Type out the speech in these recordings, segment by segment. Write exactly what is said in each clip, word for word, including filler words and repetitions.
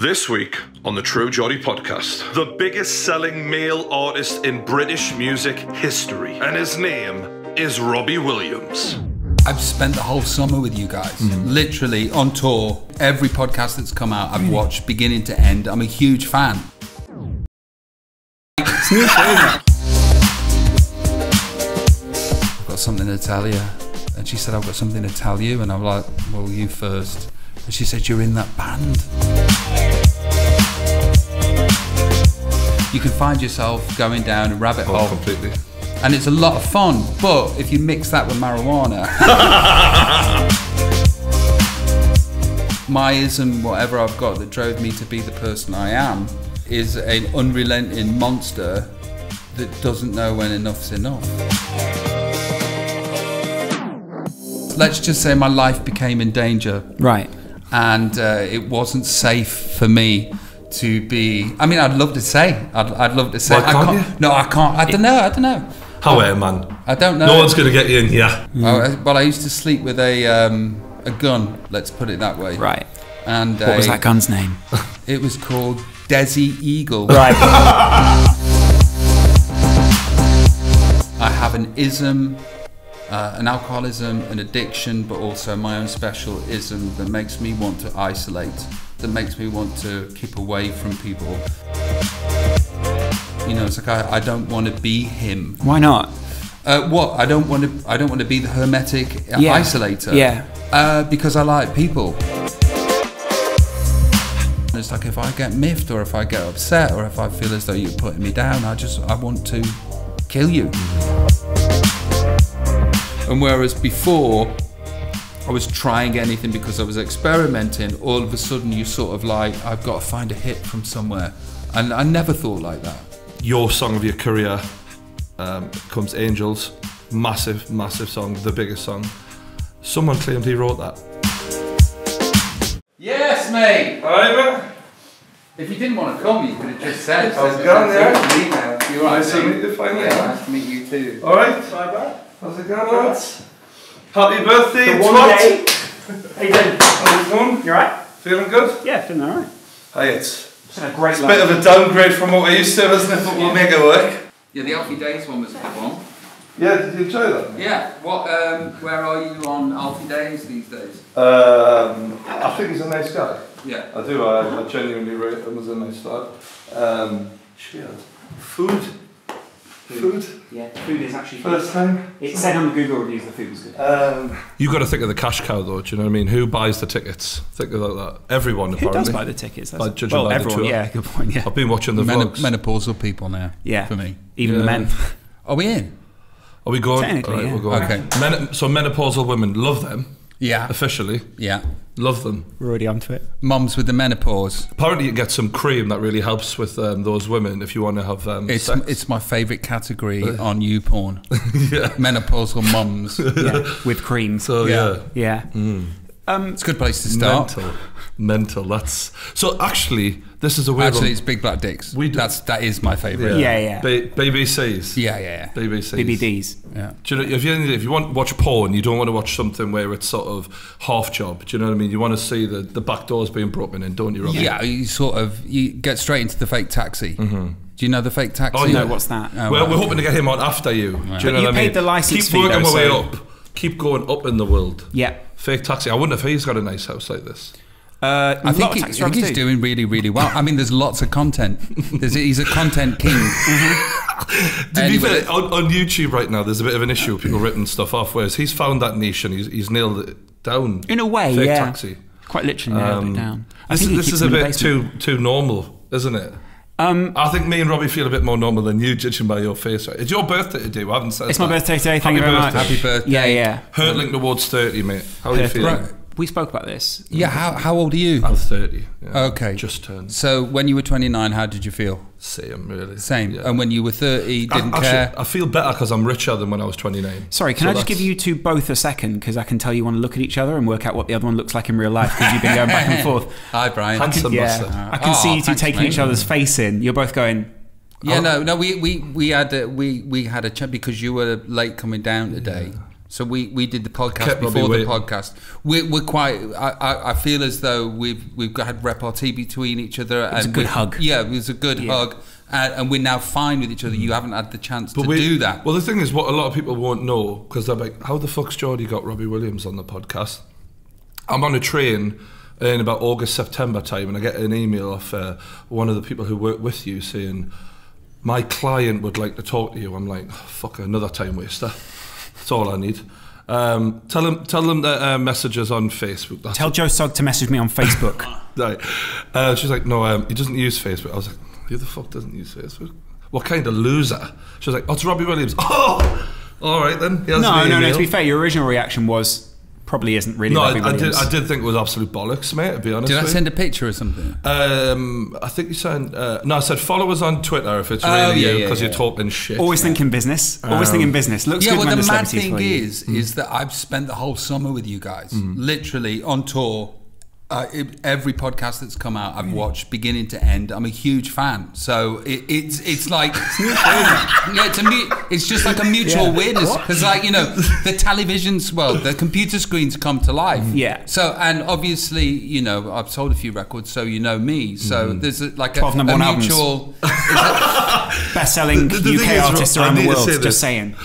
This week on the True Geordie podcast, the biggest selling male artist in British music history, and his name is Robbie Williams. I've spent the whole summer with you guys, mm -hmm. literally on tour. Every podcast that's come out, I've really? watched beginning to end. I'm a huge fan. I've got something to tell you. And she said, I've got something to tell you. And I'm like, well, you first. And she said, you're in that band. You can find yourself going down a rabbit oh, hole. Completely. And it's a lot of fun, but if you mix that with marijuana. Myism, whatever I've got that drove me to be the person I am, is an unrelenting monster that doesn't know when enough's enough. Let's just say my life became in danger. Right. And uh, it wasn't safe for me to be. I mean, I'd love to say. I'd, I'd love to say. Why can't I can't. You? No, I can't. I don't know. I don't know. How are you, man? I don't know. No one's gonna get you in here. Mm. I, well, I used to sleep with a um, a gun. Let's put it that way. Right. And what a, was that gun's name? It was called Desert Eagle. Right. I have an ism. Uh, an alcoholism, an addiction, but also my own special ism that makes me want to isolate, that makes me want to keep away from people. You know, it's like I, I don't want to be him. Why not? Uh, what? I don't want to. I don't want to be the hermetic yeah. isolator. Yeah. Uh, because I like people. It's like if I get miffed, or if I get upset, or if I feel as though you're putting me down, I just I want to kill you. And whereas before I was trying anything because I was experimenting, all of a sudden you sort of like, I've got to find a hit from somewhere. And I never thought like that. Your song of your career um, comes Angels. Massive, massive song, the biggest song. Someone claimed he wrote that. Yes, mate! Alright, if you didn't want to come, you could have just said it. I was gone there. Yeah. You're right. Nice to meet you finally. Yeah, nice to meet you too. Alright, bye bye. How's it going, lads? Happy birthday, the one twat! Day. How you doing? How's it going? You alright? Feeling good? Yeah, feeling alright. Hey, it's, it's been a great it's life. Bit of a downgrade from what I used to, isn't it? But yeah. We'll make it work. Yeah, the Alfie Deyes one was a good one. Yeah, did you enjoy that? Yeah. What? Um, where are you on Alfie Deyes these days? Um, I think he's a nice guy. Yeah. I do, I, I genuinely rate him as a nice lad. Um, Cheers. Food. Food. food? Yeah, food is actually good. First time? It said on the Google reviews the food was good. Um, You've got to think of the cash cow though, do you know what I mean? Who buys the tickets? Think about that. Everyone, apparently. Who does buy the tickets? That's by judging well, by everyone, the tour. Yeah, good point, yeah. I've been watching the Menop vlogs. Menopausal people now, yeah. for me. Even yeah. the men. Are we in? Are we going? Technically, right, yeah. we're going. Okay. Men so menopausal women, love them. Yeah. Officially. Yeah. Love them. We're already onto it. Mums with the menopause. Apparently you get some cream that really helps with um, those women if you want to have um, it's, sex. It's my favourite category uh, on YouPorn. Yeah. Menopausal mums. Yeah. With cream. So, yeah. Yeah. yeah. Mm. Um, it's a good place to start. Mental. Mental. That's... So, actually, this is a weird Actually, one. It's Big Black Dicks. We That's, that is my favourite. Yeah, yeah. yeah. B B Cs. Yeah, yeah, yeah. B B Cs. B B Ds. Yeah. Do you know, if, you, if you want to watch porn, you don't want to watch something where it's sort of half job. Do you know what I mean? You want to see the, the back doors being broken in, don't you, Robbie? Yeah, you sort of... You get straight into the fake taxi. Mm-hmm. Do you know the fake taxi? Oh, no, what's that? Oh, well, well, we're okay. hoping to get him on after you. Right. Do you know you what I mean? You paid the licence fee, Keep working my way up. Keep going up in the world. Yeah. Fake taxi. I wonder if he's got a nice house like this. Uh, I think, he, I think he's too. doing really, really well. I mean, there's lots of content. There's, he's a content king. Mm-hmm. To anyway. be fair, on, on YouTube right now, there's a bit of an issue with people ripping stuff off, whereas he's found that niche and he's, he's nailed it down. In a way, Fake yeah. taxi. Quite literally nailed um, it down. I this, think this is a bit too, too normal, isn't it? Um, I think me and Robbie feel a bit more normal than you, judging by your face. Right? It's your birthday today. I haven't said It's that. my birthday today. Thank Happy you very birthday. much. Happy birthday. Yeah, yeah. Hurtling towards thirty, mate. How are you feeling? Right. We spoke about this. Yeah, how, how old are you? I'm thirty. Yeah. Okay. Just turned. So when you were twenty-nine, how did you feel? Same, really. Same. Yeah. And when you were thirty, didn't I, actually, care? I feel better because I'm richer than when I was twenty-nine. Sorry, can so I just give you two both a second? Because I can tell you want to look at each other and work out what the other one looks like in real life because you've been going back and forth. Hi, Brian. Handsome I can, yeah, I can oh, see you two taking each other's face in. You're both going... Yeah, oh. no, no. We, we, we had a, we, we had a chat because you were late coming down today. Yeah. So we, we did the podcast Kept before the podcast. We're, we're quite. I, I, I feel as though we've we've had repartee between each other. It was and a good we, hug. Yeah, it was a good yeah. hug, and, and we're now fine with each other. Mm. You haven't had the chance but to we, do that. Well, the thing is, what a lot of people won't know, because they're like, "How the fuck's Geordie got Robbie Williams on the podcast?" I'm on a train in about August, September time, and I get an email off uh, one of the people who work with you saying, "My client would like to talk to you." I'm like, oh, "Fuck, another time waster." That's all I need. Um, tell them, tell them that uh, messages on Facebook. That's tell it. Joe Sugg to message me on Facebook. Right. Uh, she's like, no, um, he doesn't use Facebook. I was like, who the fuck doesn't use Facebook? What kind of loser? She was like, oh, it's Robbie Williams. Oh, all right then. No, no, email. no. To be fair, your original reaction was probably isn't really. No, Robbie I, I did. I did think it was absolute bollocks, mate. To be honest. Did I send a picture or something? Um, I think you sent. Uh, no, I said follow us on Twitter if it's oh, really yeah, you because yeah, yeah. you're talking shit. Always yeah. thinking business. Always um, thinking business. Looks yeah, good. Yeah, well, when the mad thing is, mm. is that I've spent the whole summer with you guys, mm. literally on tour. Uh, it, every podcast that's come out, I've mm. watched beginning to end. I'm a huge fan, so it, it's it's like yeah, to me, it's just like a mutual yeah. weirdness because, like you know, the television's well, the computer screens come to life. Yeah. So and obviously, you know, I've sold a few records, so you know me. So mm. there's a, like a, a mutual best-selling U K artists around the world. Just saying,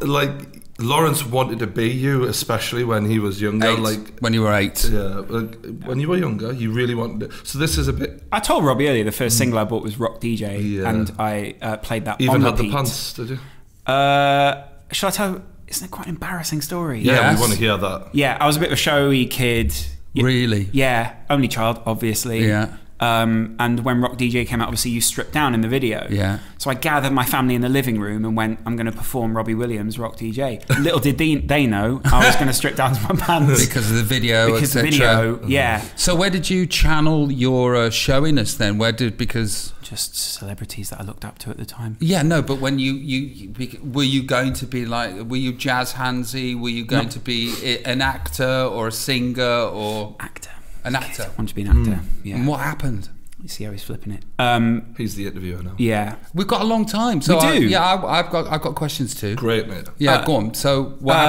like. Lawrence wanted to be you, especially when he was younger. Eight. Like when you were eight. Yeah, like, when you were younger, you really wanted it. So this is a bit. I told Robbie earlier the first single I bought was Rock D J, yeah. and I uh, played that. Even on had repeat. The pants, did you? Uh, shall I tell? Isn't it quite an embarrassing story? Yeah, yes. we want to hear that. Yeah, I was a bit of a showy kid. Really? Yeah, only child, obviously. Yeah. Um, and when Rock D J came out, obviously you stripped down in the video. Yeah. So I gathered my family in the living room and went, I'm going to perform Robbie Williams, Rock D J. Little did they, they know I was going to strip down to my pants. Because of the video, because et cetera. Video, yeah. So where did you channel your uh, showiness then? Where did, because... Just celebrities that I looked up to at the time. Yeah, no, but when you, you, you were you going to be like, were you jazz handsy? Were you going no. to be an actor or a singer or... Actor. An actor. I wanted to be an actor. Mm. Yeah. And what happened? You see how he's flipping it. Um, he's the interviewer now. Yeah, we've got a long time. So we do. I, yeah, I, I've got I've got questions too. Great, mate. Yeah, uh, go on. So what um,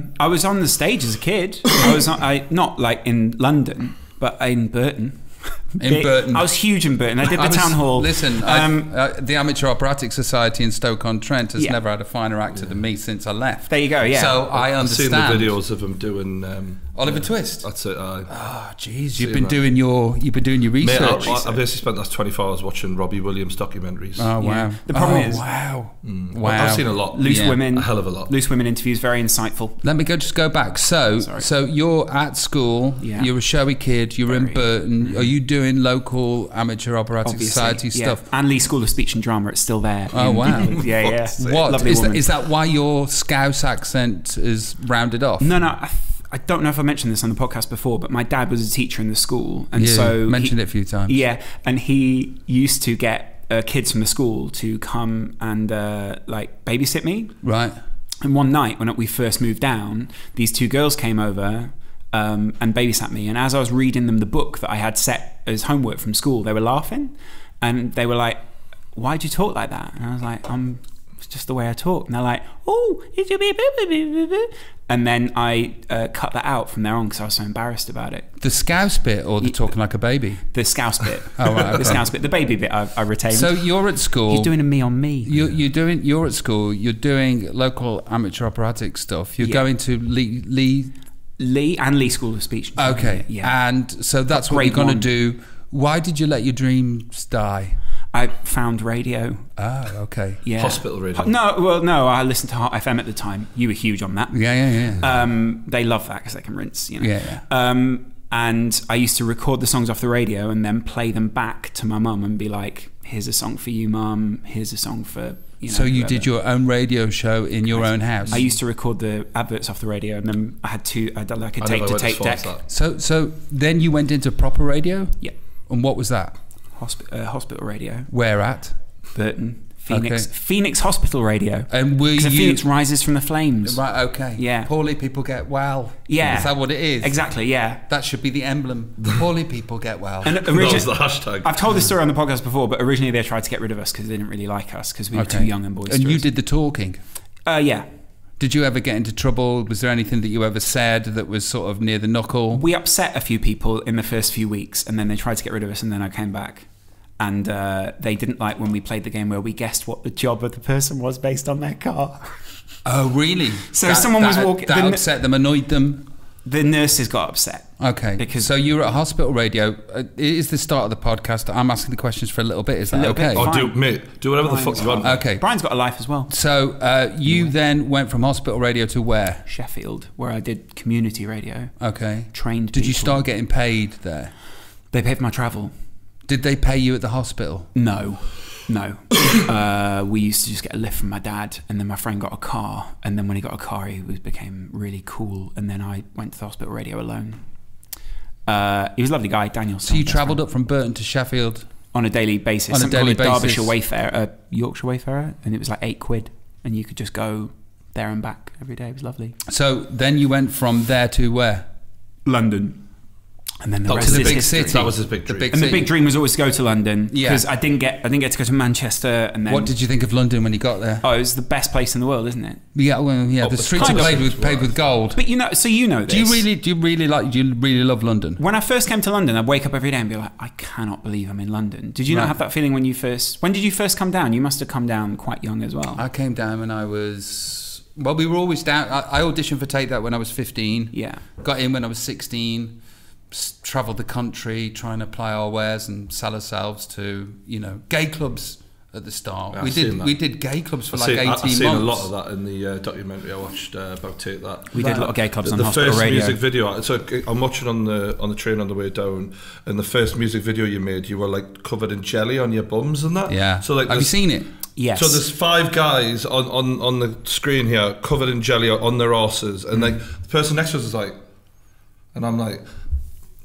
happened? I was on the stage as a kid. I was not, I, not like in London, but in Burton. In Big, Burton, I was huge in Burton. I did the I was, town hall. Listen, um, I, uh, the Amateur Operatic Society in Stoke-on-Trent has yeah. never had a finer actor yeah. than me since I left. There you go. Yeah. So I, I understand. I've seen the videos of him doing um, Oliver yeah, Twist. That's it. I oh, jeez, you've been that. doing your you've been doing your research. Mate, I, I, I basically spent the last twenty-four hours watching Robbie Williams documentaries. Oh wow. Yeah. The problem oh, is, wow, mm, wow. I've seen a lot. Loose yeah. Women, a hell of a lot. Loose Women interviews, very insightful. Let me go just go back. So, Sorry. so you're at school. Yeah. You're a showy kid. You're very. in Burton. Are you doing local amateur operatic Obviously, society yeah. stuff? Ann Lee School of Speech and Drama, it's still there. Oh wow. yeah, yeah. What? Lovely is, that, is that why your Scouse accent is rounded off? No, no, I, I don't know if I mentioned this on the podcast before, but my dad was a teacher in the school. And yeah, so- mentioned he, it a few times. Yeah, and he used to get uh, kids from the school to come and uh, like babysit me. Right. And one night when we first moved down, these two girls came over Um, and babysat me, and as I was reading them the book that I had set as homework from school, they were laughing and they were like, why do you talk like that? And I was like, um, it's just the way I talk. And they're like, oh, it should be blah, blah, blah, blah. And then I uh, cut that out from there on because I was so embarrassed about it. The Scouse bit or the talking like a baby? The Scouse bit. oh, right, okay. The Scouse bit. The baby bit I, I retained. So you're at school. He's doing a me on me. You're, you're, doing, you're at school. You're doing local amateur operatic stuff. You're yeah. going to Lee... Lee Lee and Lee School of Speech. Okay, yeah. And so that's what you're going to do. Why did you let your dreams die? I found radio. Oh, okay. Yeah. Hospital radio. No, well, no, I listened to Heart F M at the time. You were huge on that. Yeah, yeah, yeah. Um, they love that because they can rinse, you know. Yeah, yeah. Um, and I used to record the songs off the radio and then play them back to my mum and be like, here's a song for you, mum. Here's a song for... You know, so you whoever. did your own radio show in your I, own house? I used to record the adverts off the radio and then I had two, I did like a tape to tape deck. So, so then you went into proper radio? Yeah. And what was that? Hospi uh, hospital radio. Where at? Burton. Phoenix. Okay. Phoenix Hospital Radio. And were you... The Phoenix rises from the flames. Right, okay. Yeah. Poorly people get well. Yeah. Is that what it is? Exactly, yeah. That should be the emblem. Poorly people get well. And that was the hashtag. I've told this story on the podcast before, but originally they tried to get rid of us because they didn't really like us because we were okay. too young and boisterous. And you did the talking? Uh, yeah. Did you ever get into trouble? Was there anything that you ever said that was sort of near the knuckle? We upset a few people in the first few weeks, and then they tried to get rid of us, and then I came back. And uh, they didn't like when we played the game where we guessed what the job of the person was based on their car. Oh, really? So that, if someone that, was walking... That the, upset them, annoyed them? The nurses got upset. Okay. Because so you were at Hospital Radio. It is the start of the podcast. I'm asking the questions for a little bit. Is that okay? Oh, do, mate, do whatever Brian's the fuck you want. Okay. Brian's got a life as well. So uh, you anyway. then went from Hospital Radio to where? Sheffield, where I did community radio. Okay. Trained Did people. you start getting paid there? They paid for my travel. Did they pay you at the hospital? No, no. uh, we used to just get a lift from my dad, and then my friend got a car, and then when he got a car, he was, became really cool, and then I went to the Hospital Radio alone. Uh, he was a lovely guy, Daniel. So you travelled up from Burton to Sheffield? On a daily basis. On a daily basis. Derbyshire Wayfarer, uh, Yorkshire Wayfarer, and it was like eight quid, and you could just go there and back every day. It was lovely. So then you went from there to where? London. And then the oh, rest to the is big history. city. That was his big dream. The big and city. the big dream was always to go to London. Yeah, because I didn't get I didn't get to go to Manchester. And then what did you think of London when you got there? Oh, it was the best place in the world, isn't it? Yeah, well, yeah. Oh, the streets are paved with paved with gold. But you know, so you know this. Do you really? Do you really like? Do you really love London? When I first came to London, I'd wake up every day and be like, I cannot believe I'm in London. Did you right. not have that feeling when you first? When did you first come down? You must have come down quite young as well. I came down when I was. Well, we were always down. I, I auditioned for Take That when I was fifteen. Yeah. Got in when I was sixteen. Travelled the country trying to play our wares and sell ourselves to, you know, gay clubs at the start. Yeah, we did we did gay clubs for I've like seen, eighteen I've months. I've seen a lot of that in the uh, documentary I watched uh, about Take That. We that, did a lot of gay clubs the, on the Hospital first Radio. Music video. So I'm watching on the on the train on the way down, and the first music video you made, you were like covered in jelly on your bums and that. Yeah. So like, have you seen it? Yes. So there's five guys on on on the screen here covered in jelly on their arses, and mm. like the person next to us is like, and I'm like.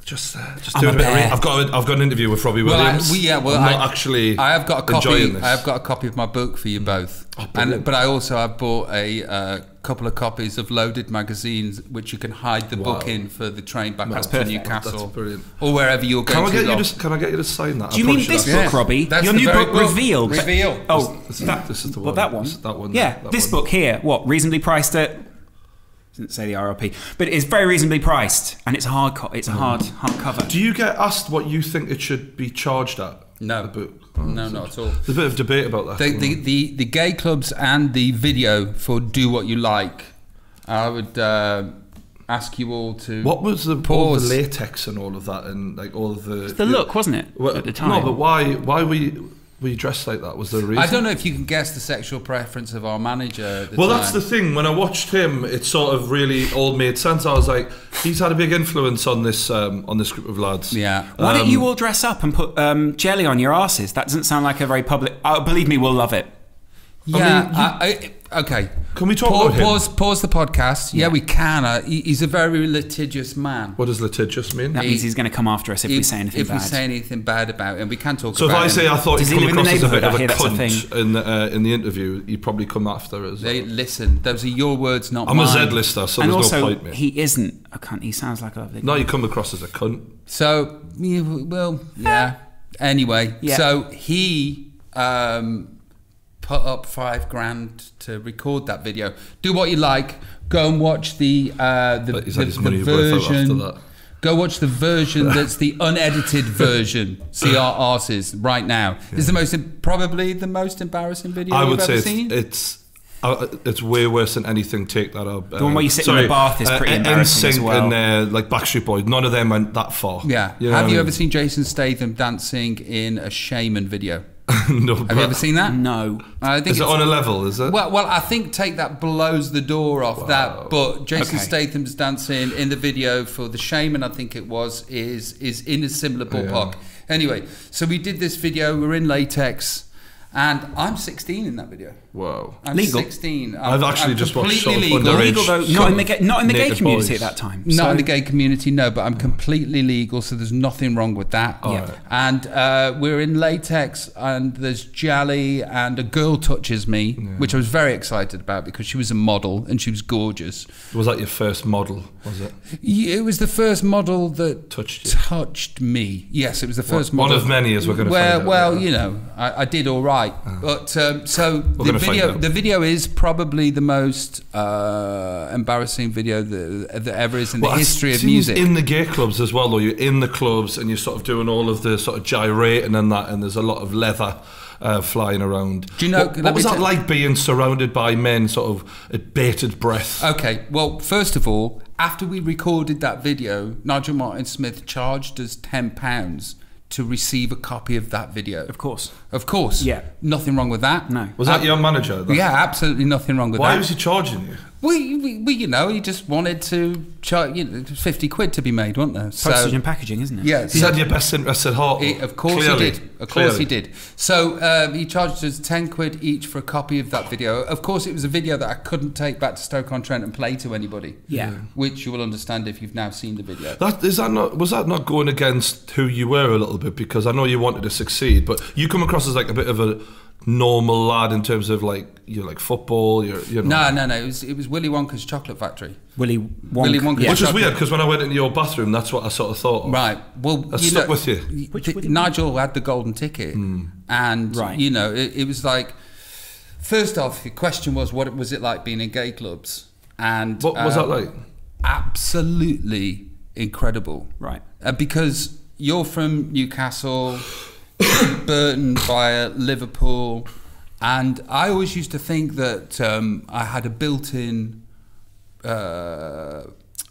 Just, uh, just do a bit. Of re I've got, a, I've got an interview with Robbie Williams. Well, I, we, yeah, well, I'm not I, actually. I have got a copy. I have got a copy of my book for you both, oh, and but I also have bought a uh, couple of copies of Loaded magazines, which you can hide the wow. book in for the train back up to Newcastle or wherever you're going. Can I get to you just, Can I get you to sign that? Do you I mean this you book, yeah. Robbie? That's Your new book, book, Reveal. Reveal. Oh, this, this, that, this is the one. Well, that one. This, that one. Yeah, that this one. book here. What reasonably priced at? Didn't say the R R P, but it's very reasonably priced, and it's a hard, co it's a hard, hard cover. Do you get asked what you think it should be charged at? No, the book? Oh, no, not at all. There's a bit of debate about that. The the, the the gay clubs and the video for "Do What You Like." I would uh, ask you all to. What was the pause. All the latex and all of that, and like all of the it's the look, the, wasn't it? Well, at the time, no, but why? Why were you? Were you dressed like that? Was there a reason? I don't know if you can guess the sexual preference of our manager at the Well, time. That's the thing. When I watched him, it sort of really all made sense. I was like, he's had a big influence on this um, on this group of lads. Yeah. Why um, don't you all dress up and put um, jelly on your arses? That doesn't sound like a very public... Oh, believe me, we'll love it. Yeah. I mean, you... I, I, okay. Can we talk pause, about him? Pause, pause the podcast. Yeah, yeah we can. Uh, he, he's a very litigious man. What does litigious mean? That he, means he's going to come after us if he, we say anything if bad. If we say anything bad about him, we can talk so about him. So if I say I thought he'd come across as a bit of a cunt in the, uh, in the interview, he'd probably come after us. They, listen, those are your words, not I'm mine. I'm a Z-lister, so and there's also, no point, mate. He isn't a cunt. He sounds like a lovely No, guy. You come across as a cunt. So, well, yeah. Anyway, yeah. so he... Um, put up five grand to record that video. Do what you like. Go and watch the uh, the, the, the version. That. Go watch the version that's the unedited version. See our arses right now. Yeah. This is the most probably the most embarrassing video I would you've say ever seen. It's uh, it's way worse than anything. Take that up. The one where you sit sorry, in the bath is pretty uh, embarrassing as well. And uh, like Backstreet Boys. None of them went that far. Yeah. You know Have you I mean? ever seen Jason Statham dancing in a Shaman video? No, have you ever seen that? No. I think is it on a level, is it? Well, well, I think Take That blows the door off wow. that, but Jason okay. Statham's dancing in the video for The Shaman, I think it was, is is in a similar ballpark. Yeah. Anyway, so we did this video, we we're in latex, and I'm sixteen in that video. Wow. I'm legal. sixteen. I'm, I've actually I'm just watched sort of underage. Though, not in the, ga not in the gay community boys. at that time. Not so. in the gay community, no, but I'm completely legal, so there's nothing wrong with that. Yeah. Right. And uh, we're in latex, and there's jelly, and a girl touches me, yeah. which I was very excited about because she was a model, and she was gorgeous. Was that your first model, was it? Yeah, it was the first model that touched, you. touched me. Yes, it was the first what, model. One of many, as we're going to find out. Well, later. you know, I, I did all right. right. Uh, but um, so the video, the video is probably the most uh, embarrassing video that, that ever is in well, the history of music. In the gay clubs as well, though, you're in the clubs and you're sort of doing all of the sort of gyrating and that, and there's a lot of leather uh, flying around. Do you know? What, what was that like, being surrounded by men, sort of at bated breath? Okay. Well, first of all, after we recorded that video, Nigel Martin Smith charged us ten pounds. To receive a copy of that video. Of course. Of course. Yeah. Nothing wrong with that. No. Was that um, your manager? Though? Yeah, absolutely nothing wrong with Why that. Why was he charging you? We, we, we, you know, he just wanted to charge, you know, fifty quid to be made, wasn't there? Postage so, and packaging, isn't it? Yeah. He so, had your best interest at heart. He, of course Clearly. he did. Of Clearly. course he did. So uh, he charged us ten quid each for a copy of that video. Of course, it was a video that I couldn't take back to Stoke-on-Trent and play to anybody. Yeah. Which you will understand if you've now seen the video. That, is that not, was that not going against who you were a little bit? Because I know you wanted to succeed, but you come across as like a bit of a normal lad in terms of like you're like football you're, you know. No, no, no, it was, it was Willy Wonka's Chocolate Factory. Willy Wonka, Willy Wonka's yeah. Which is weird because when I went into your bathroom, that's what I sort of thought of. Right, well, I stuck know, with you. Which Nigel had the golden ticket mm. and right. you know, it, it was like, first off, the question was what was it like being in gay clubs? And what um, was that like? Absolutely incredible. Right. Uh, because you're from Newcastle, Burton, via Liverpool, and I always used to think that um, I had a built-in uh,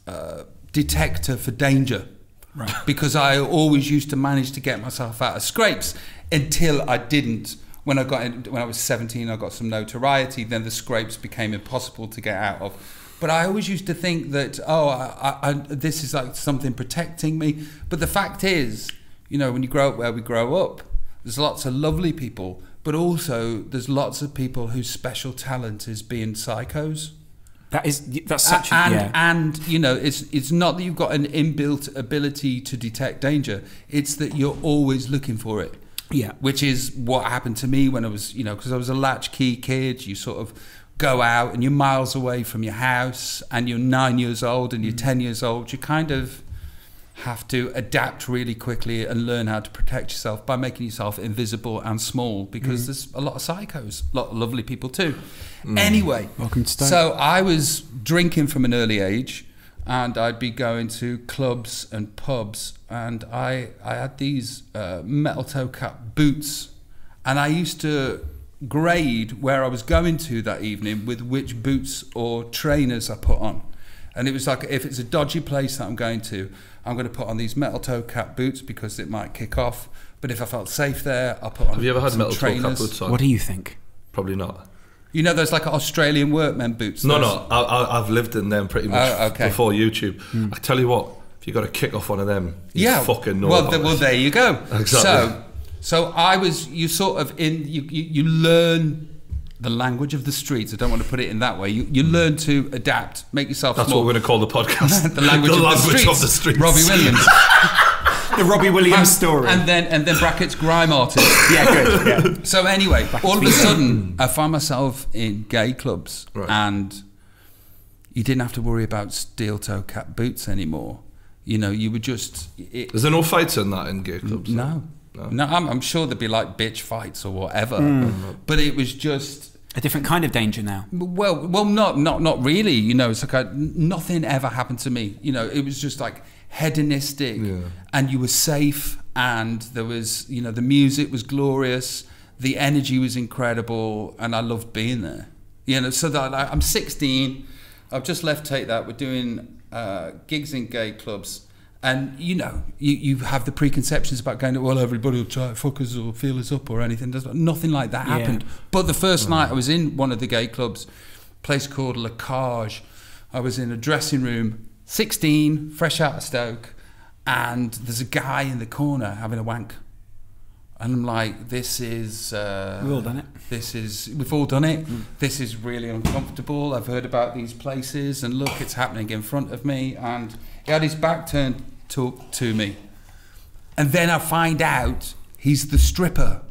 uh, detector for danger, right. because I always used to manage to get myself out of scrapes until I didn't. When I got in, when I was seventeen, I got some notoriety. Then the scrapes became impossible to get out of. But I always used to think that oh, I, I, I, this is like something protecting me. But the fact is, you know, when you grow up where we grow up, there's lots of lovely people, but also there's lots of people whose special talent is being psychos. That is, that's such a, and, yeah. and, you know, it's, it's not that you've got an inbuilt ability to detect danger, it's that you're always looking for it. Yeah. Which is what happened to me when I was, you know, because I was a latchkey kid, you sort of go out and you're miles away from your house and you're nine years old and you're mm. ten years old, you kind of have to adapt really quickly and learn how to protect yourself by making yourself invisible and small, because mm. there's a lot of psychos, a lot of lovely people too. Mm. Anyway, welcome to Stoke. So I was drinking from an early age and I'd be going to clubs and pubs, and I, I had these uh, metal toe cap boots, and I used to grade where I was going to that evening with which boots or trainers I put on. And it was like, if it's a dodgy place that I'm going to, I'm going to put on these metal toe cap boots because it might kick off. But if I felt safe there, I'll put on. Have you ever had metal toe cap boots on? What do you think? Probably not. You know, there's like Australian workmen boots. No, no, I, I, I've lived in them pretty much oh, okay. before YouTube. Mm. I tell you what, if you got a kick off one of them, you yeah, fucking know. Well, the, well, there you go. Exactly. So, so I was, you sort of in, you, you, you learn the language of the streets. I don't want to put it in that way. You, you learn to adapt, make yourself. That's small. What we're going to call the podcast. the language, the of, language the streets, of the streets. Robbie Williams. the Robbie Williams and, story. And then and then brackets grime artist. yeah, good. Yeah. So anyway, brackets all of a sudden, I find myself in gay clubs, right. and you didn't have to worry about steel toe cap boots anymore. You know, you were just. It, Is there no fights in that in gay clubs? No. No, no I'm, I'm sure there'd be like bitch fights or whatever, mm. but it was just a different kind of danger now. Well, well, not not not really. You know, it's like I, nothing ever happened to me. You know, it was just like hedonistic, yeah. and you were safe, and there was, you know, the music was glorious, the energy was incredible, and I loved being there. You know, so that like, I'm sixteen, I've just left Take That. We're doing uh, gigs in gay clubs. And, you know, you, you have the preconceptions about going to, well, everybody will try to fuck us or feel us up or anything. There's nothing like that happened. Yeah. But the first right. night I was in one of the gay clubs, a place called Le Cage, I was in a dressing room, sixteen, fresh out of Stoke, and there's a guy in the corner having a wank. And I'm like, this is... Uh, we've all done it. This is... We've all done it. Mm. This is really uncomfortable. I've heard about these places, and look, it's happening in front of me, and... He had his back turned to, to me. And then I find out he's the stripper.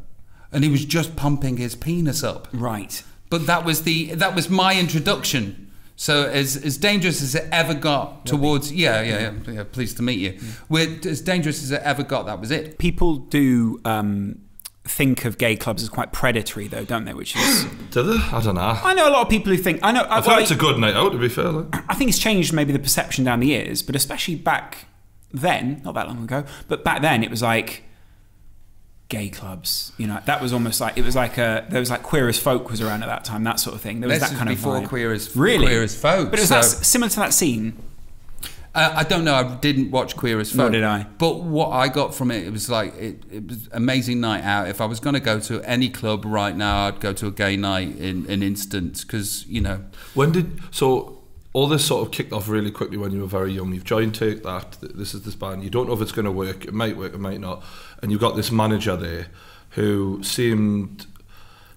And he was just pumping his penis up. Right. But that was the that was my introduction. So as as dangerous as it ever got towards... Yeah, yeah, yeah, yeah, yeah pleased to meet you. Yeah. We're, as dangerous as it ever got, that was it. People do... Um think of gay clubs as quite predatory, though, don't they? Which is do they? I don't know. I know a lot of people who think. I know. I've well, heard it's a good night out. To be fair, though. I think it's changed maybe the perception down the years, but especially back then, not that long ago, but back then it was like gay clubs. You know, that was almost like it was like a there was like Queer as Folk was around at that time, that sort of thing. There was this that was kind before of before Queer as really Queer as Folk, but it was so. That, similar to that scene. Uh, I don't know. I didn't watch Queer as Folk. Nor did I. But what I got from it, it was like it, it was amazing night out. If I was going to go to any club right now, I'd go to a gay night in an in instant because you know. When did so? All this sort of kicked off really quickly when you were very young. You've joined Take That. This is this band. You don't know if it's going to work. It might work. It might not. And you've got this manager there, who seemed.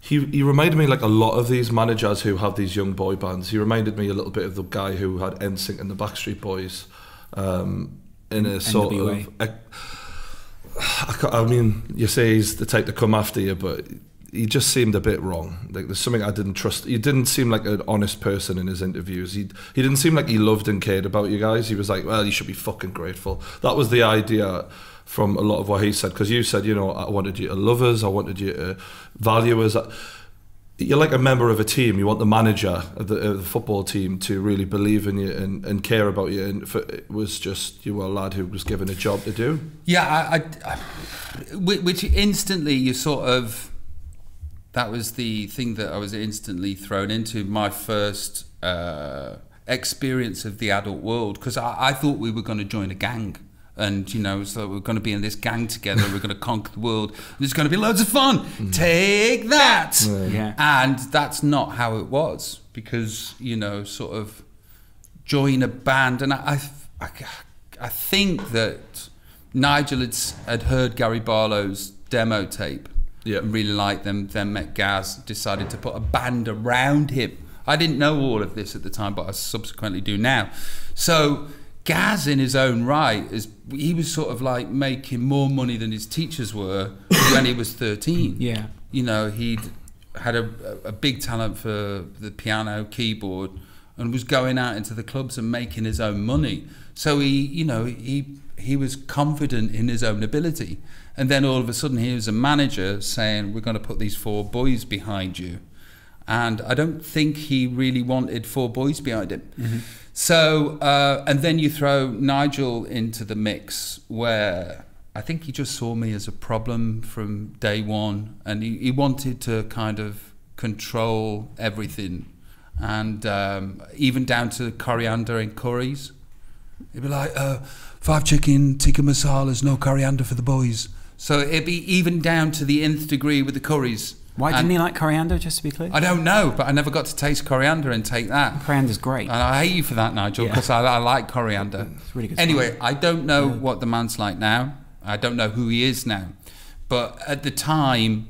He, he reminded me like a lot of these managers who have these young boy bands. He reminded me a little bit of the guy who had N Sync and the Backstreet Boys um, in a sort N W A. Of... A, I mean, you say he's the type to come after you, but he just seemed a bit wrong. Like there's something I didn't trust. He didn't seem like an honest person in his interviews. He, he didn't seem like he loved and cared about you guys. He was like, well, you should be fucking grateful. That was the idea from a lot of what he said, because you said, you know, I wanted you to love us, I wanted you to value us. You're like a member of a team. You want the manager of the, of the football team to really believe in you and, and care about you. And for, it was just, you were a lad who was given a job to do. Yeah, I, I, I, which instantly you sort of, that was the thing that I was instantly thrown into, my first uh, experience of the adult world, because I, I thought we were going to join a gang. And, you know, so we're going to be in this gang together. We're going to conquer the world. There's going to be loads of fun. Mm. Take that. Yeah. And that's not how it was, because, you know, sort of join a band. And I, I, I think that Nigel had, had heard Gary Barlow's demo tape. Yeah. And really liked them. Then met Gaz, decided to put a band around him. I didn't know all of this at the time, but I subsequently do now. So... Gaz in his own right, is he was sort of like making more money than his teachers were when he was thirteen. Yeah. You know, he'd had a, a big talent for the piano, keyboard, and was going out into the clubs and making his own money. So he, you know, he, he was confident in his own ability. And then all of a sudden he was a manager saying, we're going to put these four boys behind you. And I don't think he really wanted four boys behind him. Mm-hmm. So, uh, and then you throw Nigel into the mix, where I think he just saw me as a problem from day one, and he, he wanted to kind of control everything, and um, even down to coriander in curries. He'd be like, uh, five chicken tikka masalas, no coriander for the boys. So it'd be even down to the nth degree with the curries. Why didn't and, he like coriander, just to be clear? I don't know, but I never got to taste coriander and Take That. Coriander's great. And I hate you for that, Nigel, because yeah. I, I like coriander. It's really good anyway, story. I don't know yeah. what the man's like now. I don't know who he is now. But at the time,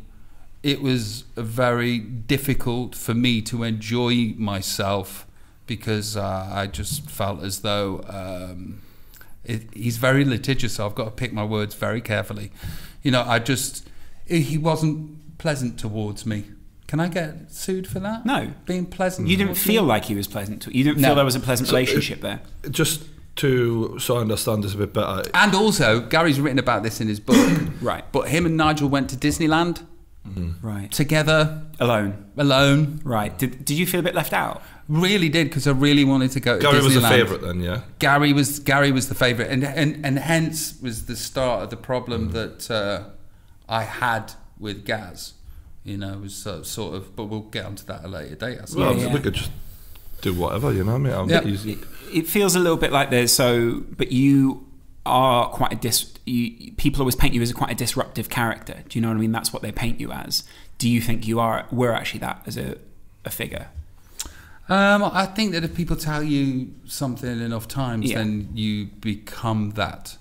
it was very difficult for me to enjoy myself, because uh, I just felt as though... Um, it, he's very litigious, so I've got to pick my words very carefully. You know, I just... He wasn't... pleasant towards me. Can I get sued for that? No. Being pleasant. You didn't feel you? like he was pleasant. To, you didn't no. feel there was a pleasant so, relationship there. Just to so I understand this a bit better. And also, Gary's written about this in his book. Right. But him and Nigel went to Disneyland. Mm. Right. Together. Alone. Alone. Right. Did, did you feel a bit left out? Really did, because I really wanted to go to Disneyland. Gary was the favourite then, yeah? Gary was, Gary was the favourite. And, and, and hence was the start of the problem mm. that uh, I had with Gaz, you know, was so, sort of, but we'll get onto that at a later date. I well, yeah. we could just do whatever, you know what I mean? Yep. It, it feels a little bit like there's so, but you are quite a, dis, you, people always paint you as quite a disruptive character. Do you know what I mean? That's what they paint you as. Do you think you are, we're actually that as a, a figure? Um, I think that if people tell you something enough times, yeah. then you become that.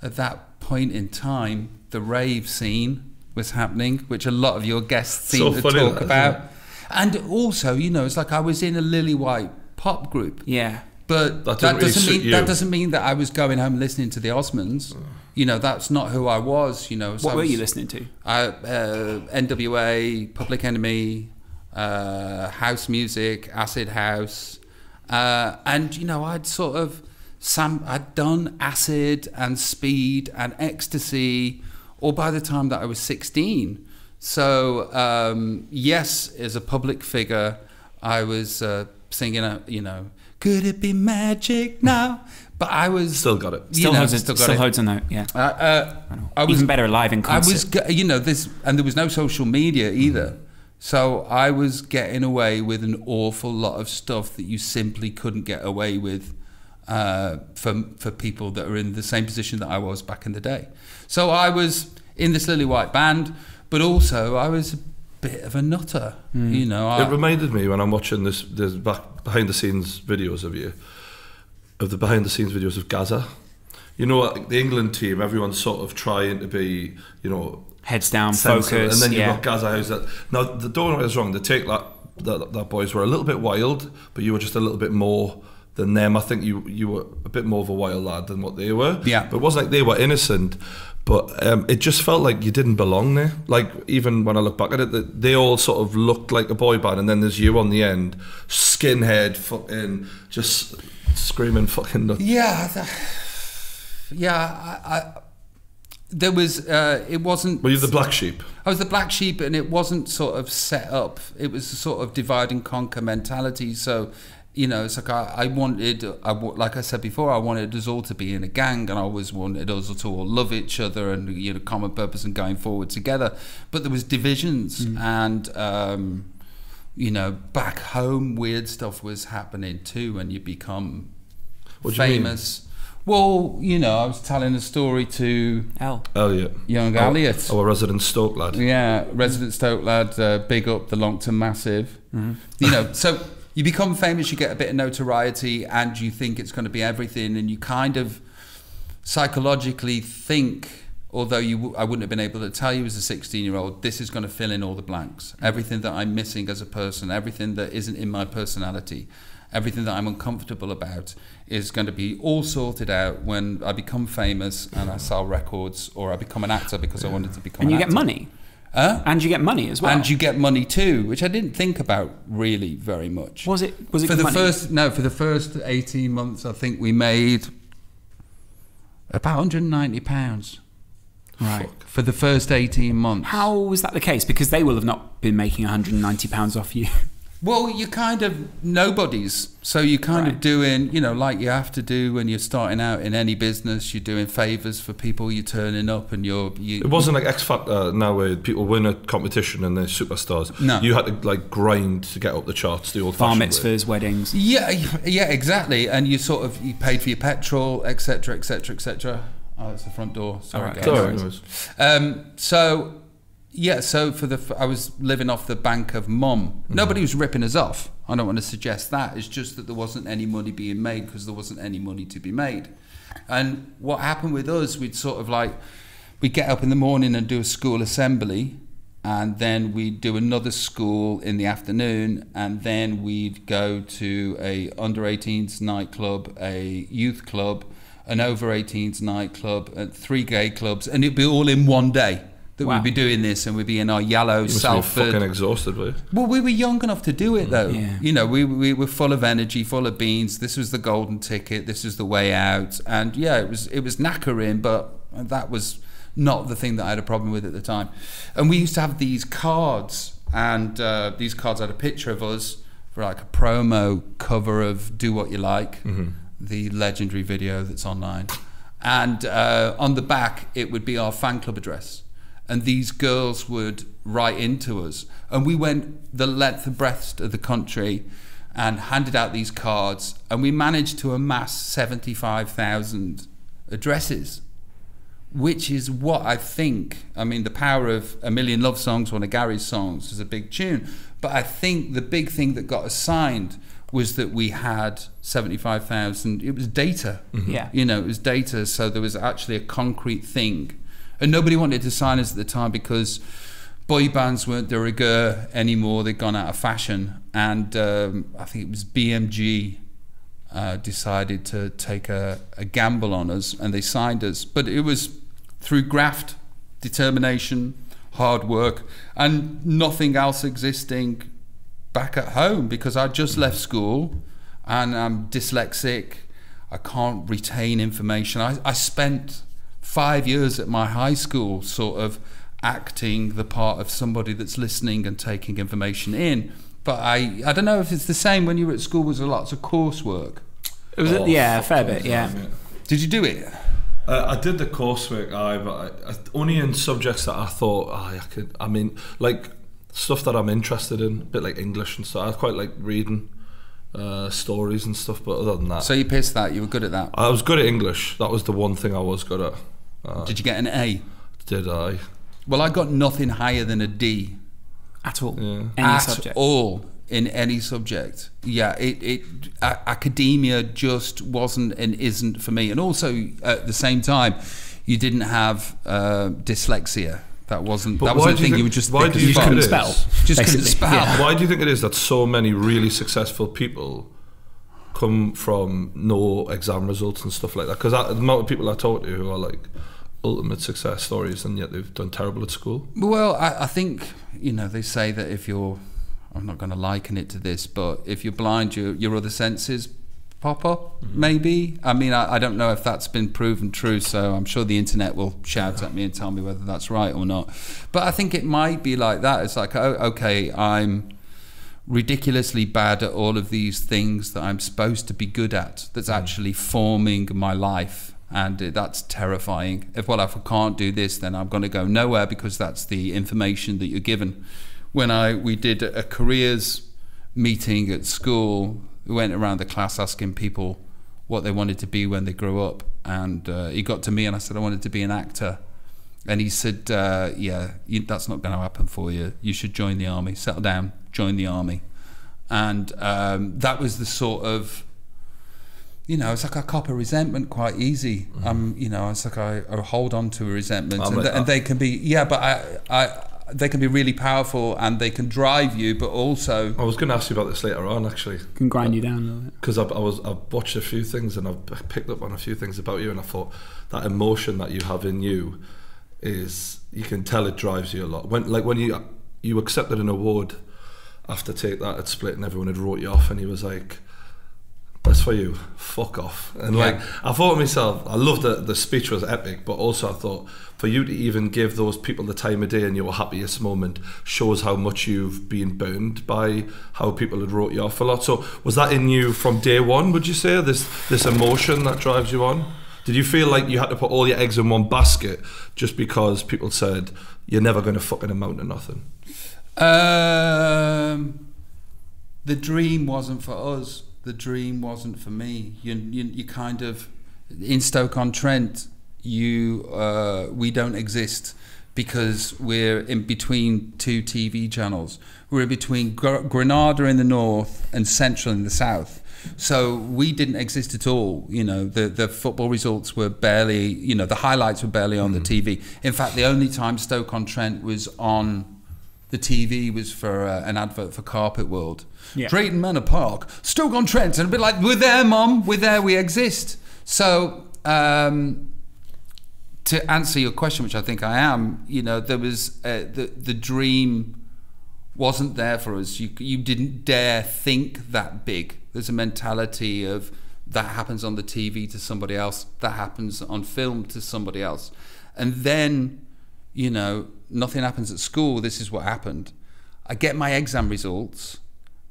At that point in time, the rave scene was happening, which a lot of your guests seem so to talk that, about. And also, you know, it's like I was in a lily white pop group. Yeah. But that, that, really doesn't mean, that doesn't mean that I was going home listening to the Osmonds. Mm. You know, that's not who I was, you know. So what were was, you listening to? I, uh, N W A, Public Enemy, uh, house music, acid house. Uh, and, you know, I'd sort of... Sam, I'd done acid and speed and ecstasy... or by the time that I was sixteen. So um, yes, as a public figure, I was uh, singing, a, you know, could it be magic now? But I was still got it. Still know, holds it. Still, got still it. holds a note. Yeah. Uh, uh, I, I was even better live in concert. I was, you know, this, and there was no social media either. Mm. So I was getting away with an awful lot of stuff that you simply couldn't get away with uh, for for people that are in the same position that I was back in the day. So I was in this lily white band, but also I was a bit of a nutter. Mm. You know, I, it reminded me when I'm watching this, this back behind the scenes videos of you. Of the behind the scenes videos of Gaza. You know, the England team, everyone's sort of trying to be, you know, heads down, focused, and then you've yeah. got Gaza. How's that? Now, the don't get us wrong, the Take That, that that boys were a little bit wild, but you were just a little bit more than them. I think you you were a bit more of a wild lad than what they were. Yeah. But it wasn't like they were innocent, but um, it just felt like you didn't belong there. Like, even when I look back at it, they all sort of looked like a boy band, and then there's you on the end, skinhead, fucking, just screaming fucking nuts. Yeah, that, yeah. I, I, there was. Uh, it wasn't. Were you the black sheep? I was the black sheep, and it wasn't sort of set up. It was a sort of divide and conquer mentality. So, you know, it's like I, I wanted. I like I said before, I wanted us all to be in a gang, and I always wanted us to all love each other and, you know, common purpose and going forward together. But there was divisions, mm. and. Um, You know, back home, weird stuff was happening too when you become what famous. You well, you know, I was telling a story to Al. Elliot. Young Al, Elliot. Oh, a resident Stoke lad. Yeah, resident Stoke lad, uh, big up the Longton Massive. Mm-hmm. You know, so you become famous, you get a bit of notoriety, and you think it's going to be everything, and you kind of psychologically think, although you w I wouldn't have been able to tell you as a sixteen-year-old, this is going to fill in all the blanks. Everything that I'm missing as a person, everything that isn't in my personality, everything that I'm uncomfortable about is going to be all sorted out when I become famous and I sell records or I become an actor because I wanted to become an actor. And you get money. Huh? And you get money as well. And you get money too, which I didn't think about really very much. Was it, was it for the first, no, for the first eighteen months, I think we made about one hundred and ninety pounds. Right. Fuck. For the first eighteen months. How was that the case? Because they will have not been making one hundred and ninety pounds off you. Well, you're kind of nobody's. So you're kind right. of doing, you know, like you have to do when you're starting out in any business, you're doing favours for people, you're turning up and you're... You, it wasn't like X Factor now where people win a competition and they're superstars. No. You had to, like, grind to get up the charts, the old-fashioned bar mitzvahs, weddings. Yeah, yeah, exactly. And you sort of, you paid for your petrol, et cetera, et cetera, et cetera. Oh, it's the front door. Sorry, right. guys. Sorry. Um, so, yeah, so for the, I was living off the bank of mum. Mm. Nobody was ripping us off. I don't want to suggest that. It's just that there wasn't any money being made because there wasn't any money to be made. And what happened with us, we'd sort of like, we'd get up in the morning and do a school assembly, and then we'd do another school in the afternoon, and then we'd go to a under eighteens nightclub, a youth club, an over eighteens nightclub, and three gay clubs, and it'd be all in one day that wow. we'd be doing this, and we'd be in our yellow you Salford. Fucking exhausted, were you? Well, we were young enough to do it though. Yeah. You know, we we were full of energy, full of beans. This was the golden ticket. This is the way out. And yeah, it was it was knackering, but that was not the thing that I had a problem with at the time. And we used to have these cards, and uh, these cards had a picture of us for like a promo cover of "Do What You Like." Mm-hmm. The legendary video that's online, and uh, on the back it would be our fan club address, and these girls would write into us, and we went the length and breadth of the country and handed out these cards, and we managed to amass seventy-five thousand addresses, which is what I think, I mean, the power of A Million Love Songs, one of Gary's songs, is a big tune, but I think the big thing that got us signed was that we had seventy-five thousand, it was data, mm-hmm. yeah. you know, it was data, so there was actually a concrete thing. And nobody wanted to sign us at the time because boy bands weren't de rigueur anymore, they'd gone out of fashion, and um, I think it was B M G uh, decided to take a, a gamble on us, and they signed us. But it was through graft, determination, hard work, and nothing else existing back at home, because I just left school and I'm dyslexic, I can't retain information. I, I spent five years at my high school sort of acting the part of somebody that's listening and taking information in. But I, I don't know if it's the same when you were at school. Was there lots of coursework? It was, oh, yeah, a fair bit, yeah. It. Did you do it? Uh, I did the coursework, aye, but I, I, only in subjects that I thought, oh, I could, I mean, like stuff that I'm interested in, a bit like English and stuff. I quite like reading uh, stories and stuff, but other than that. So you pissed that, you were good at that? I was good at English, that was the one thing I was good at. Uh, did you get an A? Did I? Well, I got nothing higher than a D. At all? Yeah. Any at subject? At all. In any subject, yeah, it, it uh, academia just wasn't and isn't for me. And also at the same time, you didn't have uh, dyslexia. That wasn't but that wasn't a thing. Think, you were just why do you couldn't spell? Just basically. couldn't spell. Yeah. Why do you think it is that so many really successful people come from no exam results and stuff like that? Because the amount of people I talk to who are like ultimate success stories, and yet they've done terrible at school. Well, I, I think you know they say that if you're I'm not going to liken it to this, but if you're blind, your your other senses pop up, mm-hmm. maybe. I mean, I, I don't know if that's been proven true, so I'm sure the internet will shout yeah. at me and tell me whether that's right or not. But I think it might be like that. It's like, oh, okay, I'm ridiculously bad at all of these things that I'm supposed to be good at, that's actually forming my life. And that's terrifying. If, well, if I can't do this, then I'm going to go nowhere because that's the information that you're given. When I we did a careers meeting at school, we went around the class asking people what they wanted to be when they grew up, and uh, he got to me and I said I wanted to be an actor, and he said, uh, "Yeah, you, that's not going to happen for you. You should join the army, settle down, join the army," and um, that was the sort of, you know, it's like I cop a resentment quite easy. Mm-hmm. Um, you know, it's like I, I hold on to a resentment, and, like, th and they can be, yeah, but I, I. they can be really powerful and they can drive you, but also I was going to ask you about this later on, actually. Can grind but, you down a little bit. Because I, I was I've watched a few things and I've picked up on a few things about you, and I thought that emotion that you have in you is, you can tell it drives you a lot. When like when you you accepted an award after Take That at Split, and everyone had wrote you off, and he was like, "That's for you, fuck off." And yeah. like I thought to myself, I loved that the speech was epic, but also I thought for you to even give those people the time of day in your happiest moment shows how much you've been burned by how people had wrote you off a lot. So was that in you from day one, would you say, this this emotion that drives you on? Did you feel like you had to put all your eggs in one basket just because people said you're never going to fucking amount to nothing? Um, the dream wasn't for us. The dream wasn't for me. You, you, you kind of, in Stoke-on-Trent, you, uh, we don't exist because we're in between two T V channels. We're in between Gr Granada in the north and Central in the south. So we didn't exist at all. You know, the, the football results were barely, you know, the highlights were barely on mm. the T V. In fact, the only time Stoke-on-Trent was on the T V was for uh, an advert for Carpet World. Yeah. Drayton Manor Park, Stoke-on-Trent, and a bit like, we're there, Mum, we're there, we exist. So, um, to answer your question, which I think I am, you know, there was, uh, the, the dream wasn't there for us. You, you didn't dare think that big. There's a mentality of, that happens on the T V to somebody else, that happens on film to somebody else. And then, you know, nothing happens at school, this is what happened. I get my exam results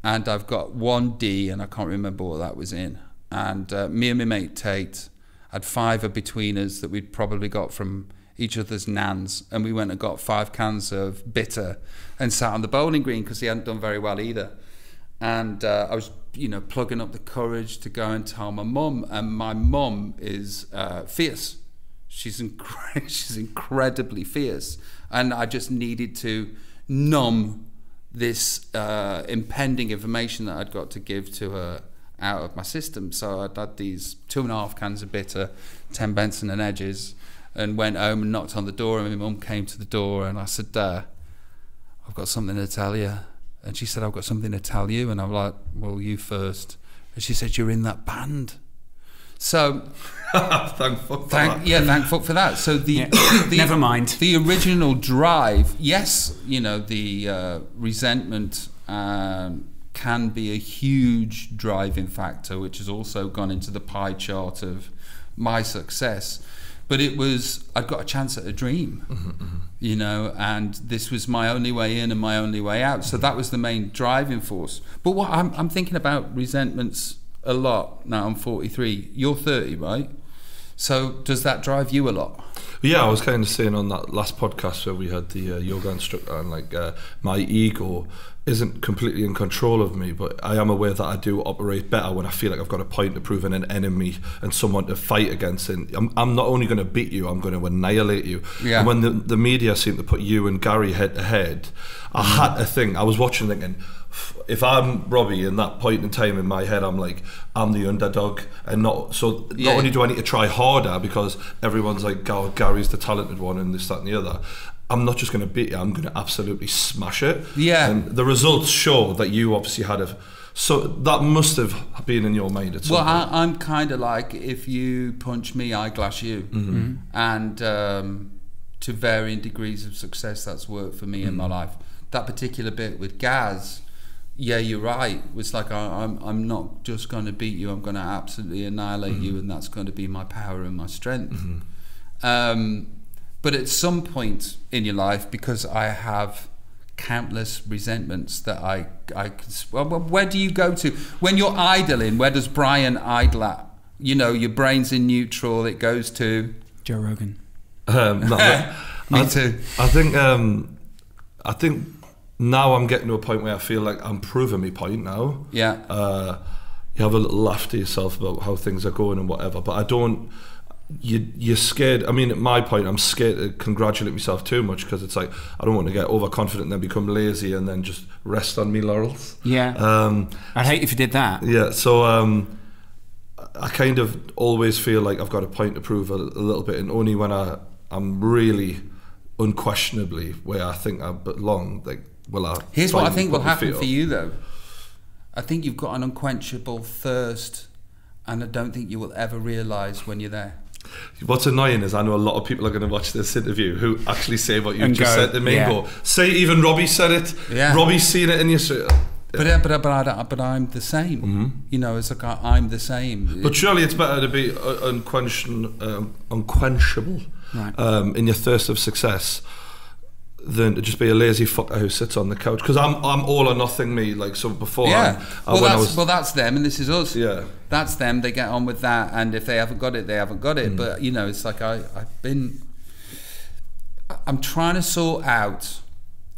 and I've got one D and I can't remember what that was in. And uh, me and my mate Tate had fiver between us that we'd probably got from each other's nans, and we went and got five cans of bitter and sat on the bowling green because he hadn't done very well either. And uh, I was, you know, plugging up the courage to go and tell my mum, and my mum is uh, fierce. She's, incre she's incredibly fierce. And I just needed to numb this uh, impending information that I'd got to give to her out of my system. So I'd had these two and a half cans of bitter, ten Benson and Edges, and went home and knocked on the door, and my mum came to the door and I said, uh, I've got something to tell you. And she said, I've got something to tell you. And I'm like, well, you first. And she said, you're in that band. So, thank fuck for thank, that. Yeah, thank fuck for that. So the, yeah. the never mind. The original drive, yes, you know, the uh, resentment um, can be a huge driving factor, which has also gone into the pie chart of my success. But it was, I got a chance at a dream, mm-hmm, mm-hmm. you know, and this was my only way in and my only way out. So that was the main driving force. But what I'm, I'm thinking about resentments a lot now. I'm forty-three. You're thirty, right? So does that drive you a lot? Yeah, I was kind of saying on that last podcast where we had the uh, yoga instructor, and like uh, my ego isn't completely in control of me, but I am aware that I do operate better when I feel like I've got a point to prove and an enemy and someone to fight against. And I'm, I'm not only going to beat you, I'm going to annihilate you. Yeah. And when the, the media seemed to put you and Gary head to head, I had to think, I was watching thinking, if I'm Robbie in that point in time in my head, I'm like, I'm the underdog. And not so not yeah. only do I need to try harder because everyone's like, oh, Gary's the talented one and this, that and the other. I'm not just going to beat you, I'm going to absolutely smash it. Yeah. And the results show that you obviously had a... So that must have been in your mind at some well, point. Well, I'm kind of like, if you punch me, I glass you. Mm-hmm. And um, to varying degrees of success, that's worked for me mm-hmm. in my life. That particular bit with Gaz, yeah, you're right. It's like, I, I'm, I'm not just going to beat you, I'm going to absolutely annihilate mm-hmm. you, and that's going to be my power and my strength. Mm-hmm. Um... But at some point in your life, because I have countless resentments that I, I well, where do you go to? When you're idling, where does Brian idle at? You know, your brain's in neutral, it goes to? Joe Rogan. Um, no, Me I, too. I think, um, I think now I'm getting to a point where I feel like I'm proving my point now. Yeah. Uh, you have a little laugh to yourself about how things are going and whatever, but I don't, You, you're scared. I mean, at my point, I'm scared to congratulate myself too much because it's like, I don't want to get overconfident and then become lazy and then just rest on me laurels. Yeah. Um, I'd hate if you did that. Yeah, so um, I kind of always feel like I've got a point to prove a, a little bit, and only when I, I'm really unquestionably where I think I belong, like, will I... Here's what I think will happen for you, though. I think you've got an unquenchable thirst, and I don't think you will ever realise when you're there. What's annoying is I know a lot of people are going to watch this interview who actually say what you and just go, said to me yeah. and go, say even Robbie said it, yeah. Robbie's seen it in your... Yeah. But, but, but, I, but I'm the same, mm-hmm. you know, it's like I, I'm the same. But surely it's better to be unquench- um, unquenchable right. um, in your thirst of success than to just be a lazy fucker who sits on the couch, because I'm, I'm all or nothing me, like, so before yeah. I, I, well, when that's, I was... Well, that's them and this is us. Yeah. That's them, they get on with that, and if they haven't got it, they haven't got it. Mm. But, you know, it's like I, I've been... I'm trying to sort out,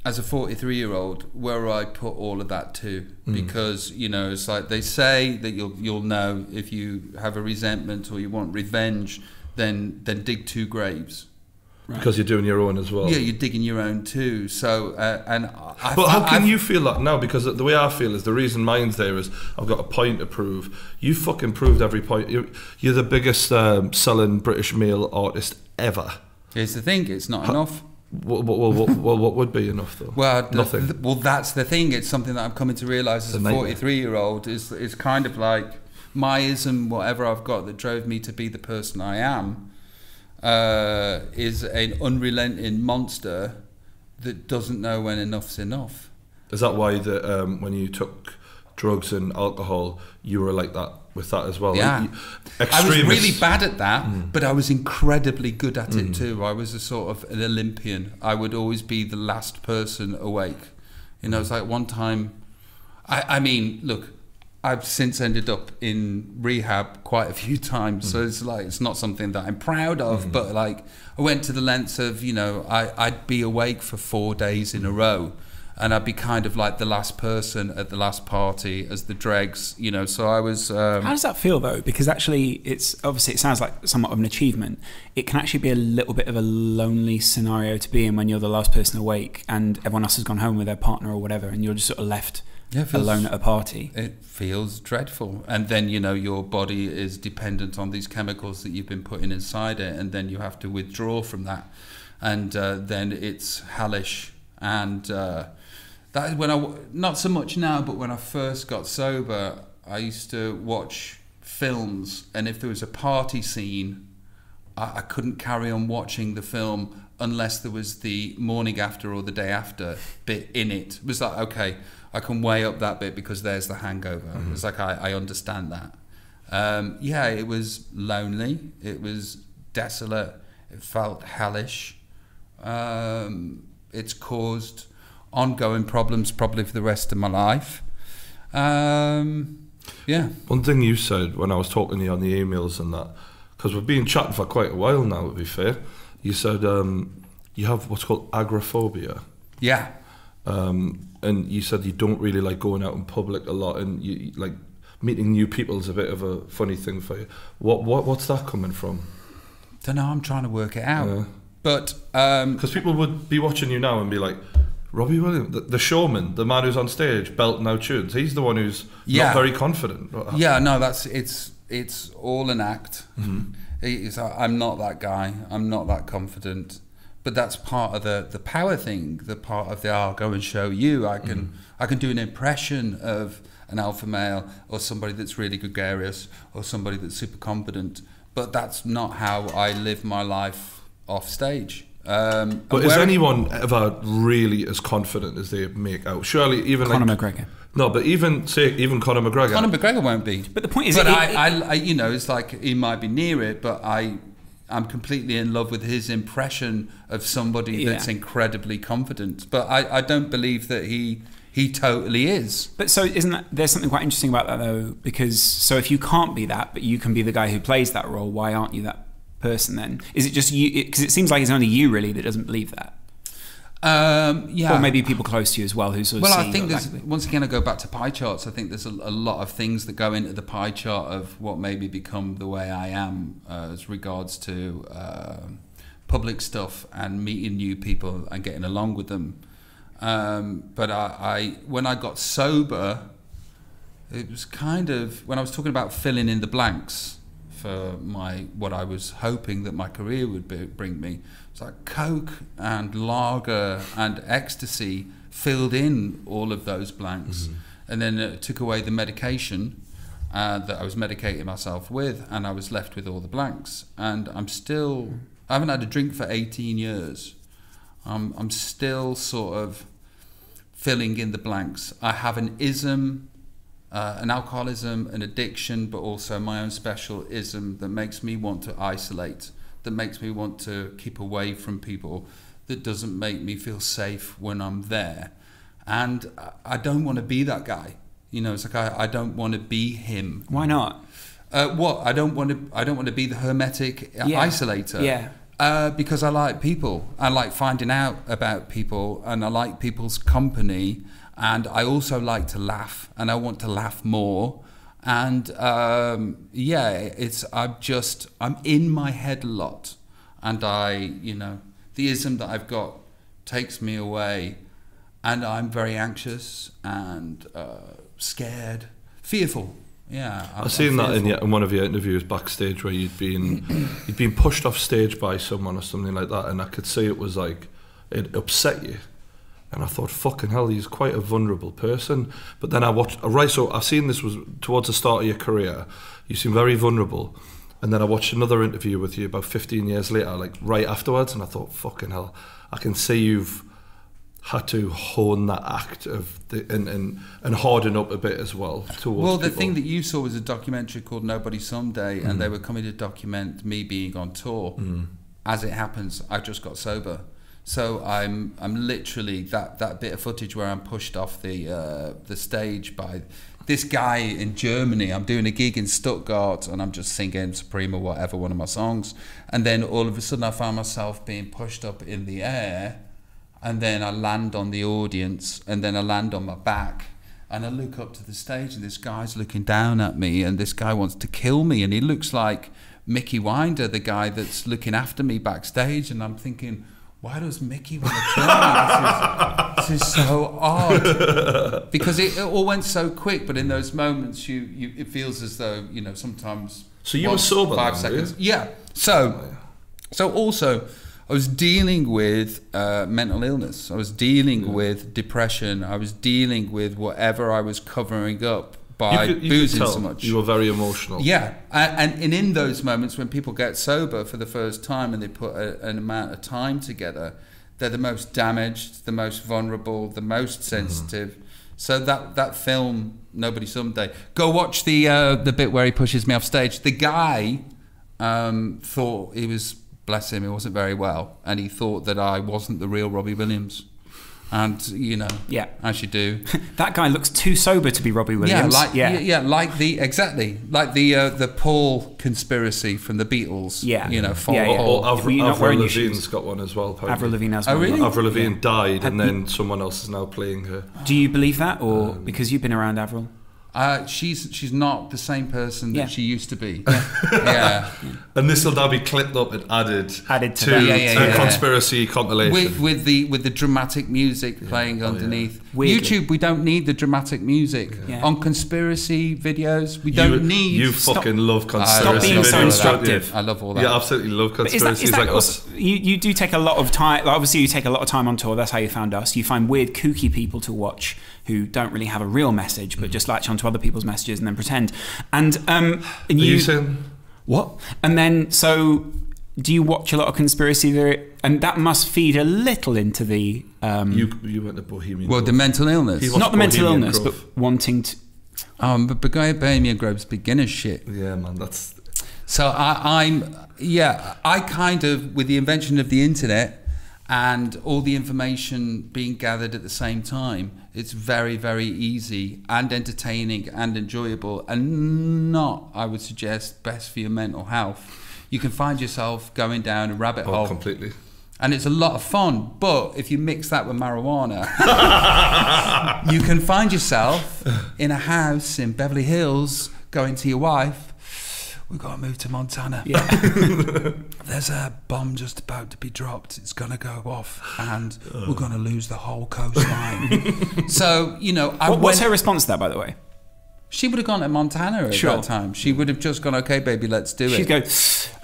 as a forty-three-year-old, where I put all of that to. Mm. Because, you know, it's like they say that you'll, you'll know if you have a resentment or you want revenge, then, then dig two graves. Right. Because you're doing your own as well. Yeah, you're digging your own too. So, uh, and I, but how can I've, you feel that now? Because the way I feel is the reason mine's there is I've got a point to prove. You fucking proved every point. You're, you're the biggest um, selling British male artist ever. Here's the thing: it's not how, enough. What, what, what, what, what would be enough though? Well, nothing. Th well, that's the thing. It's something that I'm coming to realise as a forty-three-year-old. Is is kind of like my ism, whatever I've got that drove me to be the person I am. Uh, is an unrelenting monster that doesn't know when enough's enough. Is that why that um, when you took drugs and alcohol, you were like that with that as well? Yeah, like, I was really bad at that, mm. but I was incredibly good at mm. it too. I was a sort of an Olympian. I would always be the last person awake. You know, it's like one time. I, I mean, look. I've since ended up in rehab quite a few times, mm. so it's like it's not something that I'm proud of. Mm. But like, I went to the lengths of, you know, I, I'd be awake for four days in a row, and I'd be kind of like the last person at the last party as the dregs, you know. So I was. Um, How does that feel though? Because actually, it's obviously it sounds like somewhat of an achievement. It can actually be a little bit of a lonely scenario to be in when you're the last person awake and everyone else has gone home with their partner or whatever, and you're just sort of left. Yeah, feels, alone at a party. It feels dreadful. And then, you know, your body is dependent on these chemicals that you've been putting inside it, and then you have to withdraw from that. And uh, then it's hellish. And uh, that is when I, not so much now, but when I first got sober, I used to watch films, and if there was a party scene, I, I couldn't carry on watching the film unless there was the morning after or the day after bit in it. It was like, okay, I can weigh up that bit because there's the hangover. Mm-hmm. It's like I, I understand that. Um, yeah, it was lonely. It was desolate, it felt hellish. Um, it's caused ongoing problems probably for the rest of my life. Um, yeah. One thing you said when I was talking to you on the emails and that, because we've been chatting for quite a while now, to be fair, you said um, you have what's called agoraphobia. Yeah. Um, and you said you don't really like going out in public a lot, and you like meeting new people is a bit of a funny thing for you. What what what's that coming from? Don't know. I'm trying to work it out. Yeah. But um, because people would be watching you now and be like, Robbie Williams, the, the showman, the man who's on stage belting out tunes. He's the one who's yeah. not very confident. Yeah. No. That's it's it's all an act. Mm-hmm. It's, I'm not that guy. I'm not that confident. But that's part of the the power thing, the part of the I'll go and show you. I can mm-hmm. I can do an impression of an alpha male or somebody that's really gregarious or somebody that's super competent. But that's not how I live my life off stage. Um, but is anyone ever really as confident as they make out? Surely even Conor like, McGregor. No, but even say even Conor McGregor. Conor McGregor won't be. But the point is, but it, I, it, I, I you know, it's like he might be near it, but I. I'm completely in love with his impression of somebody yeah. that's incredibly confident. But I, I don't believe that he he totally is. But so isn't that, there's something quite interesting about that though, because so if you can't be that, but you can be the guy who plays that role, why aren't you that person then? Is it just you? Because it, it seems like it's only you really that doesn't believe that. Um, yeah. Or maybe people close to you as well who sort of Well, I think there's, likely. once again I go back to pie charts, I think there's a, a lot of things that go into the pie chart of what made me become the way I am uh, as regards to uh, public stuff and meeting new people and getting along with them. Um, but I, I, when I got sober, it was kind of, when I was talking about filling in the blanks for my, what I was hoping that my career would be, bring me, it's like Coke and lager and ecstasy filled in all of those blanks. Mm-hmm. And then it took away the medication uh, that I was medicating myself with, and I was left with all the blanks. And I'm still, I haven't had a drink for eighteen years. Um, I'm still sort of filling in the blanks. I have an ism, uh, an alcoholism, an addiction, but also my own special ism that makes me want to isolate, that makes me want to keep away from people, that doesn't make me feel safe when I'm there. And I don't want to be that guy. You know, it's like, I, I don't want to be him. Why not? Uh, what? I don't want to, I don't want to be the hermetic yeah. isolator. Yeah. Uh, because I like people. I like finding out about people, and I like people's company. And I also like to laugh, and I want to laugh more. And um, yeah, it's, I'm just, I'm in my head a lot. And I, you know, the ism that I've got takes me away. And I'm very anxious and uh, scared, fearful. Yeah. I've, I've seen that in, in one of your interviews backstage where you'd been, you'd been pushed off stage by someone or something like that. And I could see it was like, it upset you. And I thought, fucking hell, he's quite a vulnerable person. But then I watched, right, so I've seen this was towards the start of your career. You seem very vulnerable. And then I watched another interview with you about fifteen years later, like right afterwards. And I thought, fucking hell, I can see you've had to hone that act of the, and, and, and harden up a bit as well towards Well, the people. Thing that you saw was a documentary called Nobody Someday. Mm. And they were coming to document me being on tour. Mm. As it happens, I just got sober. So I'm I'm literally that that bit of footage where I'm pushed off the uh, the stage by this guy in Germany. I'm doing a gig in Stuttgart and I'm just singing Supreme or whatever, one of my songs, and then all of a sudden I found myself being pushed up in the air, and then I land on the audience, and then I land on my back, and I look up to the stage and this guy's looking down at me, and this guy wants to kill me, and he looks like Mickey Winder, the guy that's looking after me backstage, and I'm thinking, why does Mickey want to kill me? This is, this is so odd. Because it, it all went so quick, but in those moments, you, you it feels as though, you know, sometimes... So you once, were sober Five then, seconds. Yeah. So, so also, I was dealing with uh, mental illness. I was dealing yeah. with depression. I was dealing with whatever I was covering up by you could, you boozing could tell so much. You were very emotional. Yeah. And, and, and in those moments when people get sober for the first time and they put a, an amount of time together, they're the most damaged, the most vulnerable, the most sensitive. Mm-hmm. So that, that film, Nobody Someday, go watch the, uh, the bit where he pushes me off stage. The guy um, thought he was, bless him, he wasn't very well, and he thought that I wasn't the real Robbie Williams. And, you know, yeah, as you do. That guy looks too sober to be Robbie Williams. Yeah, like, yeah. yeah, yeah, like the, exactly, like the uh, the Paul conspiracy from the Beatles. Yeah. You know, for, yeah, yeah. Or, or Avril, Avril Lavigne's got one as well. Apparently. Avril Lavigne has one. Oh, really? Avril Lavigne yeah. died Have and then you, someone else is now playing her. Do you believe that, or um, because you've been around Avril? Uh, she's she's not the same person that yeah. she used to be. Yeah. yeah. And this will now be clipped up and added, added to, to yeah, yeah, yeah, a yeah. conspiracy compilation with, with the with the dramatic music yeah. playing oh, underneath. Yeah. YouTube, we don't need the dramatic music yeah. on conspiracy videos. We don't you, need. You fucking love conspiracy. Stop being so instructive. Yeah. I love all that. Yeah, absolutely love conspiracies like us. You you do take a lot of time. Like obviously, you take a lot of time on tour. That's how you found us. You find weird, kooky people to watch who don't really have a real message, but just latch onto other people's messages and then pretend. And um, and you, Are you saying what? And then so, do you watch a lot of conspiracy theory? And that must feed a little into the. Um, you you went to Bohemian. Well, Grove. The mental illness, not the Bohemian mental illness, Grove. But wanting to. Um, but Bohemian Grove's beginner shit. Yeah, man, that's. So I, I'm yeah I kind of with the invention of the internet. And all the information being gathered at the same time, it's very, very easy and entertaining and enjoyable and not, I would suggest, best for your mental health. You can find yourself going down a rabbit oh, hole. Completely. And it's a lot of fun, but if you mix that with marijuana, you can find yourself in a house in Beverly Hills going to your wife, "We've got to move to Montana. Yeah. There's a bomb just about to be dropped. It's going to go off and uh. we're going to lose the whole coastline." So, you know... I what, what's her response to that, by the way? She would have gone to Montana at sure. that time. She would have just gone, "Okay, baby, let's do it." She'd go,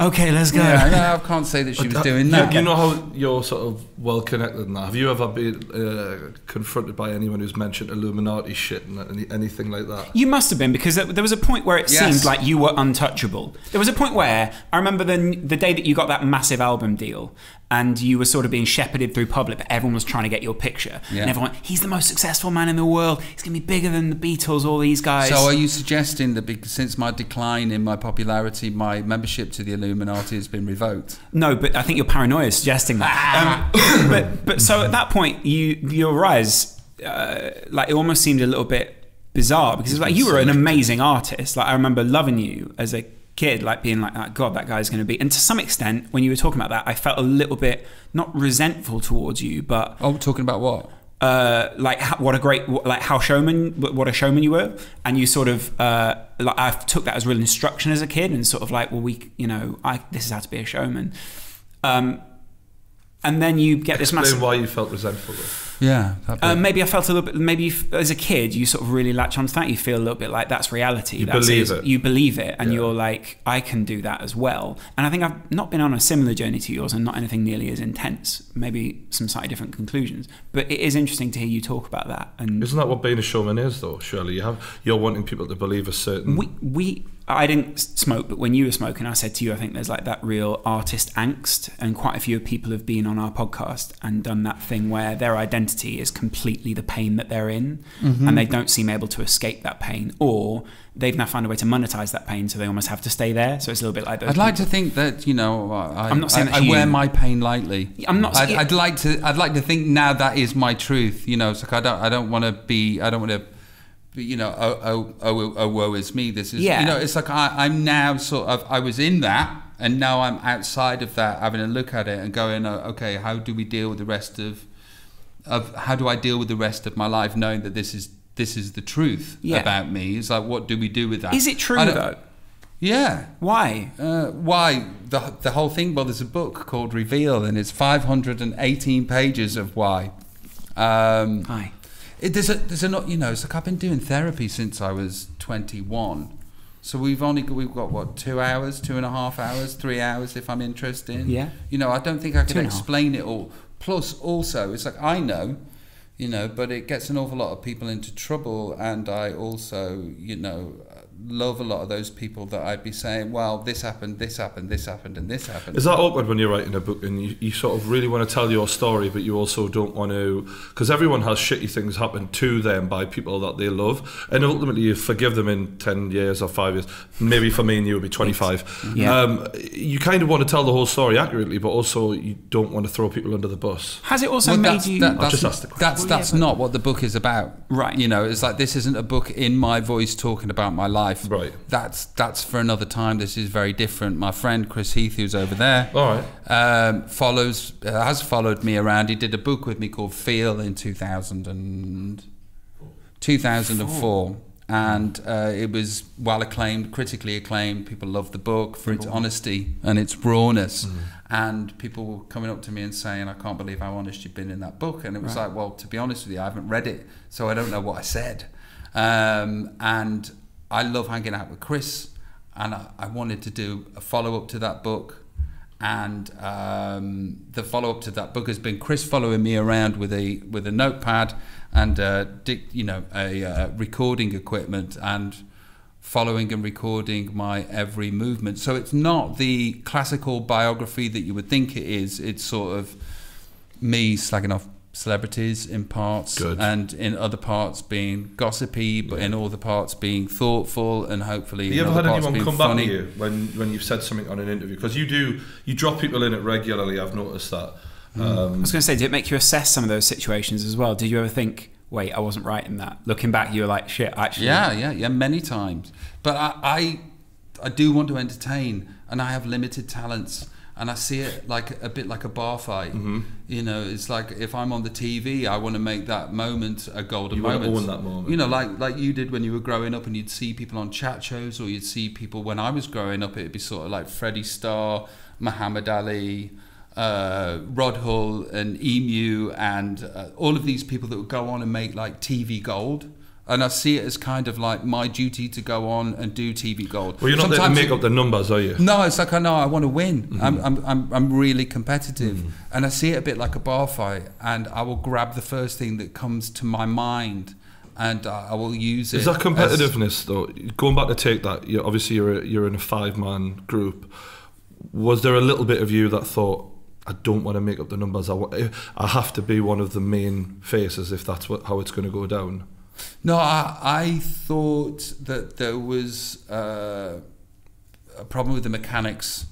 "Okay, let's go." Yeah, no, I can't say that she was doing that. You know how you're sort of well-connected in that. Have you ever been uh, confronted by anyone who's mentioned Illuminati shit and anything like that? You must have been, because there was a point where it yes. seemed like you were untouchable. There was a point where, I remember the, the day that you got that massive album deal, and you were sort of being shepherded through public, but everyone was trying to get your picture. Yeah. And everyone, "He's the most successful man in the world. He's going to be bigger than the Beatles, all these guys." So are you suggesting that since my decline in my popularity, my membership to the Illuminati has been revoked? No, but I think your paranoia is suggesting that. um, but, but so at that point, you, your rise, uh, like it almost seemed a little bit bizarre, because it's like you were an amazing artist. Like I remember loving you as a kid, like being like, "Oh, God, that guy's going to be." And to some extent, when you were talking about that, I felt a little bit not resentful towards you, but oh, talking about what, uh, like what a great, like how showman, what a showman you were, and you sort of, uh, like I took that as real instruction as a kid, and sort of like, well, we, you know, I this is how to be a showman, um, and then you get this massive. Explain why you felt resentful though. Yeah, uh, maybe I felt a little bit. Maybe you, as a kid, you sort of really latch onto that. You feel a little bit like that's reality. You that's believe it. it. You believe it, and yeah. you're like, I can do that as well. And I think I've not been on a similar journey to yours, and not anything nearly as intense. Maybe some slightly different conclusions, but it is interesting to hear you talk about that. And isn't that what being a showman is, though? Surely you have. You're wanting people to believe a certain. We we. I didn't smoke, but when you were smoking, I said to you, I think there's like that real artist angst, and quite a few people have been on our podcast and done that thing where their identity is completely the pain that they're in, mm-hmm. and they don't seem able to escape that pain, or they've now found a way to monetize that pain, so they almost have to stay there. So it's a little bit like those I'd people. like to think that, you know, I, I'm not saying I, that I wear my pain lightly. I'm not. I'd, I'd like to. I'd like to think now that is my truth. You know, it's like I don't. I don't want to be. I don't want to. You know, oh, oh, oh, oh, woe is me. This is, yeah. you know, it's like I, I'm now sort of, I was in that, and now I'm outside of that, having a look at it and going, oh, okay, how do we deal with the rest of, of, how do I deal with the rest of my life, knowing that this is this is the truth yeah. about me? It's like, what do we do with that? Is it true though? Yeah. Why? Uh, why the the whole thing? Well, there's a book called Reveal, and it's five hundred and eighteen pages of why. Um, Aye. It, there's a, there's a not, you know, it's like I've been doing therapy since I was twenty-one. So we've only, we've got what, two hours, two and a half hours, three hours if I'm interested. Yeah. You know, I don't think I can explain it all. Plus also, it's like I know, you know, but it gets an awful lot of people into trouble. And I also, you know, love a lot of those people that I'd be saying, well, this happened, this happened, this happened, and this happened. Is that awkward when you're writing a book and you, you sort of really want to tell your story, but you also don't want to, because everyone has shitty things happen to them by people that they love, and ultimately you forgive them in ten years or five years, maybe for me and you would be twenty-five. Yeah. Um, you kind of want to tell the whole story accurately, but also you don't want to throw people under the bus. Has it also well, made that's, you... That, that's just asked the question. That's, that's well, yeah, not what the book is about. Right. You know, it's like, this isn't a book in my voice talking about my life. Right. That's that's for another time. This is very different. My friend Chris Heath, who's over there, all right, um, follows uh, has followed me around. He did a book with me called Feel in two thousand and two thousand four, and uh, it was well acclaimed, critically acclaimed. People loved the book for its honesty and its rawness. Mm. And people were coming up to me and saying, I can't believe how honest you've been in that book. And it was right. like, well, to be honest with you, I haven't read it, so I don't know what I said. Um, and I love hanging out with Chris, and I, I wanted to do a follow-up to that book, and um, the follow-up to that book has been Chris following me around with a with a notepad and uh, you know a uh, recording equipment, and following and recording my every movement. So it's not the classical biography that you would think it is. It's sort of me slagging off celebrities in parts, Good. and in other parts being gossipy, but yeah. in all the parts being thoughtful, and hopefully have you ever had anyone come funny. back to you when when you've said something on an interview, because you do you drop people in it regularly, I've noticed that. Mm. um, I was going to say, did it make you assess some of those situations as well? Did you ever think, wait, I wasn't right in that? Looking back, you were like, shit, actually. Yeah, yeah, yeah, many times. But I I, I do want to entertain, and I have limited talents. And I see it like a bit like a bar fight. Mm-hmm. You know, it's like if I'm on the T V, I want to make that moment a golden you moment. You want to own that moment. You know, like like you did when you were growing up, and you'd see people on chat shows, or you'd see people when I was growing up. It'd be sort of like Freddie Starr, Muhammad Ali, uh, Rod Hull, and Emu, and uh, all of these people that would go on and make like T V gold. And I see it as kind of like my duty to go on and do T V gold. Well, you're not there to make up the numbers, are you? No, it's like, I know I want to win. Mm-hmm. I'm, I'm, I'm, I'm really competitive. Mm-hmm. And I see it a bit like a bar fight, and I will grab the first thing that comes to my mind, and I will use it. Is that competitiveness, though? Going back to Take That, you're, obviously you're, a, you're in a five-man group. Was there a little bit of you that thought, I don't want to make up the numbers. I, want, I have to be one of the main faces if that's what, how it's going to go down? No, I, I thought that there was uh, a problem with the mechanics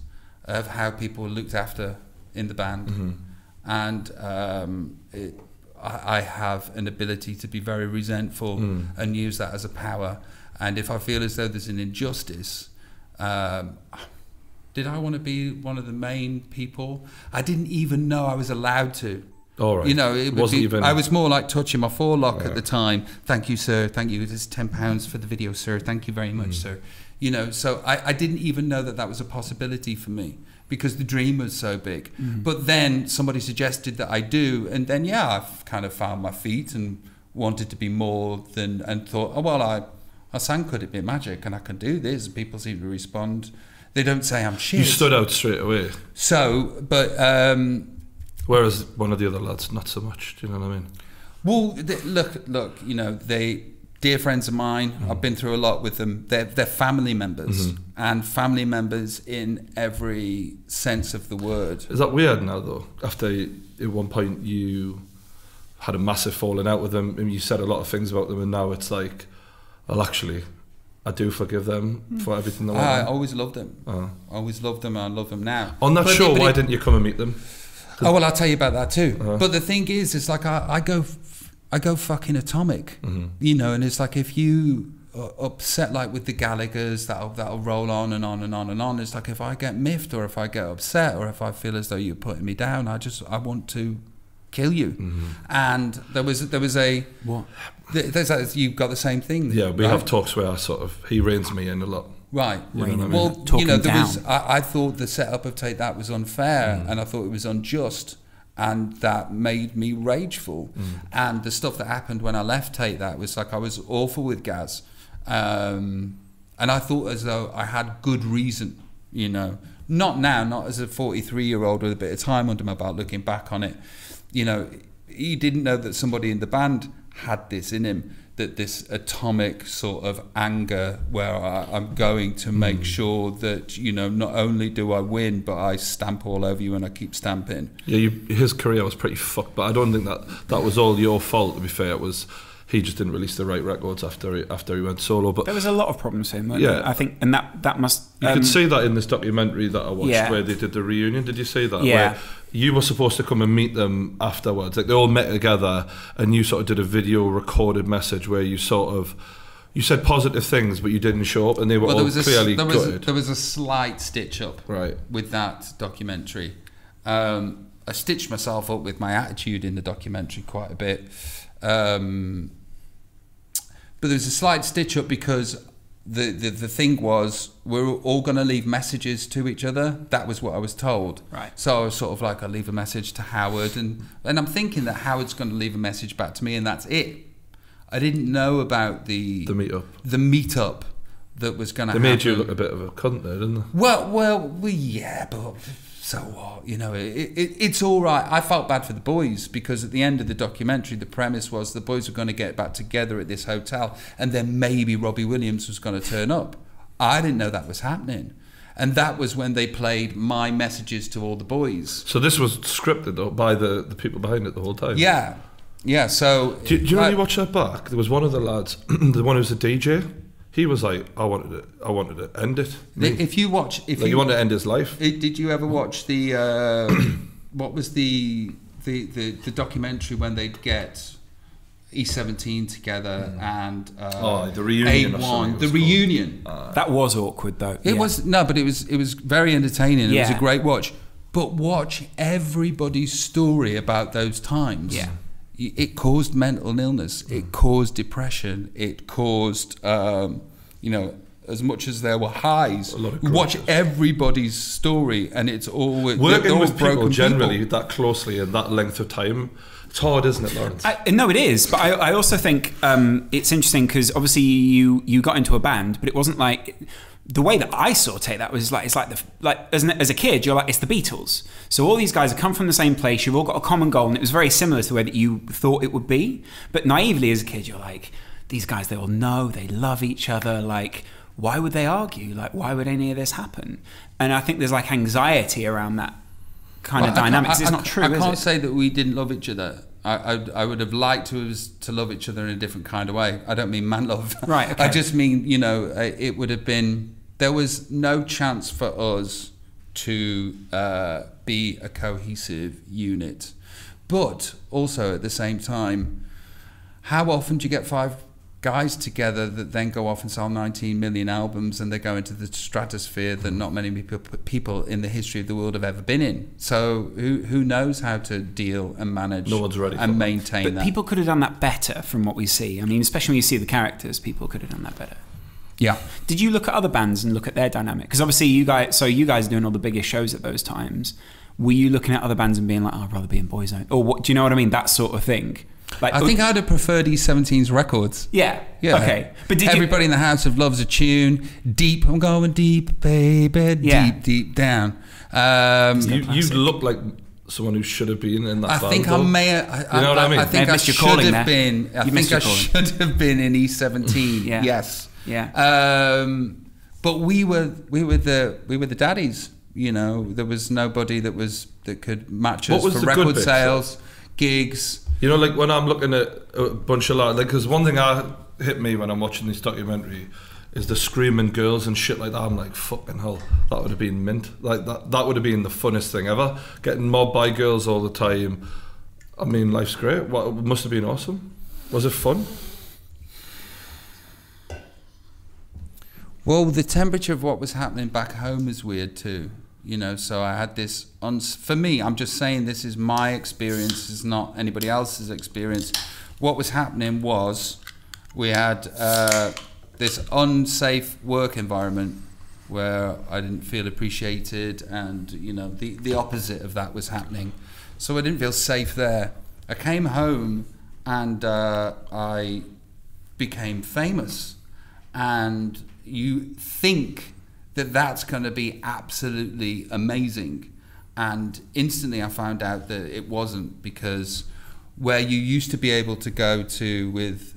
of how people were looked after in the band. Mm-hmm. And um, it, I, I have an ability to be very resentful mm. and use that as a power. And if I feel as though there's an injustice, um, did I want to be one of the main people? I didn't even know I was allowed to. All right. You know, it wasn't be, even. I was more like touching my forelock right. at the time. Thank you, sir. Thank you. This is ten pounds for the video, sir. Thank you very much, mm. sir. You know, so I, I didn't even know that that was a possibility for me, because the dream was so big. Mm. But then somebody suggested that I do, and then yeah, I've kind of found my feet and wanted to be more than, and thought, oh well, I, I sang Could It Be Magic, and I can do this. And people seem to respond. They don't say I'm shit. You stood out straight away. So, but. Um, Whereas one of the other lads, not so much. Do you know what I mean? Well, they, look, look. You know, they dear friends of mine. Mm. I've been through a lot with them. They're they're family members, mm-hmm. and family members in every sense of the word. Is that weird now, though? After at one point you had a massive falling out with them, and you said a lot of things about them, and now it's like, well, actually, I do forgive them mm. for everything that I, I always loved them. Oh. I always loved them, and I love them now. On that but show, it, why it, didn't you come and meet them? Oh, well, I'll tell you about that too. Uh-huh. But the thing is, it's like I, I go I go fucking atomic, mm-hmm. you know, and it's like if you are upset, like with the Gallaghers, that'll, that'll roll on and on and on and on. It's like if I get miffed, or if I get upset, or if I feel as though you're putting me down, I just, I want to kill you. Mm-hmm. And there was, there was a... What? There's a, you've got the same thing. Yeah, we right? have talks where I sort of, he reins me in a lot. Right. You know I mean? Well, Talking you know, there down. was. I, I thought the setup of Take That was unfair, mm. and I thought it was unjust, and that made me rageful. Mm. And the stuff that happened when I left Take That was like I was awful with Gaz, um, and I thought as though I had good reason. You know, not now, not as a forty-three-year-old with a bit of time under my belt. Looking back on it, you know, he didn't know that somebody in the band had this in him. that this atomic sort of anger where I, I'm going to make mm. sure that, you know, not only do I win, but I stamp all over you and I keep stamping. Yeah, you, his career was pretty fucked, but I don't think that that was all your fault, to be fair. It was, he just didn't release the right records after he, after he went solo. But there was a lot of problems him, yeah. There? I think, and that, that must... Um, you could see that in this documentary that I watched yeah. where they did the reunion. Did you see that? Yeah. Where you were supposed to come and meet them afterwards. Like, they all met together and you sort of did a video recorded message where you sort of, you said positive things, but you didn't show up, and they were well, all there clearly a, there gutted. Was a, there was a slight stitch up right. with that documentary. Um, I stitched myself up with my attitude in the documentary quite a bit. Um, but there was a slight stitch up because the, the, the thing was, we're all going to leave messages to each other. That was what I was told. Right. So I was sort of like, I'll leave a message to Howard. And, and I'm thinking that Howard's going to leave a message back to me, and that's it. I didn't know about the... The meet-up. The meet-up that was going to happen. They made you look a bit of a cunt there, didn't they? Well, well, well yeah, but... So what? You know, it, it, it's all right. I felt bad for the boys because at the end of the documentary, the premise was the boys were going to get back together at this hotel and then maybe Robbie Williams was going to turn up. I didn't know that was happening. And that was when they played my messages to all the boys. So this was scripted by the, the people behind it the whole time? Yeah. Yeah, so... Do, do you know when you watch that back? There was one of the lads, the one who was a D J... He was like, I wanted it. I wanted to end it. I mean, if you watch, if like you, you want to end his life, it, did you ever watch the uh, what was the the, the the documentary when they'd get E seventeen together mm. and uh, oh, the reunion? A one, the reunion. Uh, that was awkward though. It yeah. was no, but it was it was very entertaining. Yeah. It was a great watch. But watch everybody's story about those times. Yeah. It caused mental illness. It caused depression. It caused, um, you know, as much as there were highs. Watch everybody's story, and it's all working with people generally that closely and that length of time. It's hard, isn't it, Lawrence? I, no, it is. But I, I also think um, it's interesting because obviously you you got into a band, but it wasn't like. The way that I saw Take That was like, it's like, the like as, an, as a kid, you're like, it's the Beatles. So all these guys have come from the same place, you've all got a common goal, and it was very similar to the way that you thought it would be. But naively as a kid, you're like, these guys, they all know, they love each other, like, why would they argue? Like, why would any of this happen? And I think there's like anxiety around that kind well, of dynamic. It's I, not true, I can't is it? say that we didn't love each other. I, I, I would have liked to to love each other in a different kind of way. I don't mean man love. Right, okay. I just mean, you know, it would have been... There was no chance for us to uh, be a cohesive unit. But also at the same time, how often do you get five guys together that then go off and sell nineteen million albums and they go into the stratosphere that not many people in the history of the world have ever been in? So who, who knows how to deal and manage no one's ready and maintain that. But that. People could have done that better from what we see. I mean, especially when you see the characters, people could have done that better. Yeah. Did you look at other bands and look at their dynamic? Because obviously you guys, so you guys are doing all the biggest shows at those times. Were you looking at other bands and being like, oh, I'd rather be in Boyzone? Or what, do you know what I mean? That sort of thing. Like, I think I'd have preferred E seventeen's records. Yeah. Yeah. Okay. But did Everybody you, in the House of Love's a tune. Deep, I'm going deep, baby. Yeah. Deep, deep down. Um, you, you look like someone who should have been in that I band. I think though. I may have. I, you know I, what I mean? I think I, I should have there. been. I you think I should have been in E seventeen. Yeah. Yes. Yeah, um, but we were we were the we were the daddies. You know, there was nobody that was that could match us for record sales, gigs. You know, like when I'm looking at a bunch of lads, like because one thing that hit me when I'm watching this documentary is the screaming girls and shit like that. I'm like, fucking hell, that would have been mint. Like that that would have been the funnest thing ever. Getting mobbed by girls all the time. I mean, life's great. What must have been awesome. Was it fun? Well, the temperature of what was happening back home was weird too, you know, so I had this, uns for me, I'm just saying this is my experience, it's not anybody else's experience. What was happening was we had uh, this unsafe work environment where I didn't feel appreciated and, you know, the, the opposite of that was happening. So I didn't feel safe there. I came home and uh, I became famous and... You think that that's going to be absolutely amazing. And instantly I found out that it wasn't because where you used to be able to go to with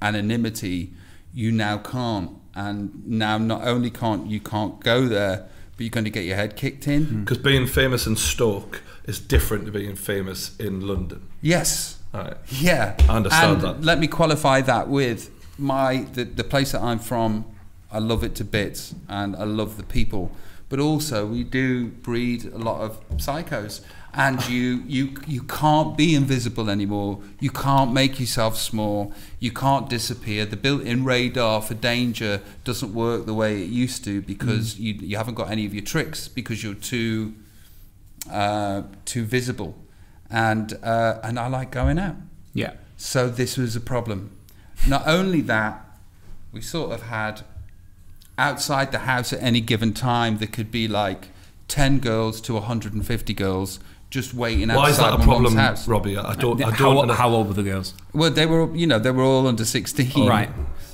anonymity, you now can't. And now not only can't you can't go there, but you're going to get your head kicked in. Because being famous in Stoke is different to being famous in London. Yes. All right. Yeah. I understand and that. Let me qualify that with my the, the place that I'm from. I love it to bits, and I love the people. But also, we do breed a lot of psychos, and you you you can't be invisible anymore. You can't make yourself small. You can't disappear. The built-in radar for danger doesn't work the way it used to, because mm. you you haven't got any of your tricks, because you're too uh, too visible. And uh, and I like going out. Yeah. So this was a problem. Not only that, we sort of had. Outside the house at any given time, there could be like ten girls to a hundred and fifty girls just waiting outside. Why is that a problem, house. Robbie? I don't. I don't. How, how old were the girls? Well, they were. You know, they were all under sixteen. Oh, right.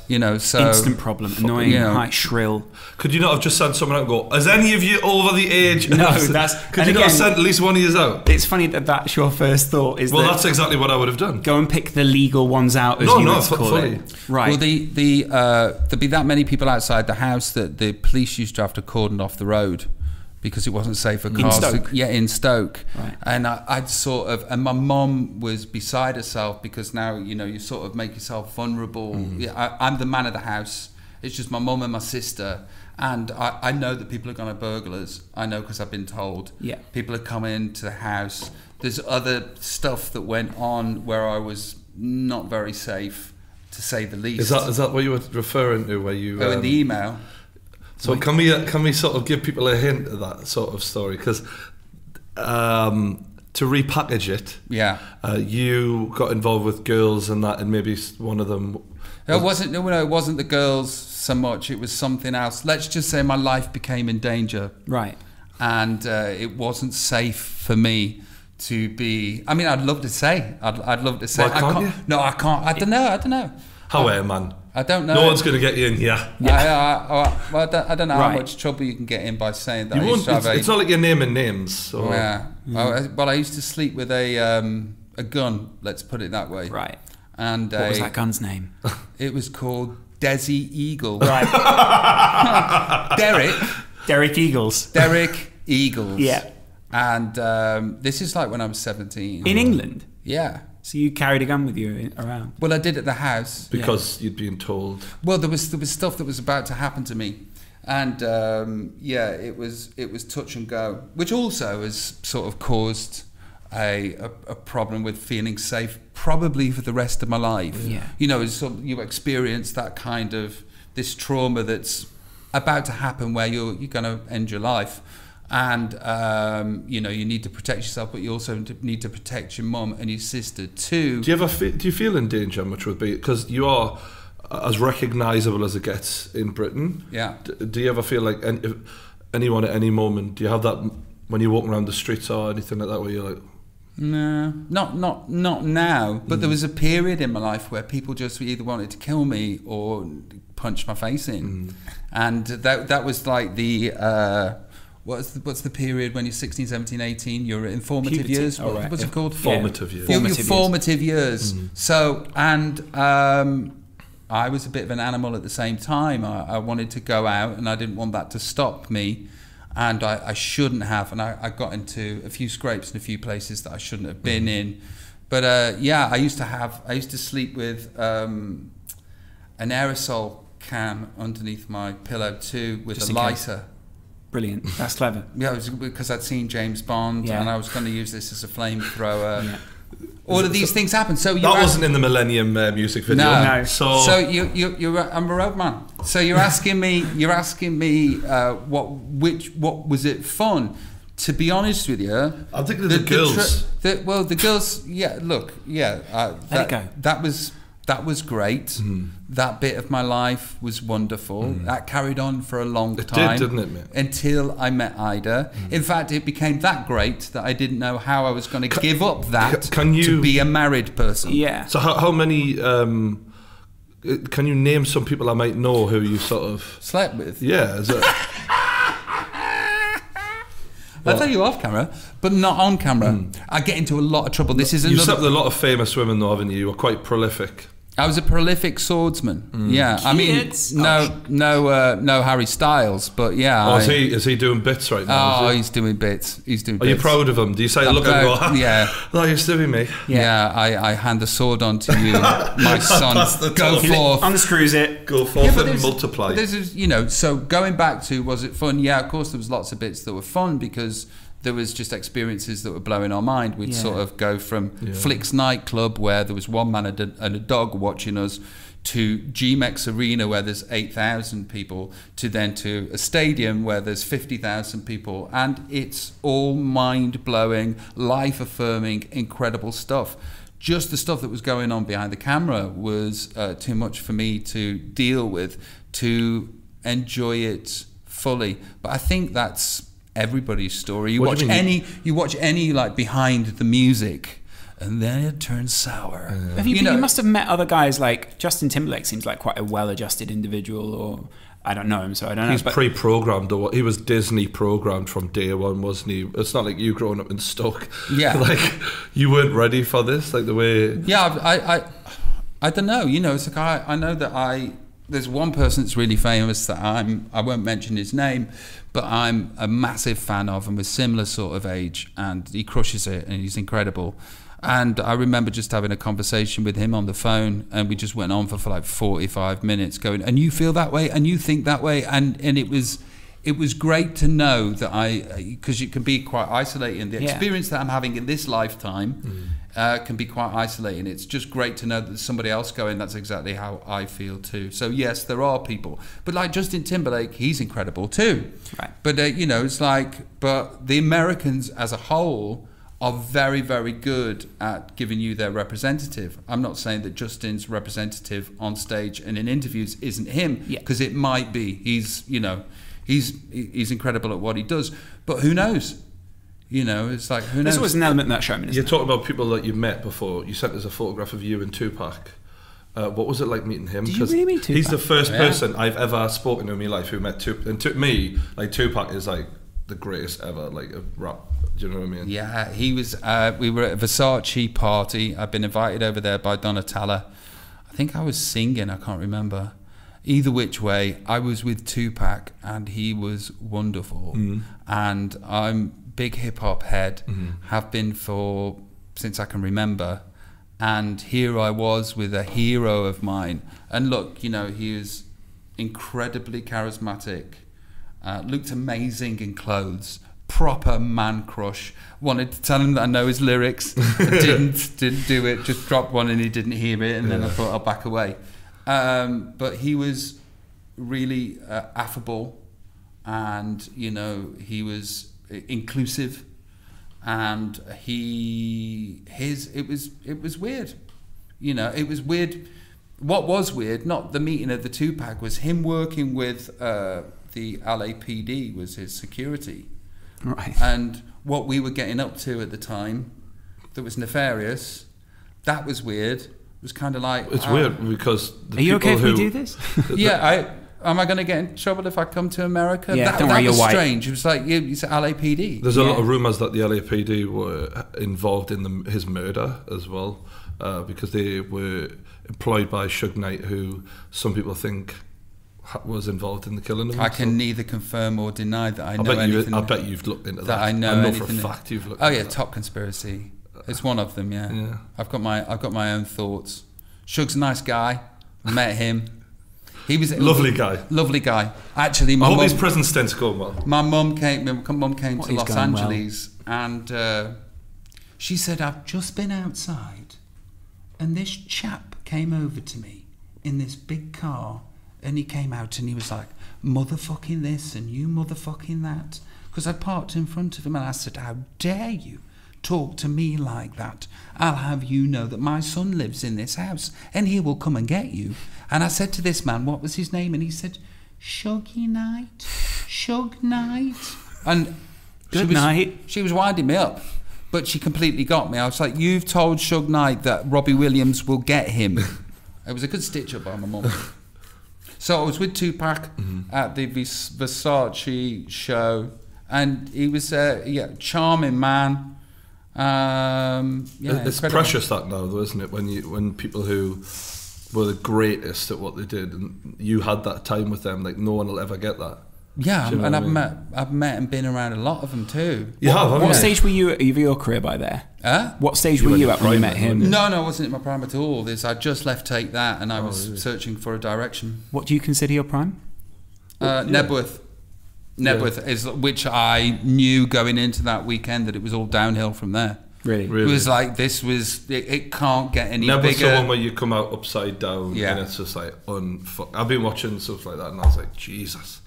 You know, so instant problem, annoying, you know. High, shrill. Could you not have just sent someone out and go? Is any of you over the age? No, that's. Could you again, not have sent at least one of you out? It's funny that that's your first thought. Is well, that that's exactly what I would have done. Go and pick the legal ones out. As no, you no, it's funny. Right. Well, the the uh, there'd be that many people outside the house that the police used to have to cordon off the road. Because it wasn't safe for cars. In Stoke. Yeah, in Stoke. Right. And I, I'd sort of, and my mum was beside herself, because now, you know, you sort of make yourself vulnerable. Mm. Yeah, I, I'm the man of the house. It's just my mum and my sister. And I, I know that people are going to burglars. I know, because I've been told. Yeah. People are coming to the house. There's other stuff that went on where I was not very safe, to say the least. Is that, is that what you were referring to, where you... Oh, um, in the email. So can we can we sort of give people a hint of that sort of story? Because um, to repackage it, yeah, uh, you got involved with girls and that, and maybe one of them. No, it wasn't. No, no, it wasn't the girls so much. It was something else. Let's just say my life became in danger, right? And uh, it wasn't safe for me to be. I mean, I'd love to say. I'd I'd love to say. Why can't I can't. You? No, I can't. I don't know. I don't know. How are you, man? I don't know. No one's going to get you in here. Yeah. I, I, I, well, I, don't, I don't know right. how much trouble you can get in by saying that. You I used to have it's, a, it's not like you're naming names. So. Yeah. Mm. I, well, I used to sleep with a um, a gun. Let's put it that way. Right. And what a, was that gun's name? It was called Desert Eagle. Right. Derek. Derek Eagles. Derek Eagles. Yeah. And um, this is like when I was seventeen. In England. Yeah. So you carried a gun with you around? Well, I did at the house. Because yeah. you'd been told? Well, there was there was stuff that was about to happen to me. And um, yeah, it was it was touch and go, which also has sort of caused a, a, a problem with feeling safe, probably for the rest of my life. Yeah. You know, it's sort of, you experience that kind of, this trauma that's about to happen where you're, you're going to end your life. And um, you know, you need to protect yourself, but you also need to protect your mum and your sister too. Do you ever feel, do you feel in danger much with being, because you are as recognisable as it gets in Britain? Yeah. Do, do you ever feel like any, anyone at any moment? Do you have that when you're walking around the streets or anything like that, where you're like? No, not not not now. But mm. there was a period in my life where people just either wanted to kill me or punch my face in, mm. and that that was like the. Uh, What's the, what's the period when you're sixteen, seventeen, eighteen, your informative Puberty. years? What, oh, right. What's yeah. it called? Formative yeah. years. Formative, your formative years. years. Mm. So, and um, I was a bit of an animal at the same time. I, I wanted to go out and I didn't want that to stop me. And I, I shouldn't have. And I, I got into a few scrapes in a few places that I shouldn't have been mm. in. But uh, yeah, I used to have, I used to sleep with um, an aerosol can underneath my pillow too, with Just a lighter. Case. Brilliant. That's clever. Yeah, it was because I'd seen James Bond, yeah. and I was going to use this as a flamethrower. Yeah. All of these so, things happen. So that wasn't in the Millennium uh, music video. No. no. So, so you, you, you're. I'm a road man. So you're asking me. You're asking me uh, what? Which? What was it fun? To be honest with you, I think the, the girls. The, well, the girls. Yeah. Look. Yeah. Uh, that, Let it go. That was. That was great. Mm. That bit of my life was wonderful. Mm. That carried on for a long it time. It did, didn't it, mate? Until I met Ida. Mm. In fact, it became that great that I didn't know how I was going to give up that can you, to be a married person. Yeah. So how, how many... Um, can you name some people I might know who you sort of... Slept with? Yeah. Is it? I'll tell you off camera, but not on camera. Mm. I get into a lot of trouble. This is another... You slept with a lot of famous women, though, haven't you? You were quite prolific. I was a prolific swordsman. Mm. Yeah, Kids. I mean, no, no, uh, no Harry Styles, but yeah. Oh, I, is he is he doing bits right now? Oh, he's doing bits. He's doing. Are bits. you proud of him? Do you say, I'm look at him? Yeah. No, you're stiffing me. Yeah, yeah, I, I hand the sword on to you, my son. Go top. forth, unscrews it. Go forth yeah, and there's, multiply. This is, you know. So going back to, was it fun? Yeah, of course. There was lots of bits that were fun because there was just experiences that were blowing our mind. We'd yeah. sort of go from yeah. Flicks nightclub, where there was one man and a dog watching us, to G MEX Arena, where there's eight thousand people, to then to a stadium where there's fifty thousand people. And it's all mind-blowing, life-affirming, incredible stuff. Just the stuff that was going on behind the camera was uh, too much for me to deal with, to enjoy it fully. But I think that's everybody's story. You watch any, you watch any like behind the music, and then it turns sour. Yeah. Have you, you, know, you must have met other guys like Justin Timberlake. Seems like quite a well-adjusted individual, or I don't know him, so I don't know. He's pre-programmed, or he was Disney programmed from day one, wasn't he? It's not like you growing up in Stoke. Yeah, like you weren't ready for this, like the way. Yeah, I, I, I don't know. You know, it's like I, I know that I. There's one person that's really famous that I'm, I won't mention his name, but I'm a massive fan of, and we're similar sort of age, and he crushes it and he's incredible. And I remember just having a conversation with him on the phone, and we just went on for, for like forty-five minutes going, and you feel that way and you think that way. And, and it was, it was great to know that I, because you can be quite isolating. The yeah. experience that I'm having in this lifetime mm. Uh, can be quite isolating. It's just great to know that there's somebody else going, that's exactly how I feel too. So yes, there are people, but like Justin Timberlake, he's incredible too. Right. But uh, you know, it's like, but the Americans as a whole are very, very good at giving you their representative. I'm not saying that Justin's representative on stage and in interviews isn't him, because yeah. it might be. He's, you know, he's he's incredible at what he does, but who knows? You know, it's like, who knows? There's always an element in that showman. You're talking about people that you've met before. You sent us a photograph of you and Tupac. Uh, what was it like meeting him? Do you really meet Tupac? He's the first yeah. person I've ever spoken to in my life who met Tupac. And to me, like, Tupac is like the greatest ever, like a rap. Do you know what I mean? Yeah, he was. Uh, we were at a Versace party. I'd been invited over there by Donatella. I think I was singing. I can't remember. Either which way, I was with Tupac, and he was wonderful. Mm. And I'm. Big hip hop head, mm-hmm. have been for since I can remember, and here I was with a hero of mine. And look, you know, he is incredibly charismatic, uh, looked amazing in clothes, proper man crush. Wanted to tell him that I know his lyrics, didn't didn't do it. Just dropped one and he didn't hear it, and yeah. then I thought I'll back away. Um, but he was really uh, affable, and you know, he was. Inclusive, and he his it was it was weird, you know. It was weird. What was weird, not the meeting of the Tupac, was him working with uh, the L A P D was his security, right? And what we were getting up to at the time, that was nefarious, that was weird. It was kind of like, it's um, weird because the are you okay if who, we do this? yeah, I. Am I going to get in trouble if I come to America? Yeah, that don't that worry, was you're strange. White. It was like, it's L A P D. There's a yeah. lot of rumours that the L A P D were involved in the, his murder as well, uh, because they were employed by Suge Knight, who some people think was involved in the killing of him. I can so. neither confirm or deny that I know I bet anything. You, I bet you've looked into that. That I know, I know for a fact you've looked. Oh into yeah, that. Top conspiracy. It's one of them. Yeah. yeah. I've got my I've got my own thoughts. Suge's a nice guy. Met him. He was a lovely guy. Lovely guy. Actually, my I hope mum, his prison stent's going well. My mum came, my mum came what, to Los Angeles well. and uh, she said, I've just been outside and this chap came over to me in this big car, and he came out and he was like, motherfucking this and you motherfucking that. Because I parked in front of him and I said, how dare you talk to me like that? I'll have you know that my son lives in this house and he will come and get you. And I said to this man, what was his name? And he said, Suge Knight, Suge Knight. And Good she was, night. She was winding me up, but she completely got me. I was like, you've told Suge Knight that Robbie Williams will get him. It was a good stitch up by my mum. So I was with Tupac mm-hmm. at the Versace show, and he was a yeah, charming man. Um, yeah, it's incredible. Precious that now, though, isn't it? When you when people who were the greatest at what they did, and you had that time with them like no one will ever get that. Yeah, you know, and I've I mean? met I've met and been around a lot of them too. You what, have, haven't What you? stage were you of your career by there? Huh? What stage you were you at when you met him? No, no, I wasn't in my prime at all. This I just left Take That, and I oh, was really? searching for a direction. What do you consider your prime? Uh, yeah. Knebworth. Knebworth, yeah. is, which I knew going into that weekend that it was all downhill from there. Really? really? It was like, this was, it, it can't get any Knebworth bigger. Knebworth's the one where you come out upside down, yeah. and it's just like, unfuck. I've been watching stuff like that, and I was like, Jesus.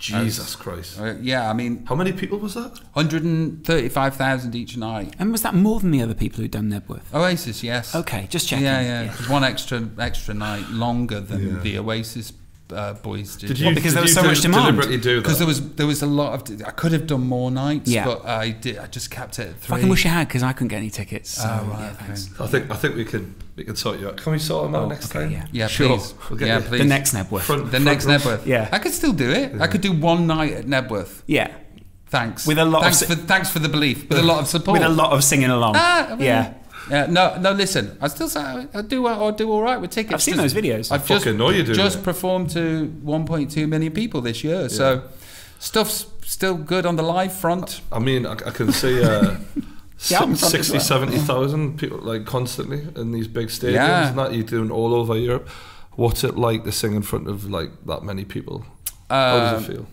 Jesus Christ. Uh, yeah, I mean... How many people was that? one hundred thirty-five thousand each night. And was that more than the other people who'd done Knebworth? Oasis, yes. Okay, just checking. Yeah, yeah. yeah. One extra extra night longer than yeah. the Oasis uh, boys did. did you, well, because did there was so much demand. Deliberately do that? Because there was, there was a lot of... I could have done more nights, yeah. but I did. I just kept it at three. I fucking wish I had, because I couldn't get any tickets. So, oh, right, yeah, thanks. I think, I think we could... We can sort you out. Can we sort them out oh, next okay, time? Yeah, yeah sure. Please. We'll yeah, please. The next Knebworth. Front, the front next rough. Knebworth. Yeah. I could still do it. Yeah. I could do one night at Knebworth. Yeah. Thanks. With a lot thanks of for, thanks for the belief. With a lot of support. With a lot of singing along. Ah, I mean, yeah. yeah. No, no. Listen, I still say I do. I do all right with tickets. I've seen just, those videos. I fucking know you do. Just it. performed to one point two million people this year, yeah. so stuff's still good on the live front. I mean, I, I can see. Uh, Yeah, sixty, seventy thousand people like constantly in these big stadiums yeah. and that you're doing all over Europe. What's it like to sing in front of like that many people? Uh, How does it feel?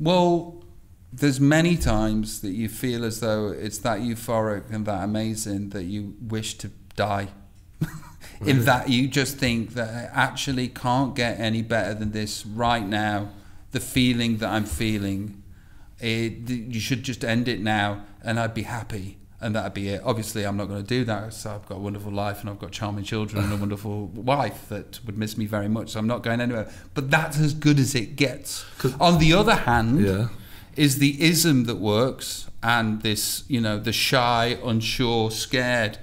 Well, there's many times that you feel as though it's that euphoric and that amazing that you wish to die. Really? In that you just think that I actually can't get any better than this right now. The feeling that I'm feeling, it, you should just end it now. And I'd be happy, and that'd be it. Obviously, I'm not going to do that, so I've got a wonderful life, and I've got charming children and a wonderful wife that would miss me very much, so I'm not going anywhere. But that's as good as it gets. On the other hand, yeah. is the ism that works, and this, you know, the shy, unsure, scared.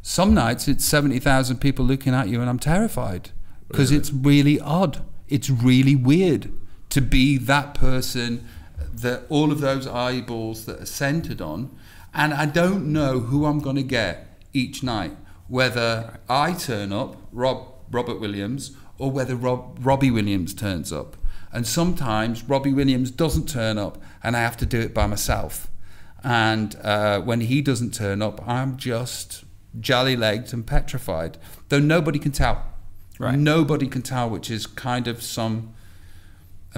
Some nights, it's seventy thousand people looking at you, and I'm terrified, because really? it's really odd. It's really weird to be that person... That all of those eyeballs that are centered on, and I don't know who I'm going to get each night, whether I turn up, Rob, Robert Williams, or whether Rob, Robbie Williams turns up. And sometimes Robbie Williams doesn't turn up and I have to do it by myself. And uh, when he doesn't turn up, I'm just jelly-legged and petrified, though nobody can tell. Right. Nobody can tell, which is kind of some...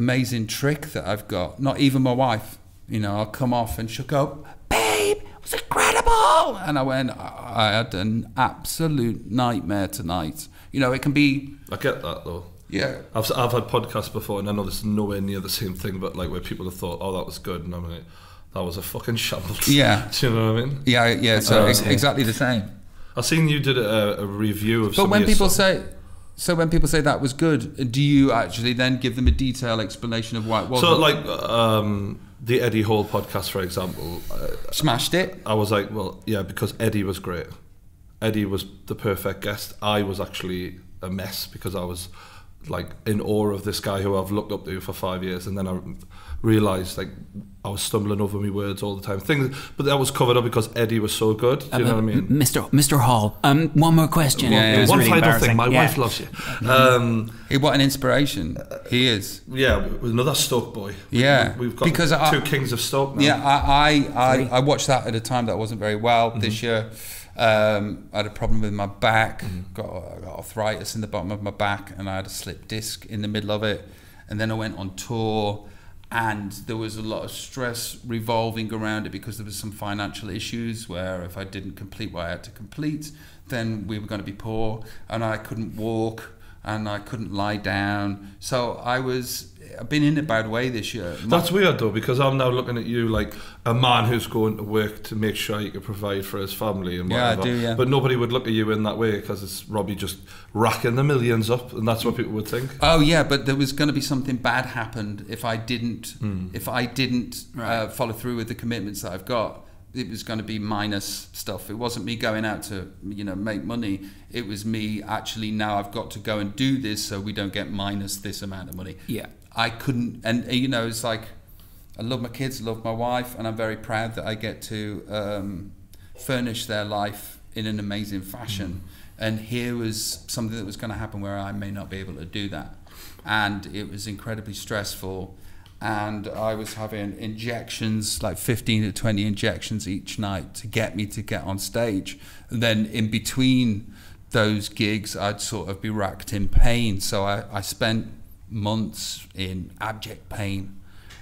amazing trick that I've got. Not even my wife. You know, I'll come off and she'll go, babe, it was incredible. And I went, I had an absolute nightmare tonight. You know, it can be... I get that, though. Yeah. I've, I've had podcasts before, and I know this is nowhere near the same thing, but like where people have thought, oh, that was good. And I'm like, that was a fucking shambles. Yeah. Do you know what I mean? Yeah, yeah, so uh, exactly the same. I've seen you did a, a review of some But when people say... So when people say that was good, do you actually then give them a detailed explanation of why it wasn't? So like um, the Eddie Hall podcast, for example. Smashed it. I was like, well, yeah, because Eddie was great. Eddie was the perfect guest. I was actually a mess because I was like in awe of this guy who I've looked up to for five years. And then I realised like I was stumbling over my words all the time. Things, but that was covered up because Eddie was so good. Do you um, know what I mean? Mister Mister Hall, um, one more question. Yeah, yeah, it was one really final thing, my yeah. wife loves you. Um, hey, what an inspiration. He is. Yeah, another Stoke boy. Yeah. We've got because two I, kings of Stoke now. Yeah, I, I, I, I watched that at a time that I wasn't very well mm-hmm. this year. Um, I had a problem with my back, mm-hmm. got, got arthritis in the bottom of my back, and I had a slip disc in the middle of it. And then I went on tour, and there was a lot of stress revolving around it because there was some financial issues where if I didn't complete what I had to complete, then we were going to be poor, and I couldn't walk, and I couldn't lie down. So I was, I've been in a bad way this year. My That's weird though, because I'm now looking at you like a man who's going to work to make sure he can provide for his family and whatever. Yeah, I do, yeah. But nobody would look at you in that way because it's Robbie just racking the millions up, and that's what people would think. Oh yeah, but there was going to be something bad happened if I didn't, mm. if I didn't right. uh, follow through with the commitments that I've got. It was going to be minus stuff. It wasn't me going out to, you know, make money. It was me actually now I've got to go and do this so we don't get minus this amount of money. Yeah. I couldn't, and you know, it's like, I love my kids, I love my wife, and I'm very proud that I get to um, furnish their life in an amazing fashion. And here was something that was going to happen where I may not be able to do that. And it was incredibly stressful. And I was having injections, like fifteen to twenty injections each night to get me to get on stage. And then in between those gigs, I'd sort of be racked in pain. So I, I spent months in abject pain.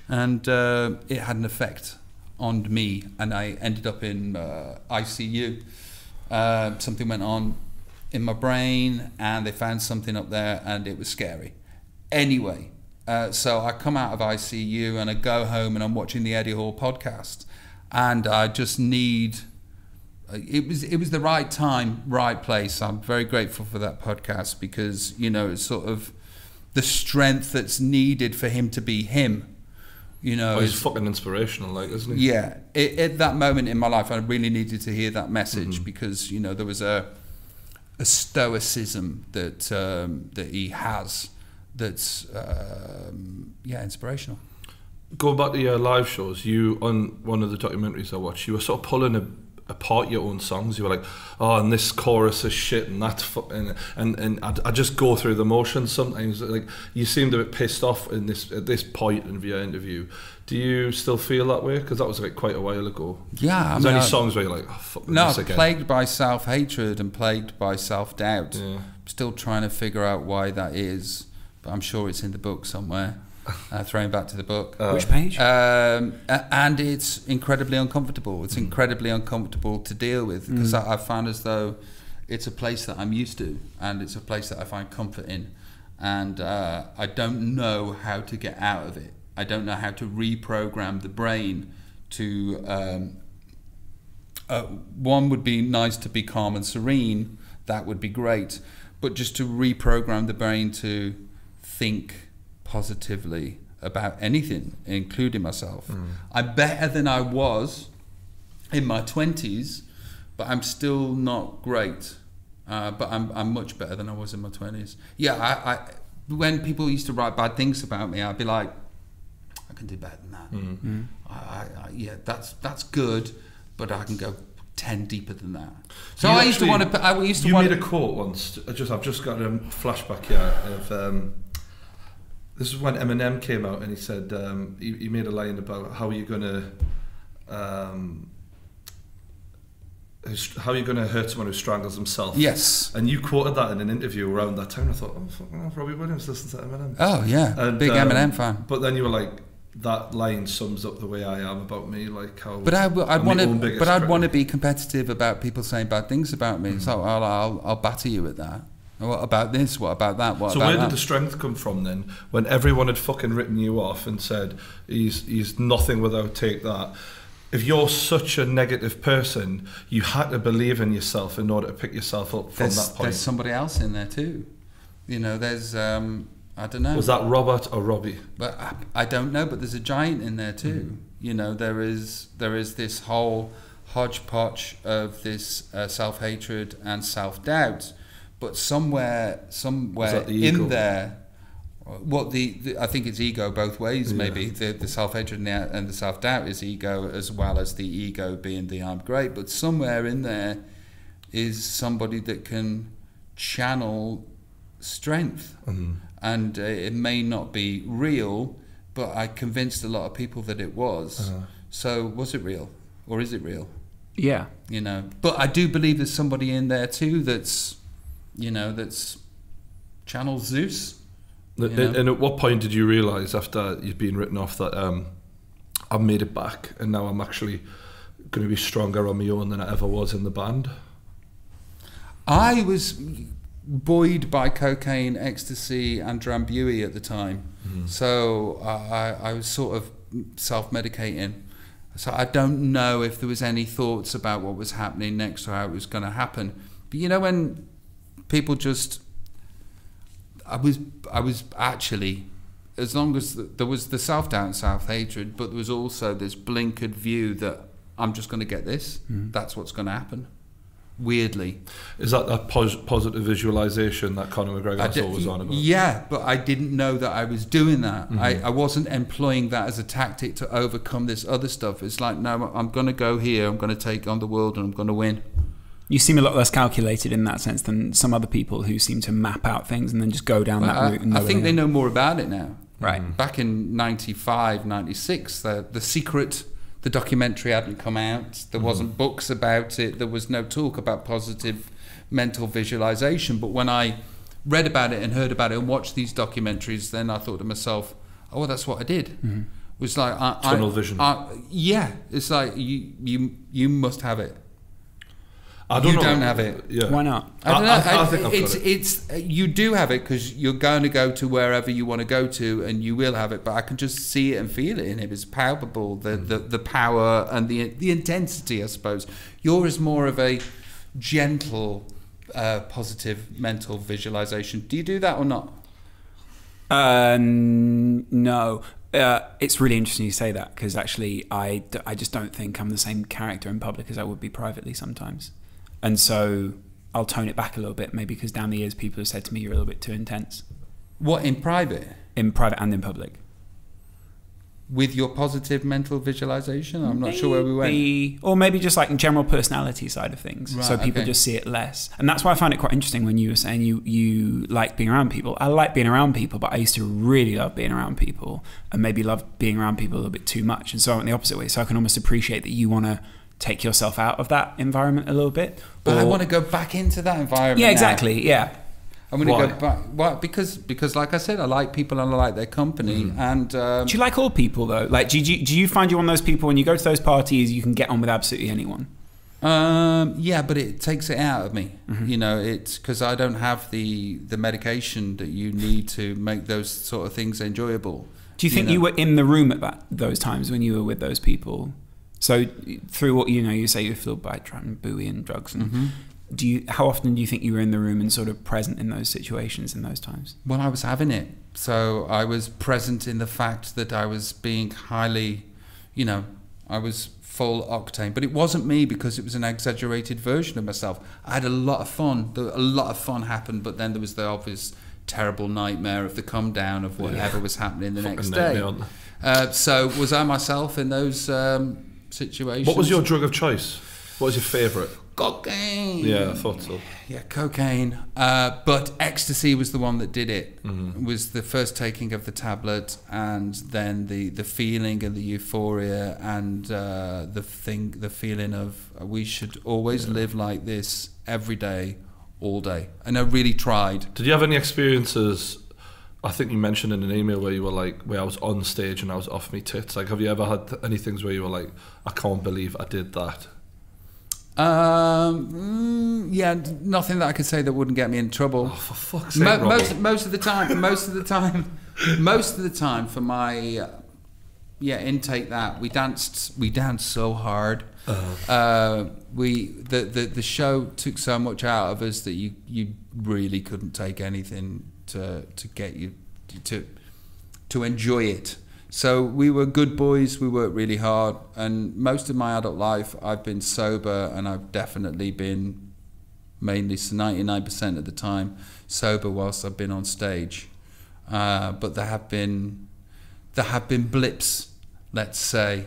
And uh, it had an effect on me. And I ended up in uh, I C U. Uh, something went on in my brain, and they found something up there, and it was scary. Anyway, uh, so I come out of I C U and I go home and I'm watching the Eddie Hall podcast, and I just need, it was it was the right time, right place. I'm very grateful for that podcast, because, you know, it's sort of the strength that's needed for him to be him. You know, oh, he's fucking inspirational, like, isn't he? Yeah, it, at that moment in my life, I really needed to hear that message, mm-hmm. because, you know, there was a a stoicism that um, that he has that's um, yeah, inspirational. Going back to your live shows, you, on one of the documentaries I watched, you were sort of pulling a, apart your own songs. You were like, oh, and this chorus is shit, and that, and and, and I, I just go through the motions sometimes. Like, you seemed a bit pissed off in this at this point in your interview. Do you still feel that way? Because that was like quite a while ago. Yeah. There's only songs where you're like, oh, fuck no, this again. Plagued by self-hatred and plagued by self-doubt. Yeah. I'm still trying to figure out why that is, but I'm sure it's in the book somewhere. Uh, throwing back to the book. Uh, Which page? Um, and it's incredibly uncomfortable. It's mm. incredibly uncomfortable to deal with, because mm. I, I found as though it's a place that I'm used to, and it's a place that I find comfort in. And uh, I don't know how to get out of it. I don't know how to reprogram the brain to... Um, uh, one would be nice to be calm and serene. That would be great. But just to reprogram the brain to think positively about anything, including myself. Mm. I'm better than I was in my twenties, but I'm still not great. Uh, but I'm, I'm much better than I was in my twenties. Yeah, I, I, when people used to write bad things about me, I'd be like, I can do better than that. Mm. Mm. I, I, I, yeah, that's that's good, but I can go ten deeper than that. So you I actually, used to want to. I used to. You made a quote once. I just I've just got a flashback here of um, this is when Eminem came out, and he said um, he, he made a line about how you're gonna um, how you're gonna hurt someone who strangles himself. Yes. And you quoted that in an interview around that time. I thought, oh, oh Robbie Williams listens to Eminem. Oh yeah, and, big um, Eminem fan. But then you were like, that line sums up the way I am about me, like how. But I, I'd want to. But I'd want to be competitive about people saying bad things about me. Mm. So I'll, I'll, I'll batter you at that. What about this? What about that? What so about where did that? The strength come from then? When everyone had fucking written you off and said he's he's nothing without Take That. If you're such a negative person, you had to believe in yourself in order to pick yourself up from there's, that point. There's somebody else in there too. You know, there's. Um, I don't know. Was that Robert or Robbie? But I, I don't know. But there's a giant in there too. Mm. You know, there is there is this whole hodgepodge of this uh, self-hatred and self-doubt. But somewhere, somewhere the in there, what the, the I think it's ego both ways. Yeah. Maybe the, the self hatred and the, and the self doubt is ego, as well as the ego being the I'm great. But somewhere in there is somebody that can channel strength, mm-hmm. and uh, it may not be real, but I convinced a lot of people that it was. Uh-huh. So was it real, or is it real? Yeah, you know. But I do believe there's somebody in there too that's. You know, that's channel Zeus. And, and at what point did you realise, after you'd been written off, that um, I've made it back and now I'm actually going to be stronger on my own than I ever was in the band? I was buoyed by cocaine, ecstasy and Drambuie at the time. Mm. So I, I was sort of self-medicating. So I don't know if there was any thoughts about what was happening next or how it was going to happen. But you know when... people just, I was, I was actually, as long as the, there was the self-doubt and self-hatred, but there was also this blinkered view that I'm just going to get this. Mm. That's what's going to happen. Weirdly. Is that that pos positive visualization that Conor McGregor's always on about? Yeah, but I didn't know that I was doing that. Mm-hmm. I, I wasn't employing that as a tactic to overcome this other stuff. It's like, no, I'm going to go here, I'm going to take on the world and I'm going to win. you seem a lot less calculated in that sense than some other people who seem to map out things and then just go down well, that I, route. And I think they know more about it now. Right. Mm. Back in ninety-five, ninety-six, the, the secret, the documentary hadn't come out. There mm. wasn't books about it. There was no talk about positive mental visualization. But when I read about it and heard about it and watched these documentaries, then I thought to myself, oh, well, that's what I did. Mm-hmm. It was like... I, Tunnel I, vision. I, yeah. It's like, you, you, you must have it. I don't you know. don't have it. Yeah. Why not? I don't know. I, I, I think I've it's, got it. It's, you do have it because you're going to go to wherever you want to go to and you will have it, but I can just see it and feel it in him. It's palpable, the, mm. the, the power and the, the intensity, I suppose. Yours is more of a gentle, uh, positive mental visualization. Do you do that or not? Uh, no. Uh, it's really interesting you say that because actually I, d I just don't think I'm the same character in public as I would be privately sometimes. And so I'll tone it back a little bit, maybe because down the years people have said to me, you're a little bit too intense. What, in private? In private and in public. With your positive mental visualization? I'm maybe, not sure where we went. Or maybe just like in general personality side of things. Right, so people okay. just see it less. And that's why I find it quite interesting when you were saying you, you like being around people. I like being around people, but I used to really love being around people and maybe love being around people a little bit too much. And so I went the opposite way. So I can almost appreciate that you want to take yourself out of that environment a little bit. But or, I want to go back into that environment. Yeah, exactly. Now. Yeah. I'm going to go back. Why? Because, because like I said, I like people and I like their company. Mm. And um, do you like all people though? Like, do you, do you find you're one of those people when you go to those parties, you can get on with absolutely anyone? Um, yeah, but it takes it out of me. Mm-hmm. You know, it's because I don't have the, the medication that you need to make those sort of things enjoyable. Do you think you know? You were in the room at that, those times when you were with those people? So through what you know, you say you're filled by trying buoy and drugs. And mm-hmm. do you? How often do you think you were in the room and sort of present in those situations in those times? Well, I was having it, so I was present in the fact that I was being highly, you know, I was full octane. But it wasn't me because it was an exaggerated version of myself. I had a lot of fun. A lot of fun happened, but then there was the obvious terrible nightmare of the come down of whatever yeah. was happening the Fucking next day. Uh, so was I myself in those? Um, Situations. What was your drug of choice? What was your favourite? Cocaine. Yeah, I thought so. Yeah, cocaine. Uh, but ecstasy was the one that did it. Mm-hmm. It was the first taking of the tablet, and then the the feeling and the euphoria and uh, the thing, the feeling of uh, we should always yeah. live like this every day, all day. And I really tried. Did you have any experiences? I think you mentioned in an email where you were like, where I was on stage and I was off me tits. Like, have you ever had any things where you were like, I can't believe I did that? Um, yeah, nothing that I could say that wouldn't get me in trouble. Oh, for fuck's sake, Mo most, most of the time, most of the time, most of the time for my, yeah, intake that, we danced, we danced so hard. Uh-huh. uh, we the, the, the show took so much out of us that you, you really couldn't take anything to to get you to to enjoy it. So we were good boys, we worked really hard, and most of my adult life I've been sober, and I've definitely been mainly ninety-nine percent of the time sober whilst I've been on stage. Uh, but there have been there have been blips, let's say.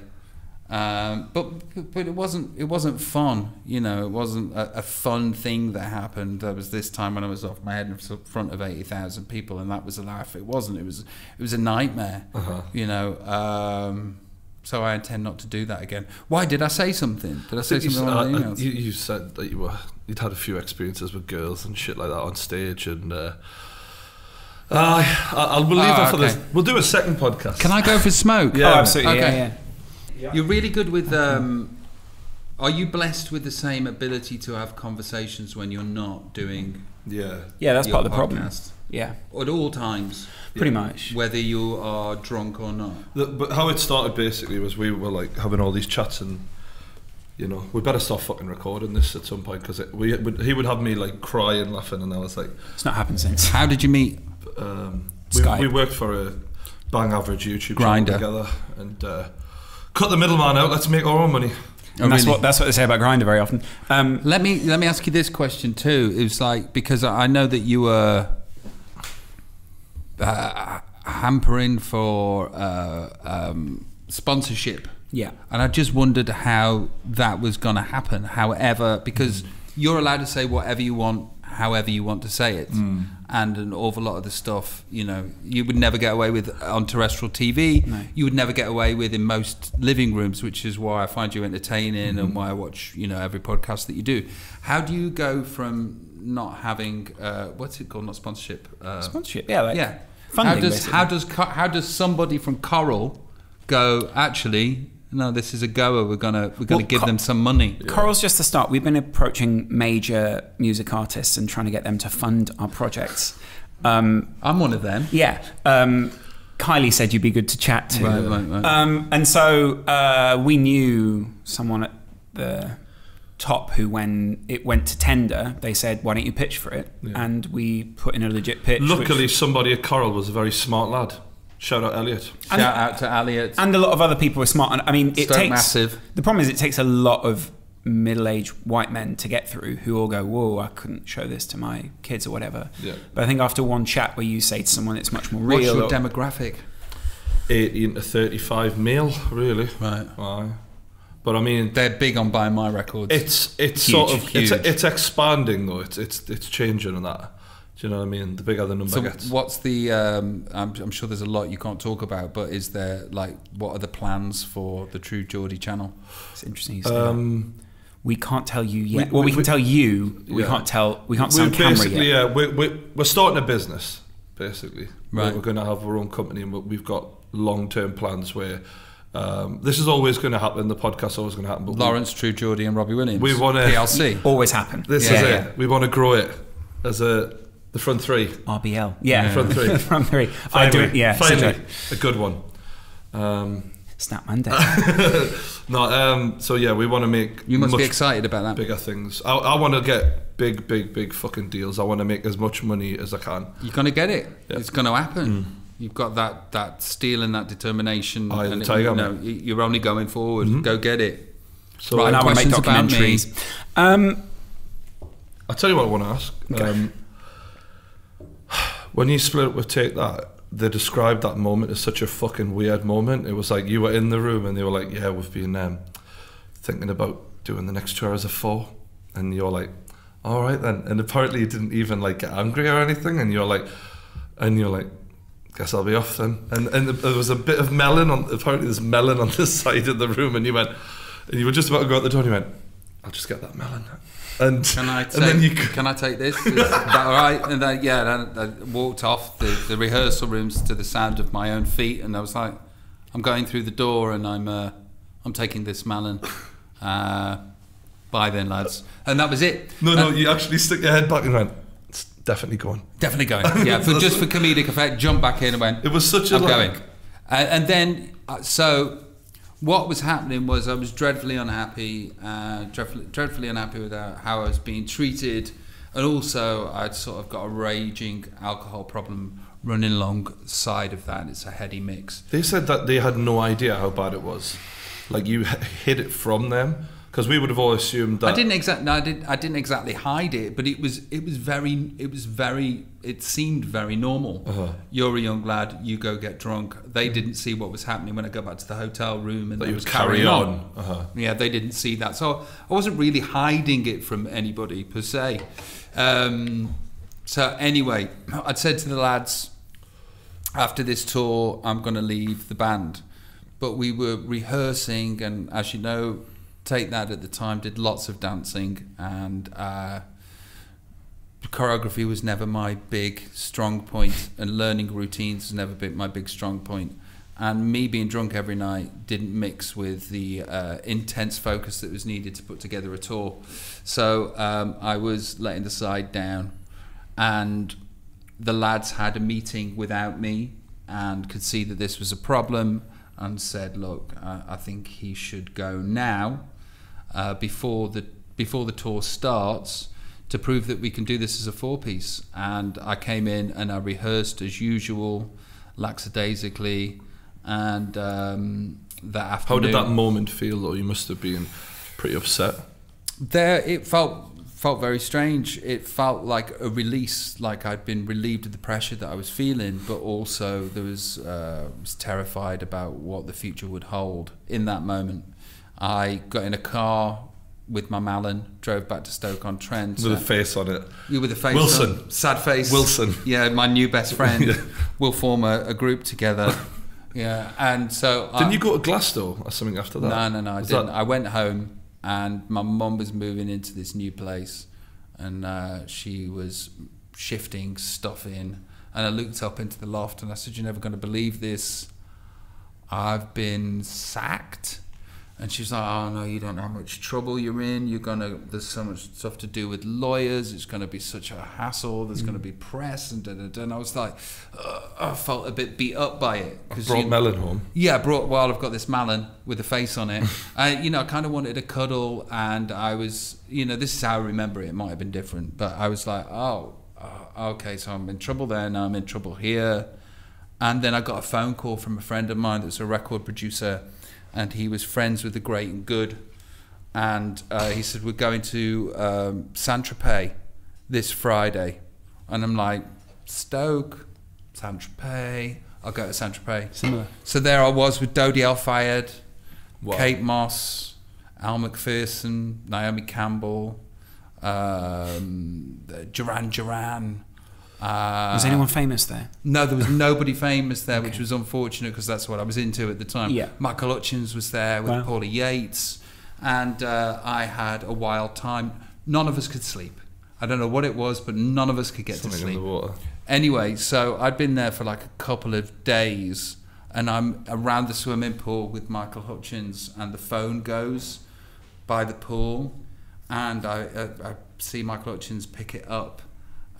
Um, but but it wasn't it wasn't fun, you know. It wasn't a, a fun thing that happened. There was this time when I was off my head in front of eighty thousand people, and that was a laugh. It wasn't. It was it was a nightmare, uh-huh. you know. Um, so I intend not to do that again. Why did I say something? Did I say something? You, on uh, the emails? You, you said that you were you'd had a few experiences with girls and shit like that on stage, and. Uh, uh, I'll believe oh, after okay. this. We'll do a second podcast. Can I go for smoke? Yeah, oh, absolutely. Okay. Yeah, yeah. Yeah. You're really good with, um, are you blessed with the same ability to have conversations when you're not doing Yeah, yeah, that's part of the problem. Yeah. At all times. Pretty yeah. much. Whether you are drunk or not. The, but how it started basically was we were like having all these chats and, you know, we better stop fucking recording this at some point because we, we, he would have me like crying, laughing, and I was like... It's not happened since. How did you meet? Um, we, we worked for a bang average YouTube Grindr. channel together and... Uh, cut the middleman out. Let's make our own money. And oh, that's really? what that's what they say about Grindr very often. Um, let me let me ask you this question too. It was like because I know that you were uh, hampering for uh, um, sponsorship. Yeah, and I just wondered how that was going to happen. However, because mm. you're allowed to say whatever you want, however you want to say it. Mm. And an awful lot of the stuff, you know, you would never get away with on terrestrial T V. No. You would never get away with in most living rooms, which is why I find you entertaining mm-hmm. and why I watch, you know, every podcast that you do. How do you go from not having, uh, what's it called, not sponsorship? Uh, sponsorship, yeah. Like yeah. Funding, how, does, how, does, how does somebody from Coral go, actually, no, this is a goer, we're gonna we're gonna well, give them some money. Coral's just the start. We've been approaching major music artists and trying to get them to fund our projects. Um, I'm one of them. Yeah. Um, Kylie said you'd be good to chat to. Right, right, right. Um, and so uh, we knew someone at the top who, when it went to tender, they said, why don't you pitch for it? Yeah. And we put in a legit pitch. Luckily, which, somebody at Coral was a very smart lad. Shout out Elliot. Shout out to Elliot. And a lot of other people are smart. And I mean, it takes massive. The problem is, it takes a lot of middle-aged white men to get through who all go, "Whoa, I couldn't show this to my kids" or whatever. Yeah. But I think after one chat where you say to someone, it's much more real. What's your or, demographic? eighteen to thirty-five male, really. Right. Right. But I mean, they're big on buying my records. It's it's huge, sort of huge. It's, it's expanding though. It's it's it's changing and that. Do you know what I mean? The bigger the number so gets. What's the? Um, I'm, I'm sure there's a lot you can't talk about, but is there like what are the plans for the True Geordie channel? It's interesting. Um, we can't tell you yet. We, well, we, we can we, tell you. Yeah. We can't tell. We can't sound camera yet. Yeah, we're, we're we're starting a business basically. Right. We're going to have our own company, and we've got long-term plans where. Um, this is always going to happen. The podcast is always going to happen. But Lawrence, we, True Geordie, and Robbie Williams. We want to P L C. Always happen. This yeah, is yeah. it. We want to grow it as a. The front three. R B L. Yeah. yeah. Front three. front three. Finally, I do it, yeah. Finally, a good one. Um, Snap Monday. no, um, so yeah, we want to make... You must be excited about that. Bigger things. I, I want to get big, big, big fucking deals. I want to make as much money as I can. You're going to get it. Yep. It's going to happen. Mm. You've got that, that steel and that determination. I and it, you know, you're only going forward. Mm-hmm. Go get it. So right, and I want to make documentaries. Um, I'll tell you what I want to ask. Okay. Um, When you split up with Take That, they described that moment as such a fucking weird moment. It was like you were in the room and they were like, yeah, we've been um, thinking about doing the next two hours of four. And you're like, all right then. And apparently you didn't even like get angry or anything. And you're like, and you're like, guess I'll be off then. And, and there was a bit of melon on, apparently there's melon on this side of the room. And you went, and you were just about to go out the door and you went, I'll just get that melon. And can I take, and then you can I take this? Is that all right? And then yeah, and I, I walked off the, the rehearsal rooms to the sound of my own feet, and I was like, I'm going through the door, and I'm uh, I'm taking this melon. Uh, bye then, lads. And that was it. No, no, and, you actually stick your head back and went. It's definitely going. Definitely going. Yeah, for just for comedic effect, jump back in and went. It was such a. I'm like, going. Uh, and then uh, so. What was happening was I was dreadfully unhappy, uh, dreadfully, dreadfully unhappy with how I was being treated, and also I'd sort of got a raging alcohol problem running alongside of that. It's a heady mix. They said that they had no idea how bad it was, like you hid it from them, because we would have all assumed that. I didn't exactly, no, I didn't, I didn't exactly hide it, but it was, it was very, it was very, it seemed very normal. Uh-huh. You're a young lad, you go get drunk. They didn't see what was happening when I go back to the hotel room and that they was carrying on. on. Uh-huh. Yeah, they didn't see that, so I wasn't really hiding it from anybody per se. Um, so anyway, I'd said to the lads, after this tour, I'm going to leave the band, but we were rehearsing, and as you know. Take That at the time did lots of dancing, and uh, choreography was never my big strong point, and learning routines has never been my big strong point, and me being drunk every night didn't mix with the uh, intense focus that was needed to put together a tour. So um, I was letting the side down, and the lads had a meeting without me and could see that this was a problem, and said, look, I, I think he should go now. Uh, before the before the tour starts, to prove that we can do this as a four-piece. And I came in and I rehearsed as usual, lackadaisically, and um, that afternoon. How did that moment feel? Though you must have been pretty upset. There, it felt felt very strange. It felt like a release, like I'd been relieved of the pressure that I was feeling, but also there was uh, was terrified about what the future would hold. In that moment, I got in a car, with my Malin, drove back to Stoke-on-Trent. With uh, a face on it. You with a face Wilson. On, sad face. Wilson. Yeah, my new best friend. Yeah. We'll form a, a group together. Yeah, and so... Didn't I, you go to Glasgow or something after that? No, no, no, I was didn't. That? I went home and my mum was moving into this new place and uh, she was shifting stuff in and I looked up into the loft and I said, you're never going to believe this. I've been sacked. And she's like, oh no, you don't know how much trouble you're in. You're gonna, there's so much stuff to do with lawyers. It's gonna be such a hassle. There's mm. gonna be press and da, da, da. And I was like, uh, I felt a bit beat up by it. I brought you, Melon home. Yeah, I brought, well, I've got this Melon with a face on it. I, you know, I kind of wanted a cuddle and I was, you know, this is how I remember it. It might have been different, but I was like, oh, uh, okay, so I'm in trouble there. Now I'm in trouble here. And then I got a phone call from a friend of mine that's a record producer. And he was friends with the great and good. And uh, he said, we're going to um, Saint-Tropez this Friday. And I'm like, Stoke, Saint-Tropez, I'll go to Saint-Tropez. So there I was with Dodie El-Fayed, wow. Kate Moss, Al McPherson, Naomi Campbell, um, Duran Duran. Uh, was anyone famous there? No, there was nobody famous there, okay. Which was unfortunate because that's what I was into at the time. Yeah. Michael Hutchence was there with wow. Paulie Yates, and uh, I had a wild time. None of us could sleep. I don't know what it was, but none of us could get Something to sleep. In the water. Anyway, so I'd been there for like a couple of days, and I'm around the swimming pool with Michael Hutchence, and the phone goes by the pool, and I, I, I see Michael Hutchence pick it up.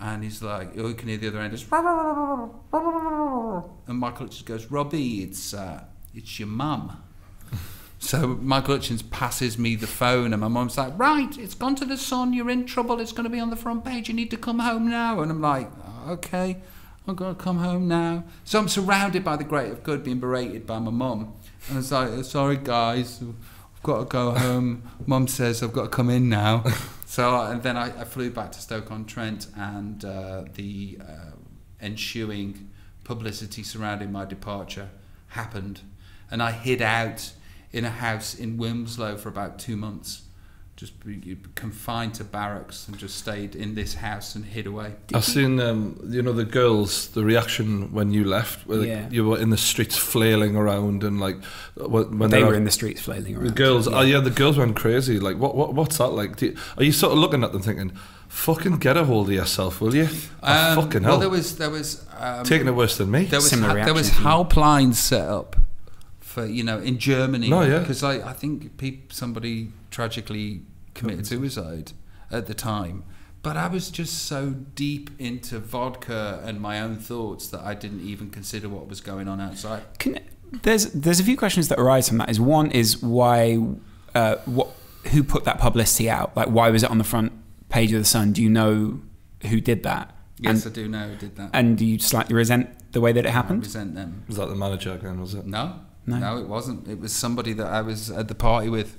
And he's like, oh, you can hear the other end. It's and Michael Hutchence goes, Robbie, it's uh, it's your mum. So Michael Hutchence passes me the phone, and my mum's like, right, it's gone to the Sun. You're in trouble. It's going to be on the front page. You need to come home now. And I'm like, oh, okay, I'm going to come home now. So I'm surrounded by the great of good, being berated by my mum, and it's like, sorry guys, I've got to go home. Mum says I've got to come in now. So and then I, I flew back to Stoke-on-Trent, and uh, the uh, ensuing publicity surrounding my departure happened, and I hid out in a house in Wilmslow for about two months, just be, be confined to barracks, and just stayed in this house and hid away. I've seen um, you know the girls, the reaction when you left, where yeah. you were in the streets flailing around, and like when they were out, in the streets flailing around. The girls, yeah. oh yeah, the girls went crazy. Like what, what, what's that like? Do you, are you sort of looking at them thinking, "Fucking get a hold of yourself, will you?" Um, fucking hell. Well, there was there was um, taking it worse than me. There was Similar ha there was helplines set up for you know in Germany because no, yeah. I I think people, somebody tragically committed suicide at the time, but I was just so deep into vodka and my own thoughts that I didn't even consider what was going on outside. Can, there's there's a few questions that arise from that. Is one is why, uh, what, who put that publicity out? Like why was it on the front page of the Sun? Do you know who did that? Yes, and, I do know who did that. And do you slightly resent the way that it happened? I resent them. Was that the manager again? Was it? No, no, no, it wasn't. It was somebody that I was at the party with.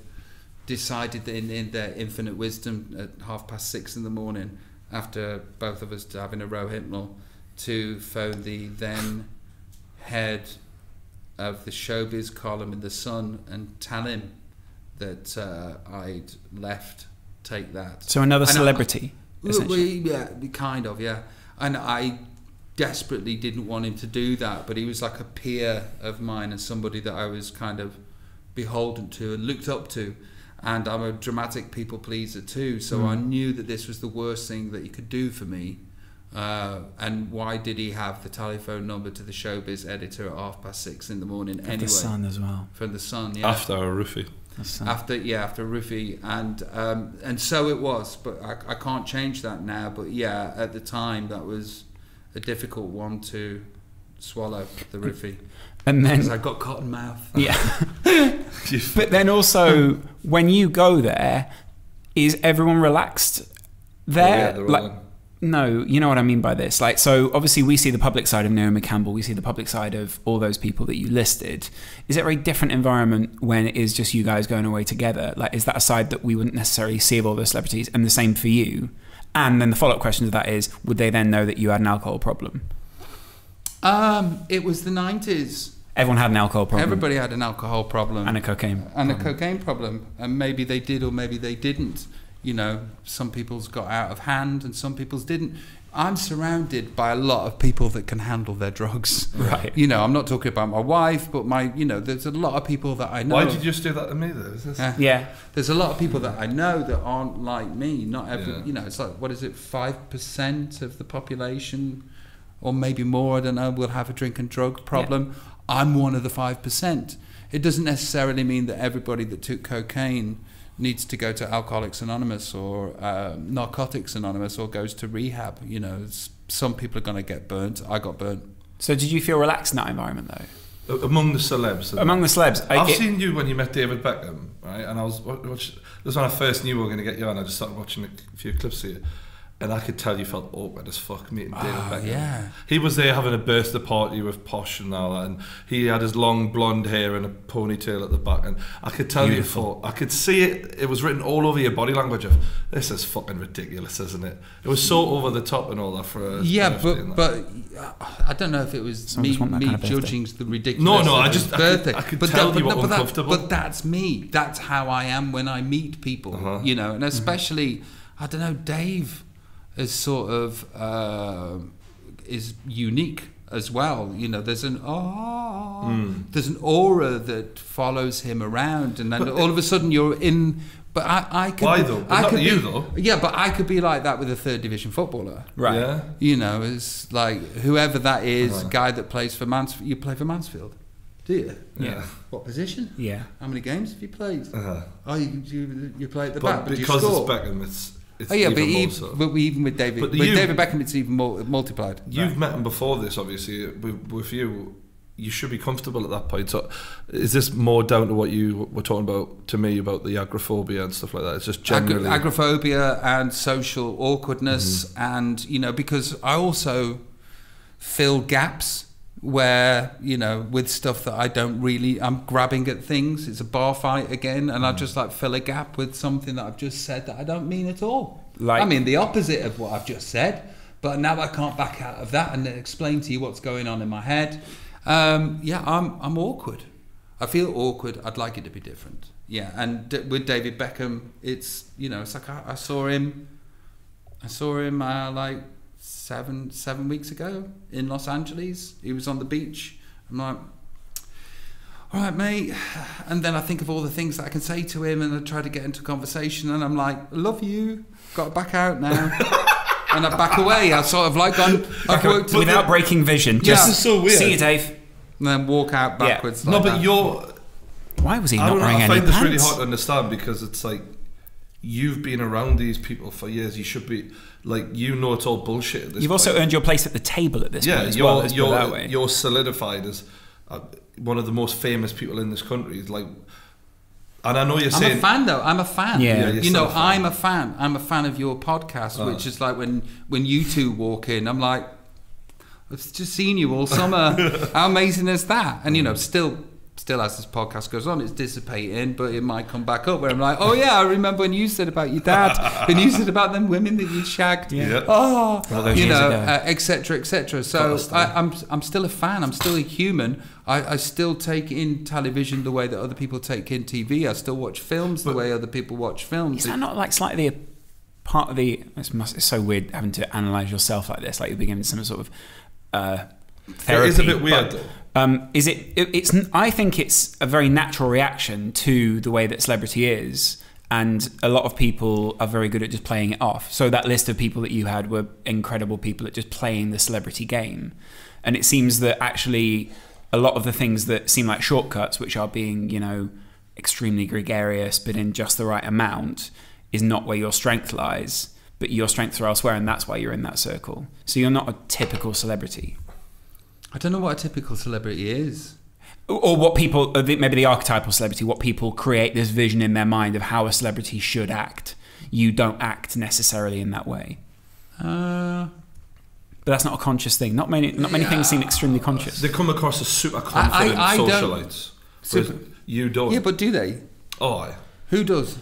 Decided that in, in their infinite wisdom at half past six in the morning, after both of us having a row hypnal, to phone the then head of the showbiz column in the Sun and tell him that uh, I'd left Take That. So another and celebrity, I, essentially. Yeah, kind of, yeah. And I desperately didn't want him to do that, but he was like a peer of mine and somebody that I was kind of beholden to and looked up to. And I'm a dramatic people pleaser too, so mm. I knew that this was the worst thing that he could do for me. Uh, and why did he have the telephone number to the showbiz editor at half past six in the morning anyway? From the Sun as well. From the Sun, yeah. After a roofie. After yeah, after a roofie, and um, and so it was. But I, I can't change that now. But yeah, at the time that was a difficult one to swallow, the roofie. And then because I got cotton mouth. Yeah. But then also, when you go there, is everyone relaxed there? Oh, yeah, like, no, you know what I mean by this. Like, so obviously we see the public side of Naomi Campbell. We see the public side of all those people that you listed. Is it a very different environment when it is just you guys going away together? Like, is that a side that we wouldn't necessarily see of all those celebrities? And the same for you. And then the follow-up question to that is, would they then know that you had an alcohol problem? Um, it was the nineties, Everyone had an alcohol problem. Everybody had an alcohol problem. And a cocaine problem. And a cocaine problem. And maybe they did or maybe they didn't. You know, some people's got out of hand and some people's didn't. I'm surrounded by a lot of people that can handle their drugs. Right. You know, I'm not talking about my wife, but my, you know, there's a lot of people that I know. Why did you just do that to me, though? Is this... yeah. yeah. There's a lot of people that I know that aren't like me. Not every, yeah. you know, it's like, what is it, five percent of the population, or maybe more, I don't know, will have a drink and drug problem. Yeah. I'm one of the five percent. It doesn't necessarily mean that everybody that took cocaine needs to go to Alcoholics Anonymous or uh, Narcotics Anonymous or goes to rehab. You know, some people are going to get burnt. I got burnt. So did you feel relaxed in that environment, though? Uh, among the celebs. Among the celebs. I, I've it, seen you when you met David Beckham, right? And I was watching, it was when I first knew we were going to get you on. I just started watching a few clips of you. And I could tell you felt awkward as fuck meeting David oh, Beckham. Yeah. He was there having a birthday party with Posh and all that, and he had his long blonde hair and a ponytail at the back, and I could tell Beautiful. you thought, I could see it, it was written all over your body language of, this is fucking ridiculous, isn't it? It was so over the top and all that for a Yeah, but, but I don't know if it was Someone me, want me kind of judging birthday. the ridiculous No, no, I just, I could, I could tell that, you were no, uncomfortable. That, but that's me, that's how I am when I meet people, uh-huh. you know, and especially, mm-hmm. I don't know, Dave, is sort of uh, is unique as well. You know, there's an oh, mm. there's an aura that follows him around, and then but all it, of a sudden you're in. But I, I could. Why though? I not could you be, though. Yeah, but I could be like that with a third division footballer, right? Yeah. You know, it's like whoever that is, right. guy that plays for Mansfield. You play for Mansfield, do you? Yeah. yeah. What position? Yeah. How many games have you played? Uh-huh. Oh, you, you you play at the but back, because but you it's Beckham. It's It's oh yeah, but, even, so. but we, even with David, but with you, David Beckham, it's even more multiplied. You've right. met him before this, obviously. With, with you, you should be comfortable at that point. So, is this more down to what you were talking about to me about the agoraphobia and stuff like that? It's just generally Agor agoraphobia and social awkwardness, mm-hmm. and you know, because I also fill gaps where you know with stuff that I don't really I'm grabbing at things. It's a bar fight again, and mm. I just like fill a gap with something that I've just said that I don't mean at all. Like I mean the opposite of what I've just said, but now I can't back out of that and then explain to you what's going on in my head. Um, yeah, I'm I'm awkward. I feel awkward. I'd like it to be different. Yeah, and d with David Beckham, it's you know it's like I, I saw him, I saw him uh, like. Seven seven weeks ago in Los Angeles, he was on the beach. I'm like, all right, mate. And then I think of all the things that I can say to him, and I try to get into conversation, and I'm like, love you. Got to back out now, and I back away. I sort of like gone. I've worked without breaking vision. Just this is so weird. See you, Dave. And then walk out backwards. Yeah. Like no, but that. you're. Why was he not wearing any pants? I find this really hard to understand because it's like. You've been around these people for years. You should be like you know it's all bullshit. At this You've point. also earned your place at the table at this yeah, point. As you're, well, as you're, well that way. you're solidified as uh, one of the most famous people in this country. Like, and I know you're I'm saying I'm a fan though. I'm a fan. Yeah, yeah you know, a I'm a fan. I'm a fan of your podcast, oh. which is like when when you two walk in, I'm like, I've just seen you all summer. How amazing is that? And you know, still. Still, as this podcast goes on, it's dissipating, but it might come back up where I'm like, oh yeah, I remember when you said about your dad, when you said about them women that you shagged, yeah. oh, well, you know, et cetera, et cetera. So I, I'm, I'm still a fan. I'm still a human. I, I still take in television the way that other people take in T V. I still watch films the but, way other people watch films. Is that not like slightly a part of the? It's, must, it's so weird having to analyse yourself like this, like you're beginning some sort of uh, therapy. It is a bit weird. But, Um, is it, it? It's. I think it's a very natural reaction to the way that celebrity is, and a lot of people are very good at just playing it off. So that list of people that you had were incredible people at just playing the celebrity game, and it seems that actually a lot of the things that seem like shortcuts, which are being you know extremely gregarious but in just the right amount, is not where your strength lies. But your strengths are elsewhere, and that's why you're in that circle. So you're not a typical celebrity. I don't know what a typical celebrity is. Or what people, maybe the archetypal celebrity, what people create this vision in their mind of how a celebrity should act. You don't act necessarily in that way. Uh, but that's not a conscious thing. Not many not many yeah. things seem extremely conscious. They come across as super confident I, I, I socialites. Super, you don't. Yeah, but do they? Oh, I. Who does?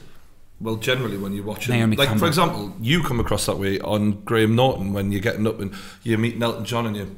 Well, generally when you watch it, Naomi like Campbell. For example, you come across that way on Graham Norton when you're getting up and you're meeting Elton John and you're...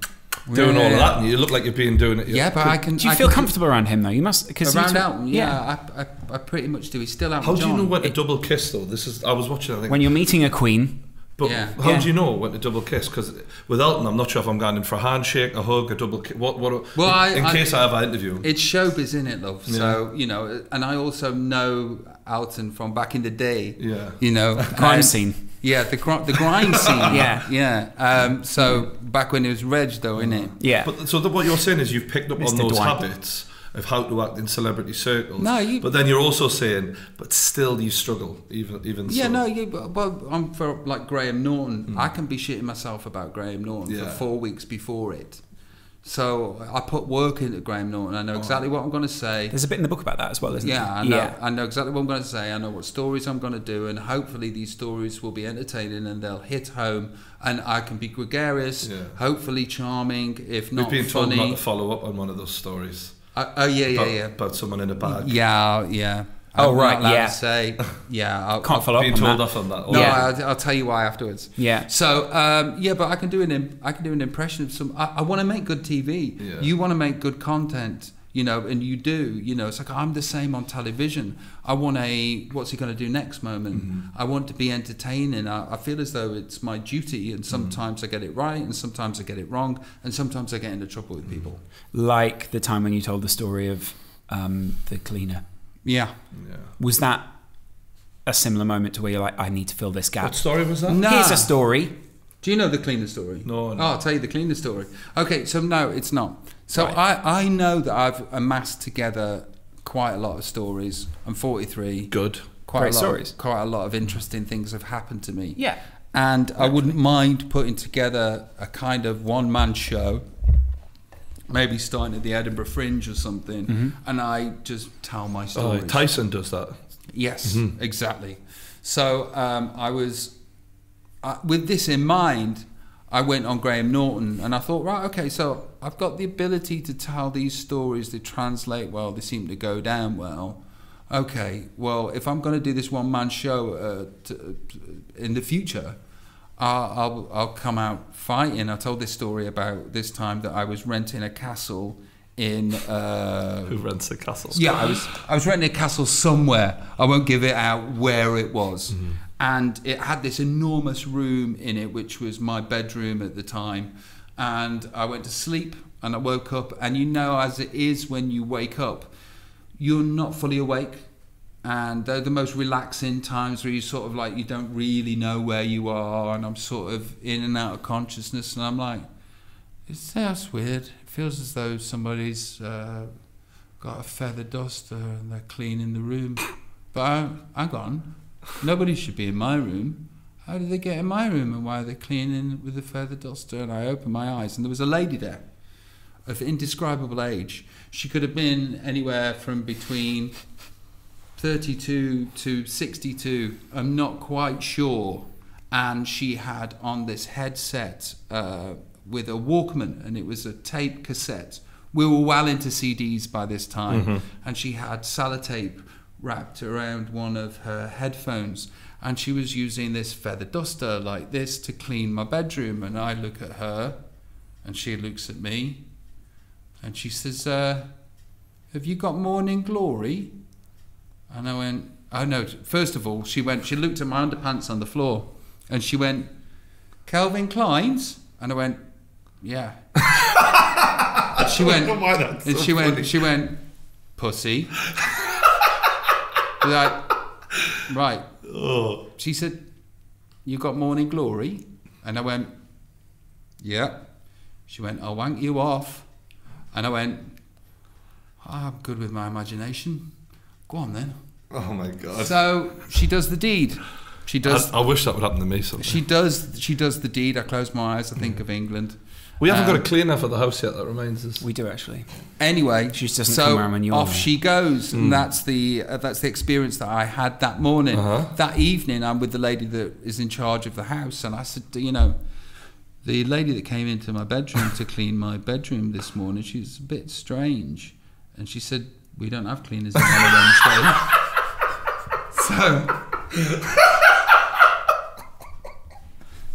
doing yeah, all yeah, that, and you look like you're being doing it. Yeah, yeah but I can. Do you I feel can, comfortable around him though? You must because around Elton. Yeah, yeah. I, I I pretty much do. He's still Elton John. How do you know when to double kiss though? This is I was watching. I think when you're meeting a queen. But yeah. how yeah. do you know when to double kiss? Because with Elton, I'm not sure if I'm going in for a handshake, a hug, a double kiss. What, what, well, I, in I, case I have an interview. It's showbiz, isn't it, love? Yeah. So, you know, and I also know Elton from back in the day. Yeah. You know. The crime and, scene. Yeah, the, the grime scene. yeah. Yeah. Um, so back when it was Reg, though, innit? Mm. Yeah. But, so the, what you're saying is you've picked up Mister on those Dwight. habits of how to act in celebrity circles. No, you, but then you're also saying, but still you struggle, even even. Yeah, so. no, you. Well, I'm for like Graham Norton. Mm. I can be shitting myself about Graham Norton yeah. for four weeks before it. So I put work into Graham Norton. I know oh. exactly what I'm going to say. There's a bit in the book about that as well, isn't yeah, there? I know, yeah, I know exactly what I'm going to say. I know what stories I'm going to do, and hopefully these stories will be entertaining and they'll hit home. And I can be gregarious, yeah. hopefully charming, if not funny. We've been funny. talking about the follow-up on one of those stories. Uh, oh yeah, yeah, about, yeah. About someone in a bag. Yeah, yeah. Oh I'm right, yeah. To say, yeah. I'll, Can't I'll, follow up on told that. off on that. No, yeah. I'll, I'll tell you why afterwards. Yeah. So, um, yeah, but I can do an I can do an impression of some. I, I want to make good T V. Yeah. You want to make good content, you know, and you do. You know, it's like I'm the same on television. I want a what's he going to do next moment. Mm-hmm. I want to be entertaining. I, I feel as though it's my duty, and sometimes mm-hmm. I get it right, and sometimes I get it wrong, and sometimes I get into trouble with mm-hmm. people. Like the time when you told the story of um, the cleaner. Yeah. yeah. Was that a similar moment to where you're like, I need to fill this gap? What story was that? No. Here's a story. Do you know the cleaner story? No, no. Oh, I'll tell you the cleaner story. Okay, so no, it's not. So right. I, I know that I've amassed together quite a lot of stories. I'm forty-three. Good. Quite Great a lot, stories. Quite a lot of interesting things have happened to me. Yeah. And Literally. I wouldn't mind putting together a kind of one-man show. Maybe starting at the Edinburgh Fringe or something, mm-hmm. and I just tell my story. Oh, Tyson does that. Yes, mm-hmm. exactly. So um, I was, uh, with this in mind, I went on Graham Norton, and I thought, right, okay, so I've got the ability to tell these stories. They translate well. They seem to go down well. Okay, well, if I'm going to do this one-man show uh, to, in the future, I'll, I'll come out fighting. I told this story about this time that I was renting a castle in... Uh, Who rents a castle? Yeah, I was, I was renting a castle somewhere. I won't give it out where it was. Mm-hmm. And it had this enormous room in it, which was my bedroom at the time. And I went to sleep and I woke up. And you know, as it is when you wake up, you're not fully awake. And they're the most relaxing times where you sort of like, you don't really know where you are, and I'm sort of in and out of consciousness, and I'm like, it's, that's weird. It feels as though somebody's uh, got a feather duster and they're cleaning the room. But I, hang on, nobody should be in my room. How did they get in my room, and why are they cleaning with a feather duster? And I opened my eyes, and there was a lady there of indescribable age. She could have been anywhere from between... thirty-two to sixty-two, I'm not quite sure, and she had on this headset uh, with a Walkman, and it was a tape cassette. We were well into C Ds by this time, mm-hmm. and she had sellotape wrapped around one of her headphones, and she was using this feather duster like this to clean my bedroom, and I look at her, and she looks at me, and she says, uh, have you got morning glory? And I went, oh no, first of all, she went, she looked at my underpants on the floor, and she went, Calvin Klein's? And I went, yeah. And she went, and so she funny. went, she went, pussy. Like, right. Ugh. She said, you got morning glory? And I went, yeah. She went, I'll wank you off. And I went, oh, I'm good with my imagination. Go on then. Oh my God. So she does the deed. She does. I, I wish that would happen to me someday. She does. She does the deed. I close my eyes. I think mm. of England. We haven't um, got a cleaner for the house yet. That reminds us. We do actually. Anyway, she doesn't so come around when you're off. There. She goes, mm. and that's the uh, that's the experience that I had that morning. Uh-huh. That evening, I'm with the lady that is in charge of the house, and I said, you know, the lady that came into my bedroom to clean my bedroom this morning, she's a bit strange, and she said, we don't have cleaners on a Wednesday.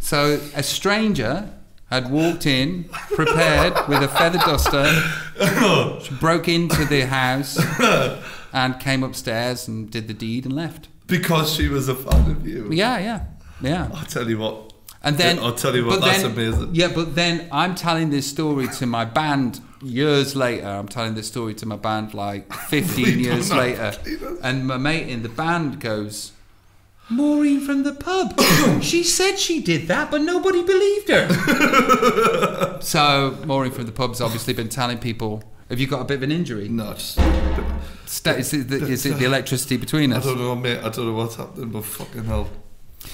So, so a stranger had walked in, prepared with a feather duster. She broke into the house and came upstairs and did the deed and left. Because she was a fan of you. Yeah, yeah, yeah. I'll tell you what. And then I'll tell you what. That's then, amazing. Yeah, but then I'm telling this story to my band years later. I'm telling this story to my band like fifteen years later, and my mate in the band goes, Maureen from the pub. She said she did that, but nobody believed her. So Maureen from the pub's obviously been telling people. Have you got a bit of an injury? No, just. St is it, the, is it the electricity between us? I don't know, mate. I don't know what's happening, but fucking hell.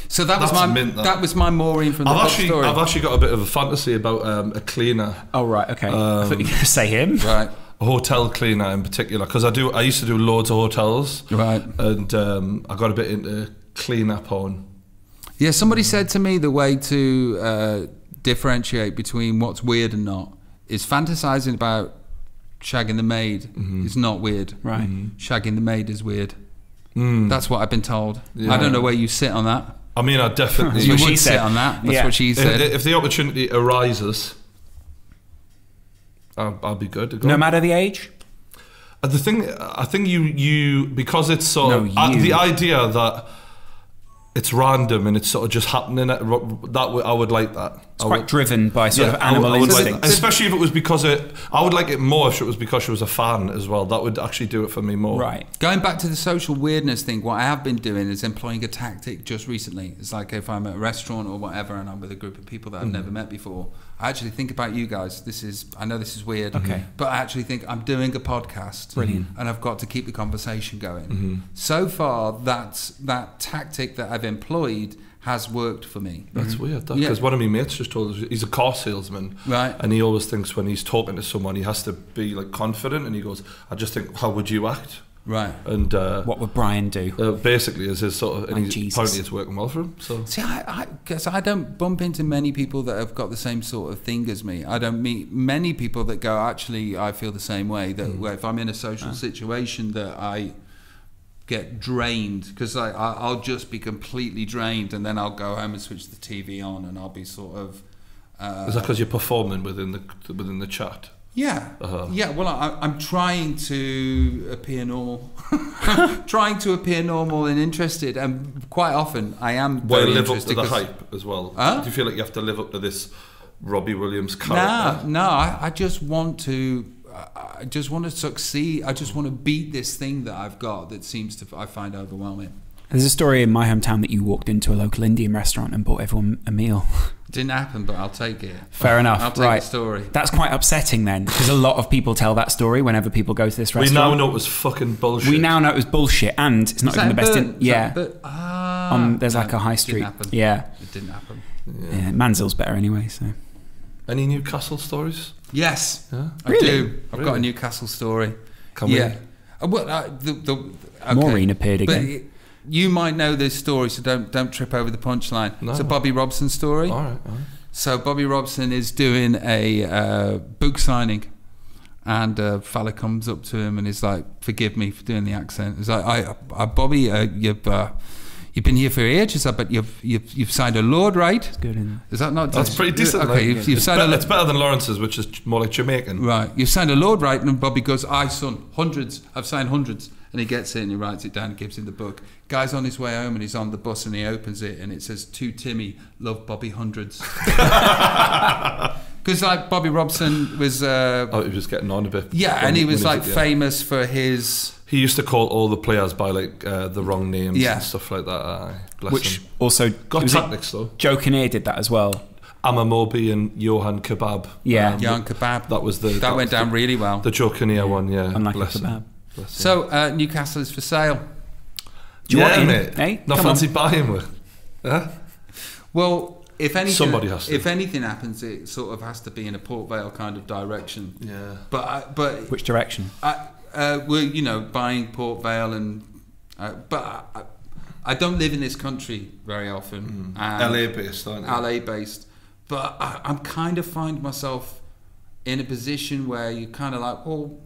So that That's was my mint, that. that was my Maureen from the I've actually, story. I've actually got a bit of a fantasy about um, a cleaner. Oh right, okay. Um, I thought you were going to say him. Right, a hotel cleaner in particular, because I do. I used to do loads of hotels. Right, and um, I got a bit into cleaner porn. Yeah, somebody said to me the way to uh, differentiate between what's weird and not is fantasizing about shagging the maid mm-hmm. is not weird. Right, mm-hmm. shagging the maid is weird. Mm. That's what I've been told. Yeah. I don't know where you sit on that. I mean, I definitely you would sit on that. That's yeah. what she said. If, if the opportunity arises, I'll, I'll be good. Go no on. Matter the age. Uh, the thing, I think you you because it's sort no, of uh, the idea that it's random and it's sort of just happening. At, that I would like that. It's I quite would, driven by sort yeah, of animal instinct, like, especially if it was because it. I would like it more if it was because she was a fan as well. That would actually do it for me more. Right. Going back to the social weirdness thing, what I have been doing is employing a tactic just recently. It's like if I'm at a restaurant or whatever, and I'm with a group of people that I've mm-hmm. never met before. I actually think about you guys. This is. I know this is weird. Okay. But I actually think I'm doing a podcast. Brilliant. And I've got to keep the conversation going. Mm-hmm. So far, that's that tactic that I've employed. Has worked for me. That's mm-hmm. weird, because yeah. one of my mates just told us he's a car salesman, right? And he always thinks when he's talking to someone, he has to be like confident, and he goes, "I just think, how would you act?" Right. And uh, what would Brian do? Uh, basically, is his sort of, and oh, he's, Jesus. Apparently it's working well for him. So see, I, I guess I don't bump into many people that have got the same sort of thing as me. I don't meet many people that go, "Actually, I feel the same way." That mm. where if I'm in a social ah. situation, that I. Get drained, because I, I, I'll just be completely drained, and then I'll go home and switch the T V on, and I'll be sort of. Uh, Is that because you're performing within the within the chat? Yeah, uh-huh. yeah. Well, I, I'm trying to appear normal, trying to appear normal and interested, and quite often I am. Well, live up to the hype as well. Huh? Do you feel like you have to live up to this Robbie Williams character? No, no. I, I just want to. I just want to succeed. I just want to beat this thing that I've got that seems to I find overwhelming. There's a story in my hometown that you walked into a local Indian restaurant and bought everyone a meal. Didn't happen, but I'll take it. Fair enough. I'll take right. the story. That's quite upsetting then, because a lot of people tell that story whenever people go to this restaurant. We now know it was fucking bullshit. We now know it was bullshit, and it's not even the best. In, yeah. But ah, um, there's no, like a high street. It yeah. It didn't happen. Yeah. yeah. Mansell's better anyway. So. Any Newcastle stories? Yes, yeah. I really? do. I've really? got a Newcastle story. Come yeah. in. Well, uh, the, the, okay. Maureen appeared again. But you might know this story, so don't don't trip over the punchline. No. It's a Bobby Robson story. All right, all right. So Bobby Robson is doing a uh, book signing, and a fella comes up to him and is like, "Forgive me for doing the accent." He's like, "I, I Bobby, uh, you've." Uh, You've been here for ages, but you've you've you've signed a lord, right? It's good, isn't it? Is that not? That's just, pretty decent. Okay, like, you've, you've it's, signed be, a, it's better than Lawrence's, which is more like Jamaican. Right, you've signed a lord, right? And Bobby goes, "I son, hundreds. I've signed hundreds." And he gets it and he writes it down and gives him the book. Guy's on his way home and he's on the bus and he opens it and it says, "To Timmy, love Bobby hundreds." Because like Bobby Robson was, uh, oh, he was getting on a bit. Yeah, when, and he was like famous yeah. for his. He used to call all the players by like uh, the wrong names yeah. and stuff like that. Uh, bless Which him. also got tactics though. Joe Kinnear did that as well. Amamobi and Johan Kebab. Yeah, um, Johan Kebab. That was the that, that went down the, really well. The Joe Kinnear yeah. one, yeah. Unlike bless Kebab. Bless so uh, Newcastle is for sale. Do you yeah, want him? Eh? Not Come fancy on. buying with. Huh? Well, if anything, somebody has to. If anything happens, it sort of has to be in a Port Vale kind of direction. Yeah. But I, but which direction? I, Uh, we're, you know, buying Port Vale and... Uh, but I, I don't live in this country very often. Mm. L A-based, aren't you? L A-based. But I, I'm kind of find myself in a position where you're kind of like, well,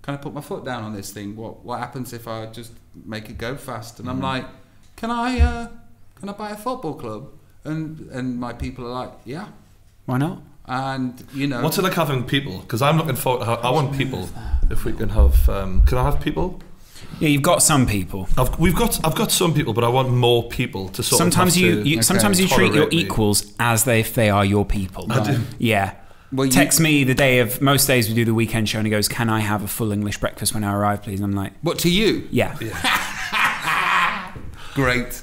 can I put my foot down on this thing? What what happens if I just make it go fast? And mm. I'm like, can I uh, can I buy a football club? And, and my people are like, yeah. Why not? And you know, what's it like having people? Because I'm looking forward to how, I want people. If we can have, um, can I have people? Yeah, you've got some people. I've, we've got, I've got some people, but I want more people to sort. Sometimes of you, to, you okay. sometimes you treat your equals me. as they, if they are your people. Right. I do. Yeah. Well, text you, me the day of, most days we do the weekend show, and he goes, "Can I have a full English breakfast when I arrive, please?" And I'm like, "What, to you?" Yeah. yeah. Great.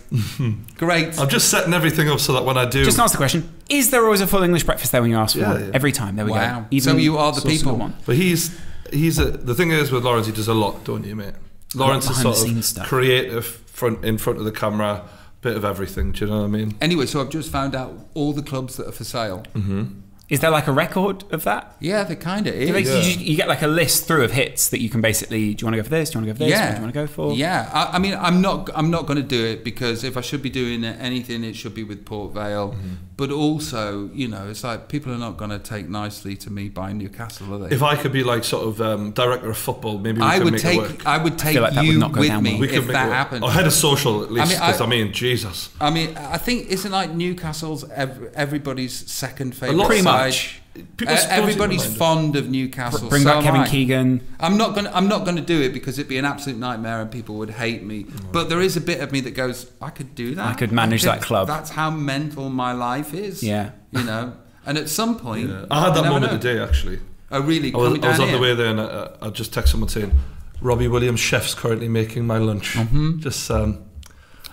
Great. I'm just setting everything up so that when I do, just ask the question: is there always a full English breakfast there when you ask for yeah, one? Yeah. Every time. There we wow. go. Even so you are the so people. One. But he's he's a, the thing is with Lawrence, he does a lot, don't you, mate? Lawrence is sort of stuff. creative, front in front of the camera, bit of everything. Do you know what I mean? Anyway, so I've just found out all the clubs that are for sale. Mm-hmm. Is there like a record of that? Yeah, there kind of is. Like, yeah. you, you get like a list through of hits that you can basically. Do you want to go for this? Do you want to go for this? Yeah. What do you want to go for? Yeah. I, I mean, I'm not. I'm not going to do it because if I should be doing anything, it should be with Port Vale. Mm-hmm. But also, you know, it's like people are not going to take nicely to me buying Newcastle, are they? If I could be like sort of um, director of football, maybe we I could would make take, it work. I would take I like you would not go with down me well. If that happened. I had a social at least, because I, mean, I, I mean, Jesus. I mean, I think, isn't like Newcastle's ev everybody's second favourite Pretty side? Much. Uh, everybody's fond of Newcastle. Bring so back Kevin I. Keegan. I'm not going. I'm not going to do it because it'd be an absolute nightmare and people would hate me. Mm. But there is a bit of me that goes, I could do that. I could manage I could, that club. That's how mental my life is. Yeah, you know. And at some point, yeah. I had that I moment know. today actually. Oh really? I was, I was on the way there, and I, I just text someone saying, "Robbie Williams, chef's currently making my lunch." Mm-hmm. Just. Um,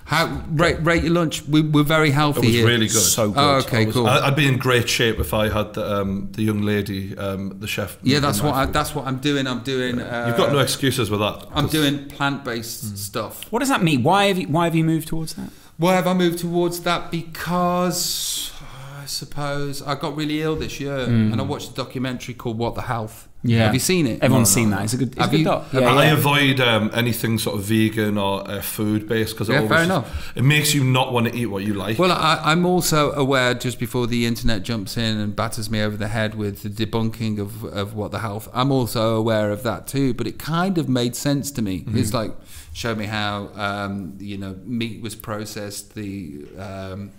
How rate, rate your lunch? We, we're very healthy. It was here. really good. So good. Oh, okay, I was, cool. I, I'd be in great shape if I had the, um, the young lady, um, the chef. Yeah, that's what I, that's what I'm doing. I'm doing. Uh, You've got no excuses with that. I'm doing plant-based mm. stuff. What does that mean? Why have you, Why have you moved towards that? Why have I moved towards that? Because oh, I suppose I got really ill this year, mm. and I watched a documentary called "What the Health." Yeah. Have you seen it? Everyone's no, seen no. that. It's a good, it's have a good doc. Yeah, I yeah. avoid um, anything sort of vegan or uh, food based because it, yeah, fair enough. It makes you not want to eat what you like. Well, I, I'm also aware just before the internet jumps in and batters me over the head with the debunking of, of What the Health, I'm also aware of that too, but it kind of made sense to me. Mm-hmm. It's like, showed me how, um, you know, meat was processed, the... Um,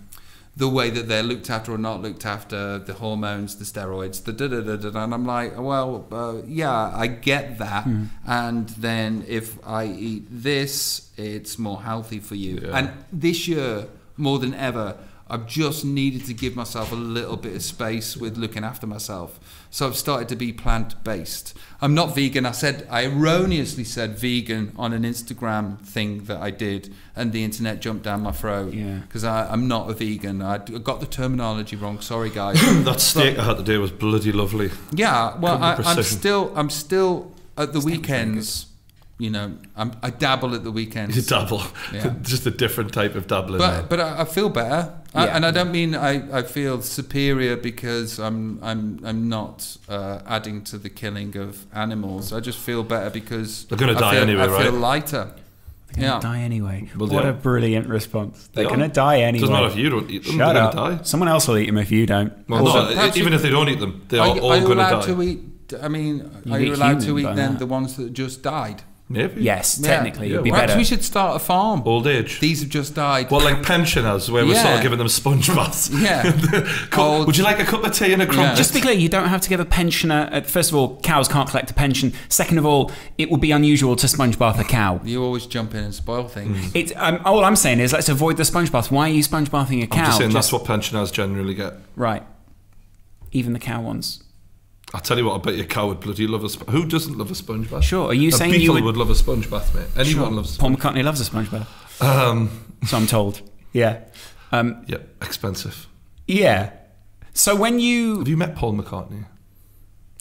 the way that they're looked after or not looked after, the hormones, the steroids, the da da da da, da. And I'm like, well, uh, yeah, I get that. Mm. And then if I eat this, it's more healthy for you. Yeah. And this year, more than ever, I've just needed to give myself a little bit of space with looking after myself. So I've started to be plant-based. I'm not vegan. I said, I erroneously said vegan on an Instagram thing that I did, and the internet jumped down my throat because yeah. I'm not a vegan. I got the terminology wrong. Sorry, guys. That steak but, I had today was bloody lovely. Yeah, well, I, I'm still, I'm still at the Steak weekends. You know, I'm, I dabble at the weekends. You dabble, yeah. Just a different type of dabbling. But, now. but I, I feel better, yeah. I, and I don't mean I, I feel superior because I'm I'm I'm not uh, adding to the killing of animals. I just feel better because they're going to die feel, anyway, I right? I feel lighter. They're going to yeah. die anyway. Well, what yeah. a brilliant response! They're going to die anyway. Doesn't matter if you don't eat them. Shut up. Die. Someone else will eat them if you don't. Well, well, no, even you, if they don't eat them, they are, are you, all going to die. Are you allowed to eat? I mean, you are you allowed to eat then that. the ones that just died? Maybe. Yes, yeah. technically, yeah. it'd be Perhaps better. We should start a farm. Old age. These have just died. Well, like pensioners, where yeah. we're sort of giving them sponge baths. Yeah. Cold. Would you like a cup of tea and a crumb? Yeah. Just to be clear, you don't have to give a pensioner. Uh, first of all, cows can't collect a pension. Second of all, it would be unusual to sponge bath a cow. You always jump in and spoil things. Mm. It's, um, all I'm saying is, let's avoid the sponge bath. Why are you sponge bathing a cow? I'm just saying just, that's what pensioners generally get. Right. Even the cow ones. I tell you what, I bet your cow would bloody love a sponge bath. Who doesn't love a sponge bath? Sure, are you a saying you would... would love a sponge bath, mate? Anyone sure. loves a Paul McCartney loves a sponge bath. Um, so I'm told. Yeah. Um, yeah, expensive. Yeah. So when you... Have you met Paul McCartney?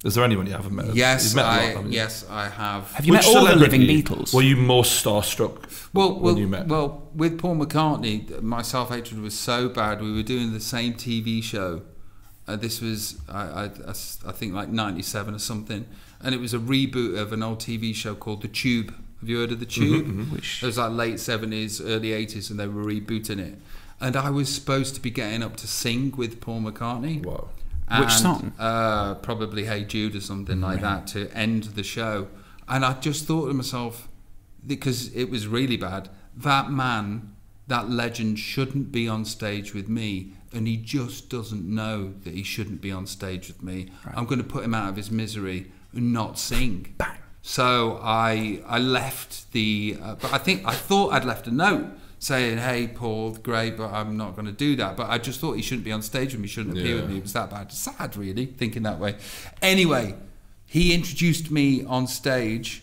Is there anyone you haven't met? Yes, met I, lot, yes I have. Have you Which met all the living Beatles? Were you more starstruck well, when well, you met? Well, with Paul McCartney, my self-hatred was so bad. We were doing the same T V show. Uh, this was, I, I, I think, like ninety-seven or something. And it was a reboot of an old T V show called The Tube. Have you heard of The Tube? Mm-hmm, mm-hmm. Which... It was like late seventies, early eighties, and they were rebooting it. And I was supposed to be getting up to sing with Paul McCartney. Wow. And, Which song? Uh, probably Hey Jude or something mm-hmm. like that to end the show. And I just thought to myself, because it was really bad, that man, that legend shouldn't be on stage with me. and he just doesn't know that he shouldn't be on stage with me. Right. I'm going to put him out of his misery and not sing. Bang. So I I left the, uh, but I think, I thought I'd left a note saying, hey, Paul, great, but I'm not going to do that. But I just thought he shouldn't be on stage with me, shouldn't appear yeah. with me. It was that bad. Sad, really, thinking that way. Anyway, he introduced me on stage,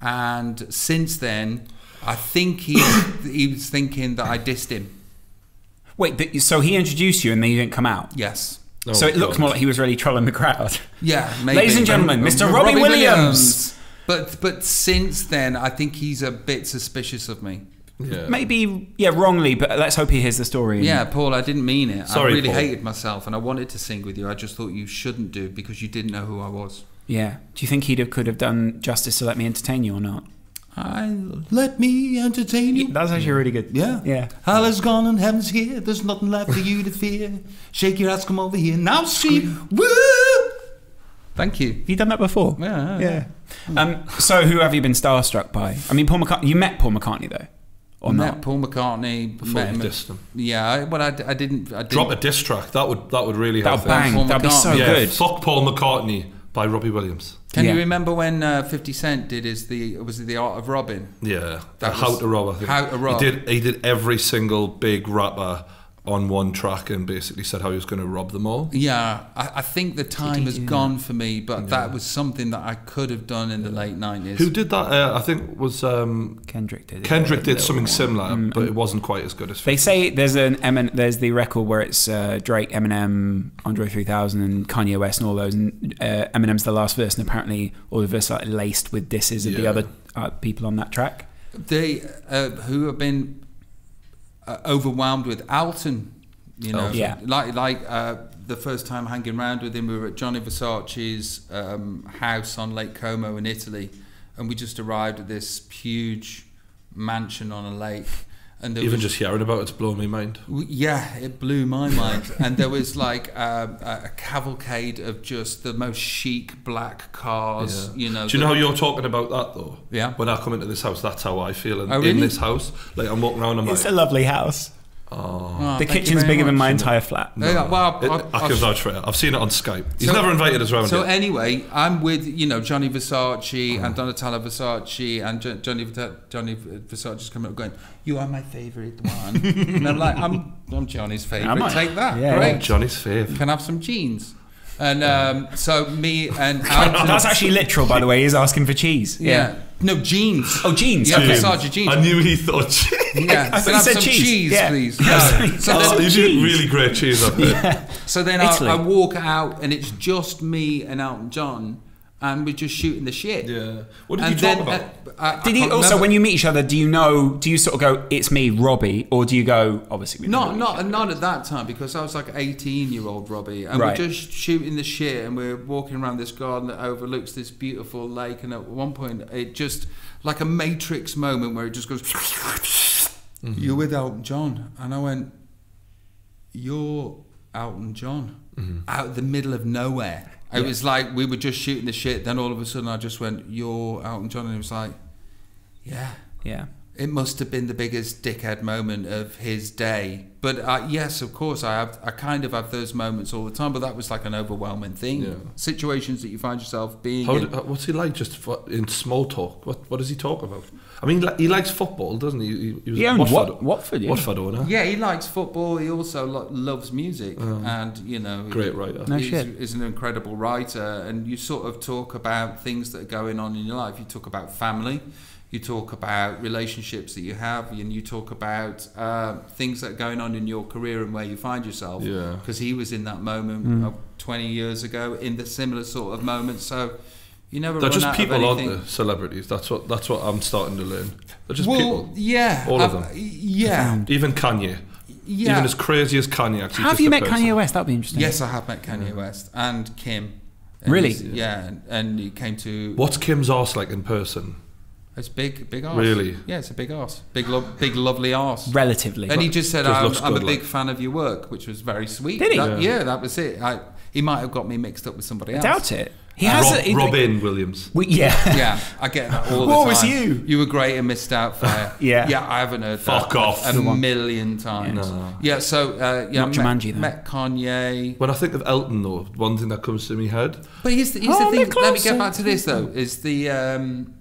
and since then, I think he, he was thinking that I dissed him. Wait, but, so he introduced you and then you didn't come out? Yes. Oh, so it God. Looks more like he was really trolling the crowd. Yeah, maybe. Ladies and gentlemen, um, Mister Um, Robbie, Robbie Williams. Williams. But but since then, I think he's a bit suspicious of me. Yeah. Maybe, yeah, wrongly, but let's hope he hears the story. Yeah, Paul, I didn't mean it. Sorry, I really Paul. hated myself, and I wanted to sing with you. I just thought you shouldn't do, because you didn't know who I was. Yeah. Do you think he could have done justice to Let Me Entertain You or not? I let me entertain you. That's actually really good. Yeah. Yeah. All is gone and heaven's here. There's nothing left for you to fear. Shake your ass, come over here. Now see. Woo! Thank you. Have you done that before? Yeah. Yeah. yeah. Um, so who have you been starstruck by? I mean, Paul McCartney. You met Paul McCartney though? Or met not? Paul McCartney before met you dissed him. Yeah, well, I, I, didn't, I didn't. Drop a diss track. That would that would really help. That would bang. That'd be so yeah, good. Fuck Paul McCartney by Robbie Williams. Can yeah. you remember when uh, fifty Cent did his the was it the Art of Robbing? Yeah, that How to Rob. I think. How to Rob. He did he did every single big rapper on one track and basically said how he was going to rob them all. Yeah, I, I think the time has yeah. gone for me, but yeah. that was something that I could have done in yeah. the late nineties. Who did that? Uh, I think was um, Kendrick did. Kendrick did something similar, mm, but it wasn't quite as good as. They say there's an Emin there's the record where it's uh, Drake, Eminem, Andre three thousand, and Kanye West, and all those. And uh, Eminem's the last verse, and apparently all the verses are laced with disses yeah. of the other uh, people on that track. They uh, who have been. Uh, overwhelmed with Alton, you know, oh, yeah. like like uh, the first time hanging around with him, we were at Gianni Versace's um, house on Lake Como in Italy, and we just arrived at this huge mansion on a lake. And there even was, just hearing about it's blown my mind. Yeah, it blew my mind. And there was like um, a cavalcade of just the most chic black cars. Yeah. You know. Do you know how you're talking about that though? Yeah. When I come into this house, that's how I feel. And oh, really? In this house, like I'm walking around. I'm it's like, a lovely house. Oh. Oh, the kitchen's bigger much. than my entire flat. No. Yeah, well, I, I, it, I can vouch for it. I've seen it on Skype. He's so, never invited us round. So yet. Anyway, I'm with you know Gianni Versace oh. and Donatella Versace and G Johnny Johnny Versace's coming up going, "You are my favourite one," and I'm like, "I'm I'm Johnny's favourite. Take that, yeah, right? Yeah. Johnny's favourite. Can I have some jeans." And um, so me and Alton, that's actually literal, by the way. He's asking for cheese. Yeah. yeah. No, jeans. Oh, jeans. Yeah, Versace jeans. I knew he thought cheese. Yeah, I thought he said some cheese, cheese yeah. please. No. So oh, you did really great cheese up there. Yeah. So then I, I walk out, and it's just me and Elton John, and we're just shooting the shit. Yeah. What did and you then, talk about? Uh, I, did he also, remember. when you meet each other, do you know? Do you sort of go, "It's me, Robbie," or do you go, "Obviously"? We not, not, not at that time, because I was like eighteen-year-old Robbie, and right. we're just shooting the shit, and we're walking around this garden that overlooks this beautiful lake, and at one point, it just like a Matrix moment where it just goes, mm-hmm. "You're with Elton John," and I went, "You're Elton John," mm-hmm. out of the middle of nowhere. It yeah. was like we were just shooting the shit, then all of a sudden I just went, "You're Elton John," and it was like, yeah. Yeah. It must have been the biggest dickhead moment of his day. But uh, yes, of course, I have. I kind of have those moments all the time, but that was like an overwhelming thing. Yeah. Situations that you find yourself being How in. Did, what's he like just for, in small talk? What, what does he talk about? I mean, he likes football, doesn't he? He, he was yeah, Watford, Watford, Watford, yeah. Watford owner. Yeah, he likes football. He also lo loves music, um, and you know, great writer. No he's, shit. He's an incredible writer, and you sort of talk about things that are going on in your life. You talk about family, you talk about relationships that you have, and you talk about uh, things that are going on in your career and where you find yourself. Yeah. Because he was in that moment mm. uh, twenty years ago in the similar sort of moment. So. You never They're just people, aren't they? Celebrities. That's what. That's what I'm starting to learn. They're just well, people. Yeah. All of them. Um, yeah. Even Kanye. Yeah. Even as crazy as Kanye. Actually, have you met person. Kanye West? That'd be interesting. Yes, I have met Kanye yeah. West and Kim. And really? Yeah. And, and he came to. What's Kim's arse like in person? It's big, big arse. Really? Yeah, it's a big arse. Big, lo big, lovely arse. Relatively. And he just said, just "I'm, I'm good, a big like. fan of your work," which was very sweet. Did he? That, yeah. yeah, that was it. I, He might have got me mixed up with somebody else. I doubt it. He uh, has Rob, a, he, Robin Williams. We, yeah. Yeah, I get that all the time. What was you? You were great and missed out for yeah. Yeah, I haven't heard Fuck that off. a Someone. million times. Yeah, no. yeah so uh, yeah, Not met, Jumanji, met Kanye. When I think of Elton, though, one thing that comes to my head. But here's the, here's oh, the thing, let me get back to this, though, is the, um,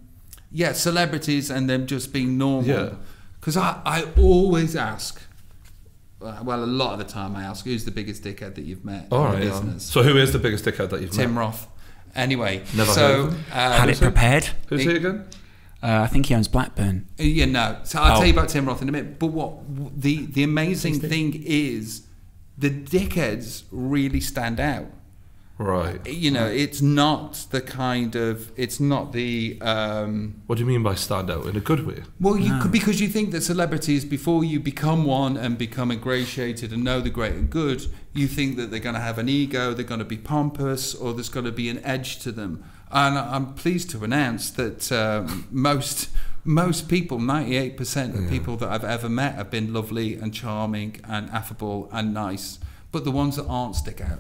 yeah, celebrities and them just being normal. Because yeah. I, I always ask, well, a lot of the time I ask, who's the biggest dickhead that you've met All in right, the business? Yeah. So who is the biggest dickhead that you've Tim met? Tim Roth. Anyway, Never so... Um, had it prepared. Who's he again? Uh, I think he owns Blackburn. Yeah, no. So I'll oh. tell you about Tim Roth in a minute. But what the, the amazing thing is, the dickheads really stand out. Right. You know, it's not the kind of... It's not the... Um, what do you mean by stand out? In a good way? Well, you no. could, because you think that celebrities, before you become one and become ingratiated and know the great and good, you think that they're going to have an ego, they're going to be pompous, or there's going to be an edge to them. And I'm pleased to announce that um, most... Most people, ninety-eight percent of yeah. people that I've ever met have been lovely and charming and affable and nice, but the ones that aren't stick out.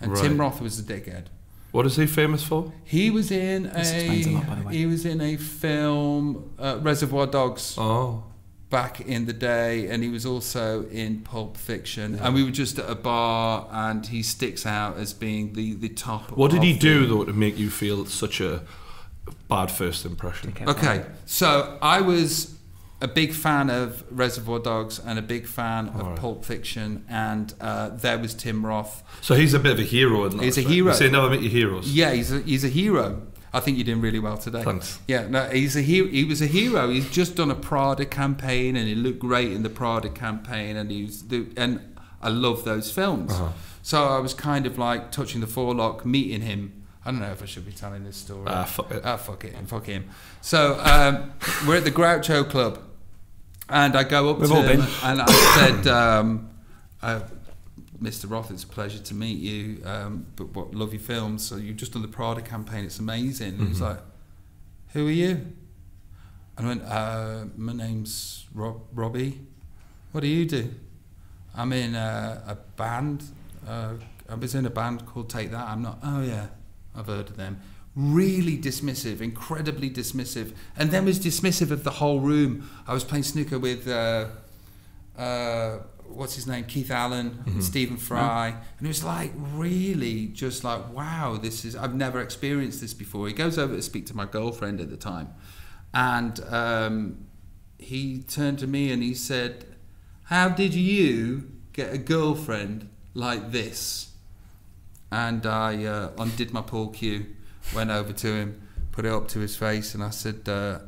And right. Tim Roth was a dickhead. What is he famous for? He was in a, a lot, he was in a film, uh, Reservoir Dogs, oh. back in the day, and he was also in Pulp Fiction. Yeah. And we were just at a bar, and he sticks out as being the the top. What did he do though to make you feel such a bad first impression? Okay, so I was a big fan of Reservoir Dogs and a big fan All of right. Pulp Fiction, and uh, there was Tim Roth. So he's a bit of a hero in that. He's a hero. You say never meet your heroes. Yeah, he's a, he's a hero. I think you're doing really well today. Thanks. Yeah, no, he's a he, he was a hero. He's just done a Prada campaign, and he looked great in the Prada campaign, and he was the, and I love those films. Uh-huh. So I was kind of like touching the forelock, meeting him. I don't know if I should be telling this story. Ah, uh, fuck it. Ah, uh, fuck it. And fuck him. So um, we're at the Groucho Club, and I go up We've to all him been. and I said, um, uh, "Mister Roth, it's a pleasure to meet you. Um, but what love your films? So you've just done the Prada campaign. It's amazing." And mm-hmm. he was like, "Who are you?" And I went, uh, "My name's Rob Robbie. What do you do?" "I'm in uh, a band. Uh, I was in a band called Take That." I'm not. "Oh yeah. I've heard of them." Really dismissive, incredibly dismissive, and then was dismissive of the whole room. I was playing snooker with uh, uh, what's his name, Keith Allen, mm-hmm. and Stephen Fry, yeah. and it was like really just like, wow, this is, I've never experienced this before. He goes over to speak to my girlfriend at the time, and um, he turned to me and he said, "How did you get a girlfriend like this?" And I uh, undid my pool cue, went over to him, put it up to his face, and I said, uh,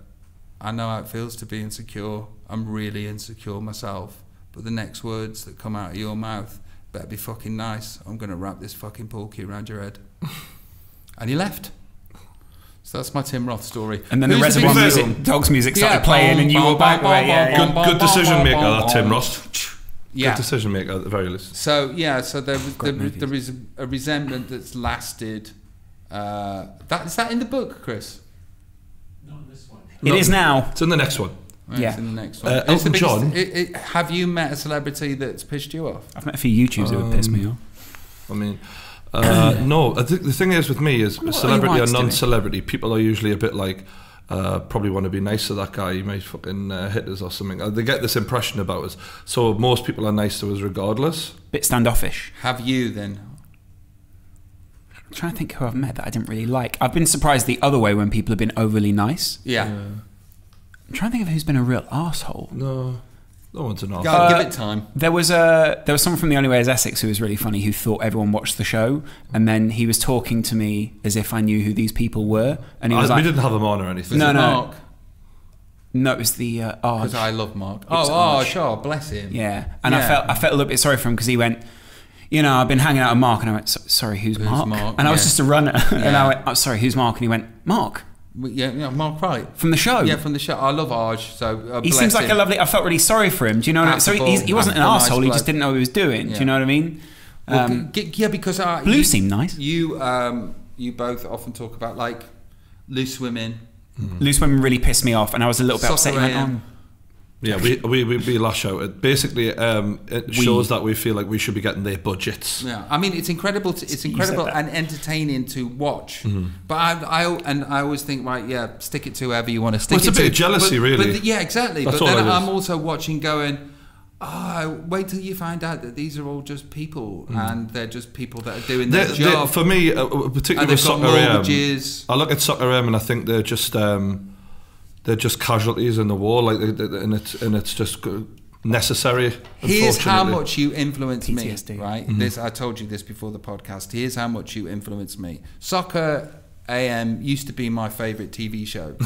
"I know how it feels to be insecure. I'm really insecure myself. But the next words that come out of your mouth better be fucking nice. I'm going to wrap this fucking pool cue around your head." And he left. So that's my Tim Roth story. And then Who's the Reservoir music, Dogs music started yeah, playing, and you were back away. Yeah, good, yeah. good decision maker, that Tim Roth. Yeah. Good decision maker at the very least. So yeah, so there was there, there is a resentment that's lasted. Uh, that is that in the book, Chris? Not in this one. It Not, is now. It's in the next one. Right, yeah, it's in the next one. Uh, Elton biggest, John. It, it, have you met a celebrity that's pissed you off? I've met a few YouTubers um, that would piss me off. I mean, uh, no. I think the thing is with me is a celebrity or non-celebrity, people are usually a bit like. Uh, probably want to be nice to that guy, he may fucking uh, hit us or something. They get this impression about us, so most people are nice to us regardless. Bit standoffish. Have you then? I'm trying to think who I've met that I didn't really like. I've been surprised the other way when people have been overly nice. Yeah, yeah. I'm trying to think of who's been a real arsehole. No, no one's an arsehole. Uh, give it time. There was, a, there was someone from The Only Way Is Essex who was really funny, who thought everyone watched the show, and then he was talking to me as if I knew who these people were. And he was I, like, we didn't have them on or anything. No, no. Mark? No, it was the uh, Arj. Because I love Mark. Oh, Arj, sure, bless him. Yeah, and yeah. I, felt, I felt a little bit sorry for him because he went, you know, I've been hanging out with Mark, and I went, sorry, who's, who's Mark? Mark? And yeah. I was just a runner, yeah. and I went, oh, sorry, who's Mark? And he went, Mark. Yeah, yeah, Mark Wright from the show. Yeah, from the show. I love Arj. So uh, he seems like him. a lovely. I felt really sorry for him. Do you know? What I mean? So he, he wasn't an asshole. Nice he just didn't know what he was doing. Yeah. Do you know what I mean? Well, um, yeah, because uh, Blue you, seemed nice. You, um, you both often talk about like Loose Women. Mm. Loose Women really pissed me off, and I was a little bit Soccer upset. A M. Yeah, we we we, we lash out. It basically um, it we, shows that we feel like we should be getting their budgets. Yeah, I mean it's incredible. To, it's incredible and entertaining to watch. Mm-hmm. But I, I and I always think, right, yeah, stick it to whoever you want to stick well, it to. It's a bit of jealousy, but, really. But, yeah, exactly. That's but then I'm also watching, going, oh, wait till you find out that these are all just people, mm. and they're just people that are doing they're, their job. For me, uh, particularly with Soccer A M, I look at Soccer A M and I think they're just. Um, They're just casualties in the war, like, and it's and it's just necessary. Here's how much you influence me, right? Mm-hmm. This I told you this before the podcast. Here's how much you influence me. Soccer A M used to be my favourite T V show,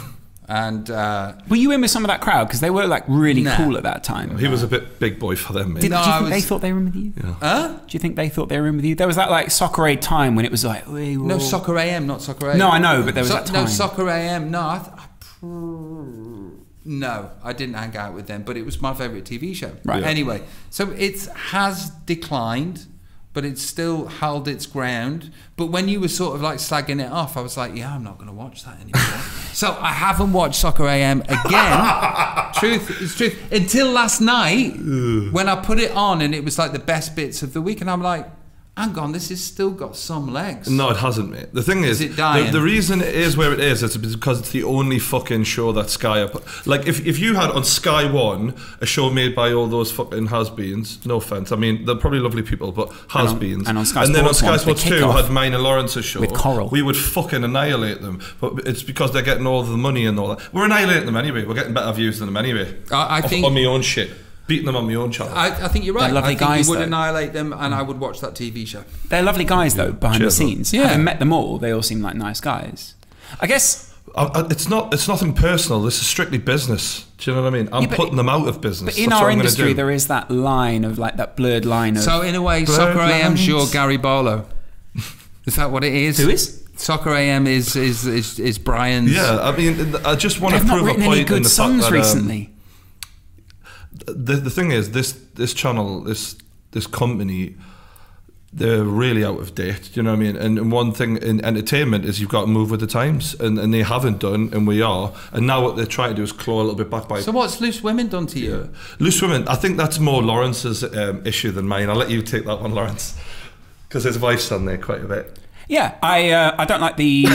and uh, were you in with some of that crowd because they were like really nah. cool at that time? He was a bit big boy for them. Did, no, do you think was, they thought they were in with you? Yeah. Huh? Do you think they thought they were in with you? There was that like Soccer A time when it was like no Soccer A M, not Soccer A M. No, I know, but there was so, that time. No Soccer A M. No. I th No, I didn't hang out with them, but it was my favourite T V show. Right. Yeah. Anyway, so it has declined, but it's still held its ground. But when you were sort of like slagging it off, I was like, yeah, I'm not going to watch that anymore. So I haven't watched Soccer A M again. Truth is truth. Until last night, Ugh. when I put it on and it was like the best bits of the week, and I'm like, hang on, this has still got some legs. No, it hasn't, mate. The thing is, is it dying? The, the reason it is where it is, it's because it's the only fucking show that Sky are put. Like, if, if you had on Sky One a show made by all those fucking has-beens, no offence, I mean, they're probably lovely people, but has-beens. And, and on Sky and Sports, then on Sky Sports two had mine and Lawrence's show. With Coral. We would fucking annihilate them. But it's because they're getting all the money and all that. We're annihilating them anyway. We're getting better views than them anyway. I, I think... On my own shit. Beating them on my own channel. I, I think you're right. They're lovely I think guys, you would though. annihilate them, and I would watch that T V show. They're lovely guys, though, behind Cheers the scenes. Yeah. Having met them all, they all seem like nice guys. I guess... I, I, it's not. It's nothing personal. This is strictly business. Do you know what I mean? I'm yeah, putting it, them out of business. But in That's our industry, there is that line of, like, that blurred line of... So, in a way, Soccer A M is your Gary Barlow. Is that what it is? Who is? Soccer A M is, is, is, is Brian's... Yeah, I mean, I just want They've to prove a point in the fact that... They've not written any good songs recently. Um, The, the thing is, this this channel, this this company, they're really out of date. Do you know what I mean? And, and one thing in entertainment is you've got to move with the times, and, and they haven't done, and we are. And now what they're trying to do is claw a little bit back by... So what's Loose Women done to you? Yeah. Loose Women, I think that's more Lawrence's um, issue than mine. I'll let you take that one, Lawrence, because his wife's on there quite a bit. Yeah, I uh, I don't like the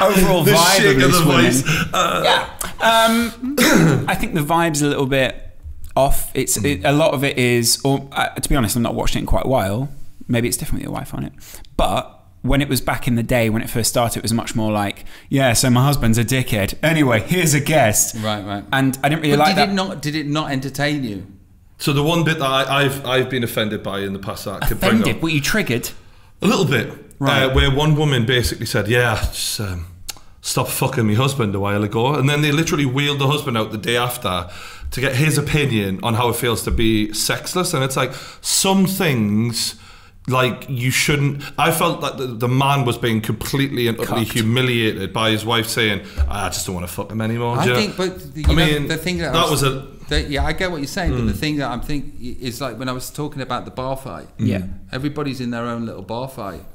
overall the vibe of Loose Women. Uh, yeah. Um, I think the vibe's a little bit off. It's it, a lot of it is, or uh, to be honest, I'm not watching it in quite a while. Maybe it's different with your wife on it. But when it was back in the day, when it first started, it was much more like, yeah, so my husband's a dickhead. Anyway, here's a guest. Right, right. And I didn't really but like did that. It not, did it not entertain you? So the one bit that I, I've I've been offended by in the past that I could bring up. Offended? Were you triggered? A little bit. Right. Uh, where one woman basically said, yeah, just... Um, stop fucking me husband a while ago, and then they literally wheeled the husband out the day after to get his opinion on how it feels to be sexless. And it's like, some things, like, you shouldn't... I felt that the, the man was being completely and utterly humiliated by his wife saying, I just don't want to fuck him anymore. I think, but you I know, mean, the thing that, that I was, was a the, yeah, I get what you're saying, mm. but the thing that I'm thinking is, like, when I was talking about the bar fight, yeah, everybody's in their own little bar fight.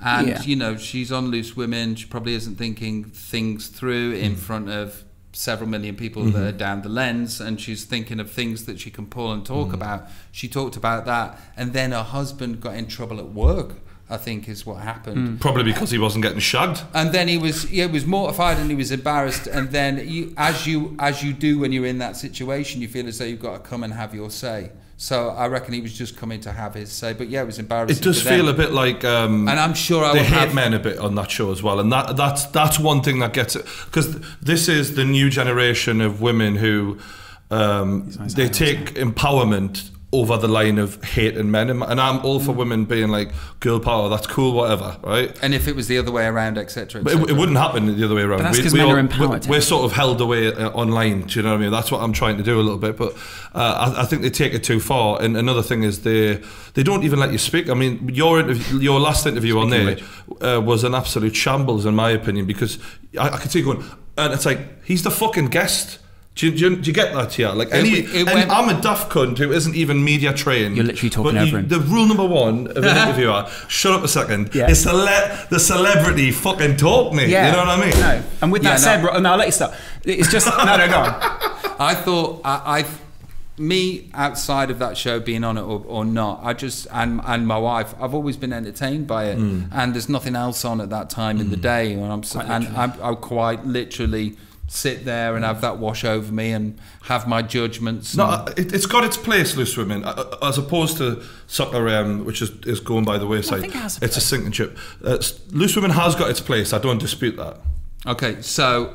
And, yeah. you know, she's on Loose Women. She probably isn't thinking things through in mm. front of several million people mm-hmm. that are down the lens. And she's thinking of things that she can pull and talk mm. about. She talked about that. And then her husband got in trouble at work, I think is what happened. Mm. Probably because he wasn't getting shagged. And then he was he was mortified and he was embarrassed. And then you, as you as you do when you're in that situation, you feel as though you've got to come and have your say. So I reckon he was just coming to have his say, but yeah, it was embarrassing. It does feel a bit like, um, and I'm sure I they would hate have... men a bit on that show as well, and that that's that's one thing that gets it, because this is the new generation of women who um, they take empowerment over the line of hating men, and I'm all for women being like girl power, that's cool, whatever, right? And if it was the other way around, etc, et but it, it wouldn't happen the other way around. But that's because men are empowered. We're, we're sort of held away uh, online, do you know what I mean? That's what I'm trying to do a little bit, but uh, I, I think they take it too far. And another thing is they they don't even let you speak. I mean, your interview, your last interview on there uh, was an absolute shambles in my opinion, because I, I could see going, and it's like, he's the fucking guest. Do you, do, you, do you get that here? Like, any, it, it went, and I'm a daft cunt who isn't even media trained. You're literally talking but over you, him. The rule number one of an interviewer, shut up a second, yeah. is to let the celebrity fucking talk me. Yeah. You know what I mean? No. And with that yeah, said, no. no, I'll let you stop. It's just, no, no, no. I thought, I, I, me outside of that show being on it or, or not, I just, and, and my wife, I've always been entertained by it. Mm. And there's nothing else on at that time mm. in the day. And I'm, and I'm, I'm quite literally sit there and have that wash over me and have my judgments. No, it, it's got its place, Loose Women, as opposed to Soccer A M, which is, is going by the wayside. I think it has a it's place. a sinking ship. Uh, Loose Women has got its place, I don't dispute that. Okay, so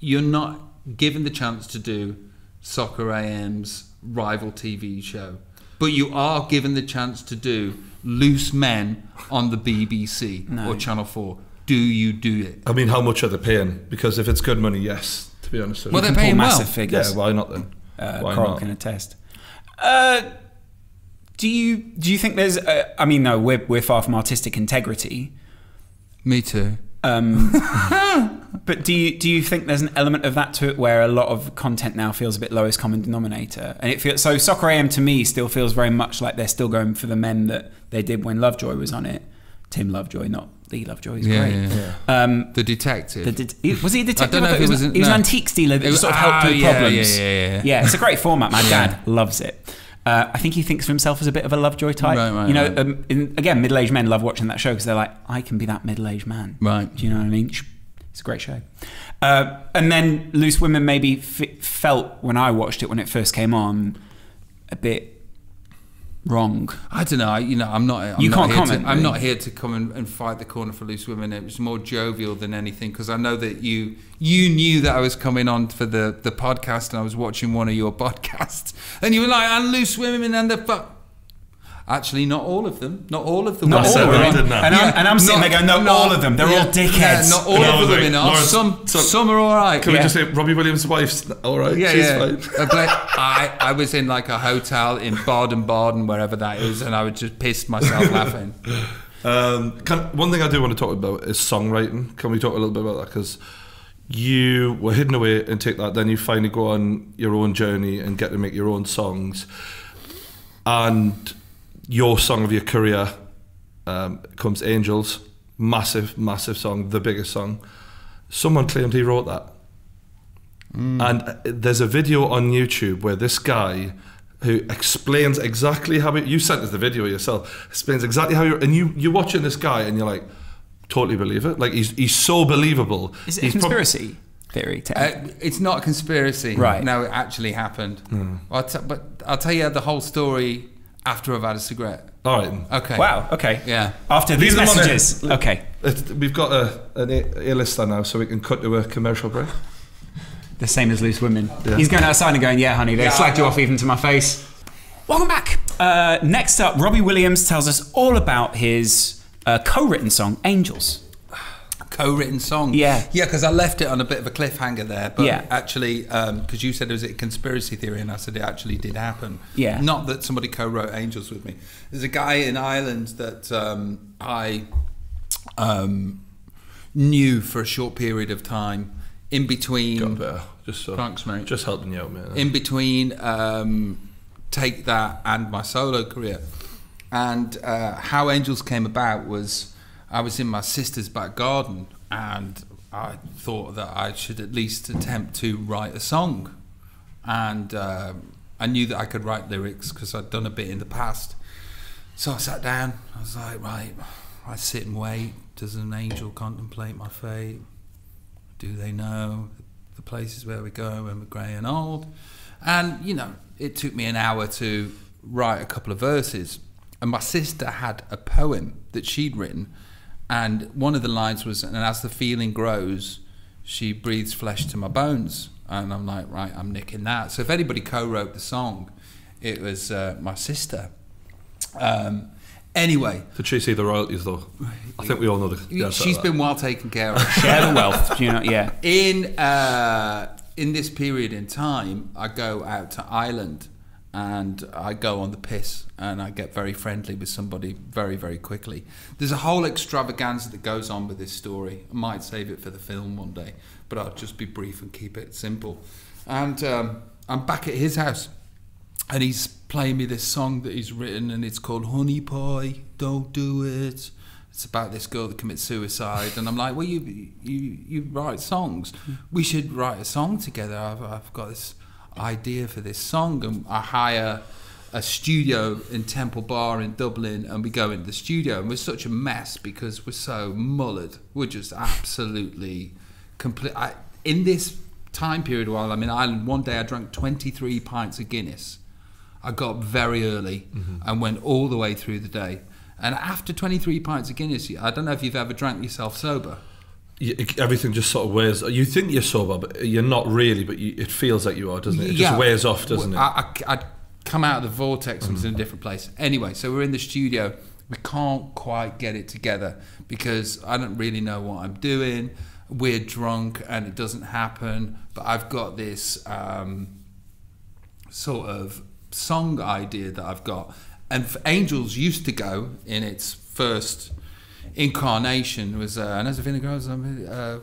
you're not given the chance to do Soccer A M's rival T V show, but you are given the chance to do Loose Men on the B B C no. or Channel four. Do you do it? I mean, how much are they paying? Because if it's good money, yes, to be honest. Well, they're paying massive figures. Yeah, why not then? Uh, why Coral not? can attest. Uh, do you do you think there's? A, I mean, no, we're we're far from artistic integrity. Me too. Um, but do you do you think there's an element of that to it, where a lot of content now feels a bit lowest common denominator, and it feels so? Soccer A M to me still feels very much like they're still going for the men that they did when Lovejoy was on it. Tim Lovejoy, not the Lovejoy, he's yeah, great. Yeah, yeah. Um, the detective. The de was he a detective? I don't know I if he was, was an, he was no. an antique dealer that was, sort of oh, helped with yeah, problems. Yeah, yeah, yeah. Yeah, it's a great format. My yeah. dad loves it. Uh, I think he thinks of himself as a bit of a Lovejoy type. Right, right, you know, right. um, in, again, middle-aged men love watching that show because they're like, I can be that middle-aged man. Right. Do you know what I mean? It's a great show. Uh, and then Loose Women maybe f felt, when I watched it, when it first came on, a bit... wrong. I don't know. I, you know, I'm not. I'm you not can't here comment. To, I'm not here to come and, and fight the corner for Loose Women. It was more jovial than anything because I know that you you knew that I was coming on for the the podcast and I was watching one of your podcasts and you were like, "And Loose Women and the fuck." Actually, not all of them. Not all of them. Not all of them. And I'm sitting there going, no, not all of them. They're yeah, all dickheads. Yeah, not all no, of the women like, are. Lawrence, some, so, some are all right. Can yeah. we just say Robbie Williams' wife's all right? Yeah, she's yeah. fine. I, I was in like a hotel in Baden, Baden, wherever that is, and I would just piss myself laughing. Um, can, one thing I do want to talk about is songwriting. Can we talk a little bit about that? Because you were hidden away and Take That, then you finally go on your own journey and get to make your own songs. And... your song of your career um, comes Angels. Massive, massive song, the biggest song. Someone claimed he wrote that. Mm. And there's a video on YouTube where this guy who explains exactly how, he, you sent us the video yourself, explains exactly how you're, and you, you're watching this guy and you're like, totally believe it. Like he's, he's so believable. Is it he's a conspiracy theory? Uh, it's not a conspiracy. Right. No, it actually happened. Mm. I'll t but I'll tell you the whole story after I've had a cigarette. All right. Okay. Wow. Okay. Yeah. After these, these messages. Are, okay. We've got a, an A-lister now, so we can cut to a commercial break. The same as Loose Women. Yeah. He's going outside and going, yeah, honey, they yeah, slagged you off even to my face. Welcome back. Uh, next up, Robbie Williams tells us all about his uh, co-written song, Angels. Co-written song. Yeah. Yeah, because I left it on a bit of a cliffhanger there, but yeah. actually, because um, you said it was a conspiracy theory, and I said it actually did happen. Yeah. Not that somebody co-wrote Angels with me. There's a guy in Ireland that um, I um, knew for a short period of time in between... Just so, thanks, mate. Just helping you out, mate. In between um, Take That and my solo career. And uh, how Angels came about was... I was in my sister's back garden and I thought that I should at least attempt to write a song. And uh, I knew that I could write lyrics because I'd done a bit in the past. So I sat down, I was like, right, I sit and wait. Does an angel contemplate my fate? Do they know the places where we go when we're grey and old? And, you know, it took me an hour to write a couple of verses. And my sister had a poem that she'd written. And one of the lines was, and as the feeling grows, she breathes flesh to my bones. And I'm like, right, I'm nicking that. So if anybody co-wrote the song, it was uh, my sister. Um, anyway. Did you see the royalties though? I think we all know the yeah, she's been well taken care of. Share the wealth, you know, yeah. In, uh, in this period in time, I go out to Ireland and I go on the piss and I get very friendly with somebody very, very quickly. There's a whole extravaganza that goes on with this story. I might save it for the film one day, but I'll just be brief and keep it simple. And um, I'm back at his house and he's playing me this song that he's written and it's called Honey Pie, Don't Do It. it's about this girl that commits suicide, and I'm like, well, you you you write songs. We should write a song together. I've, I've got this idea for this song, and I hire a studio in Temple Bar in Dublin, and we go into the studio, and we're such a mess because we're so mullered. We're just absolutely complete. I, in this time period while I'm in Ireland, one day I drank twenty-three pints of Guinness. I got up very early mm-hmm. and went all the way through the day. And after twenty-three pints of Guinness, I don't know if you've ever drank yourself sober. You, everything just sort of wears... You think you're sober, but you're not really, but you, it feels like you are, doesn't it? It yeah. just wears off, doesn't I, it? I, I'd come out of the vortex and mm. was in a different place. Anyway, so we're in the studio. We can't quite get it together because I don't really know what I'm doing. We're drunk and it doesn't happen. But I've got this um, sort of song idea that I've got. And Angels used to go in its first incarnation was uh, and as a vinegar uh,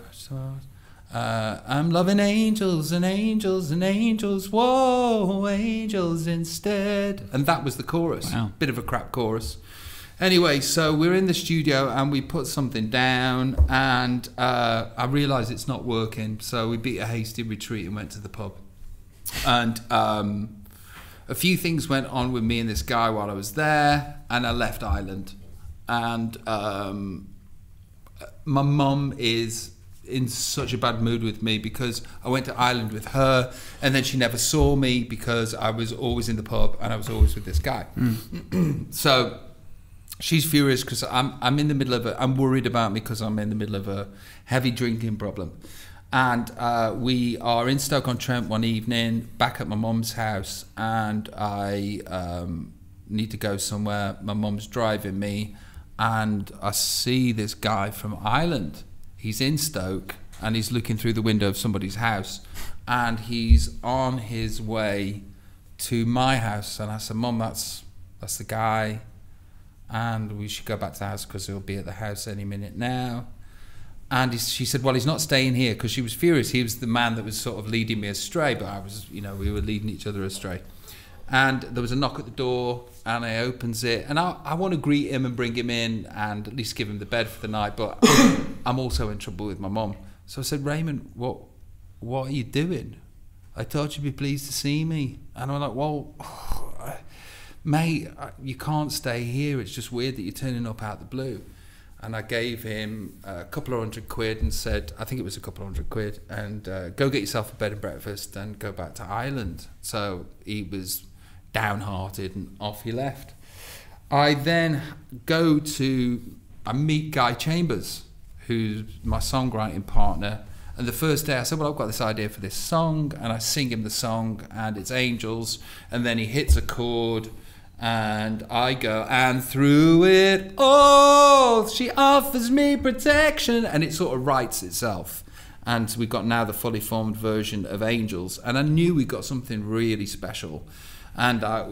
uh, I'm loving angels and angels and angels, whoa, angels instead, and that was the chorus. Wow. Bit of a crap chorus. Anyway, so we're in the studio and we put something down, and uh, I realised it's not working, so we beat a hasty retreat and went to the pub, and um a few things went on with me and this guy while I was there, and I left Ireland. And um, my mum is in such a bad mood with me because I went to Ireland with her, and then she never saw me because I was always in the pub and I was always with this guy. Mm. So she's furious because I'm, I'm in the middle of a, I'm worried about me because I'm in the middle of a heavy drinking problem. And uh, we are in Stoke-on-Trent one evening, back at my mum's house, and I um, need to go somewhere. My mum's driving me, and I see this guy from Ireland. He's in Stoke, and he's looking through the window of somebody's house, and he's on his way to my house. And I said, Mum, that's, that's the guy, and we should go back to the house because he'll be at the house any minute now. And he, she said, well, he's not staying here, because she was furious. He was the man that was sort of leading me astray, but I was, you know, we were leading each other astray. And there was a knock at the door, and I opens it. And I, I want to greet him and bring him in and at least give him the bed for the night, but I'm also in trouble with my mum. So I said, Raymond, what, what are you doing? I thought you'd be pleased to see me. And I'm like, well, mate, you can't stay here. It's just weird that you're turning up out the blue. And I gave him a couple of hundred quid and said, I think it was a couple of hundred quid, and uh, go get yourself a bed and breakfast and go back to Ireland. So he was downhearted and off he left. I then go to, I meet Guy Chambers, who's my songwriting partner. And the first day I said, well, I've got this idea for this song, and I sing him the song, and it's Angels. And then he hits a chord, and I go, and through it all, she offers me protection. And it sort of writes itself. And we've got now the fully formed version of Angels. And I knew we got something really special. And I,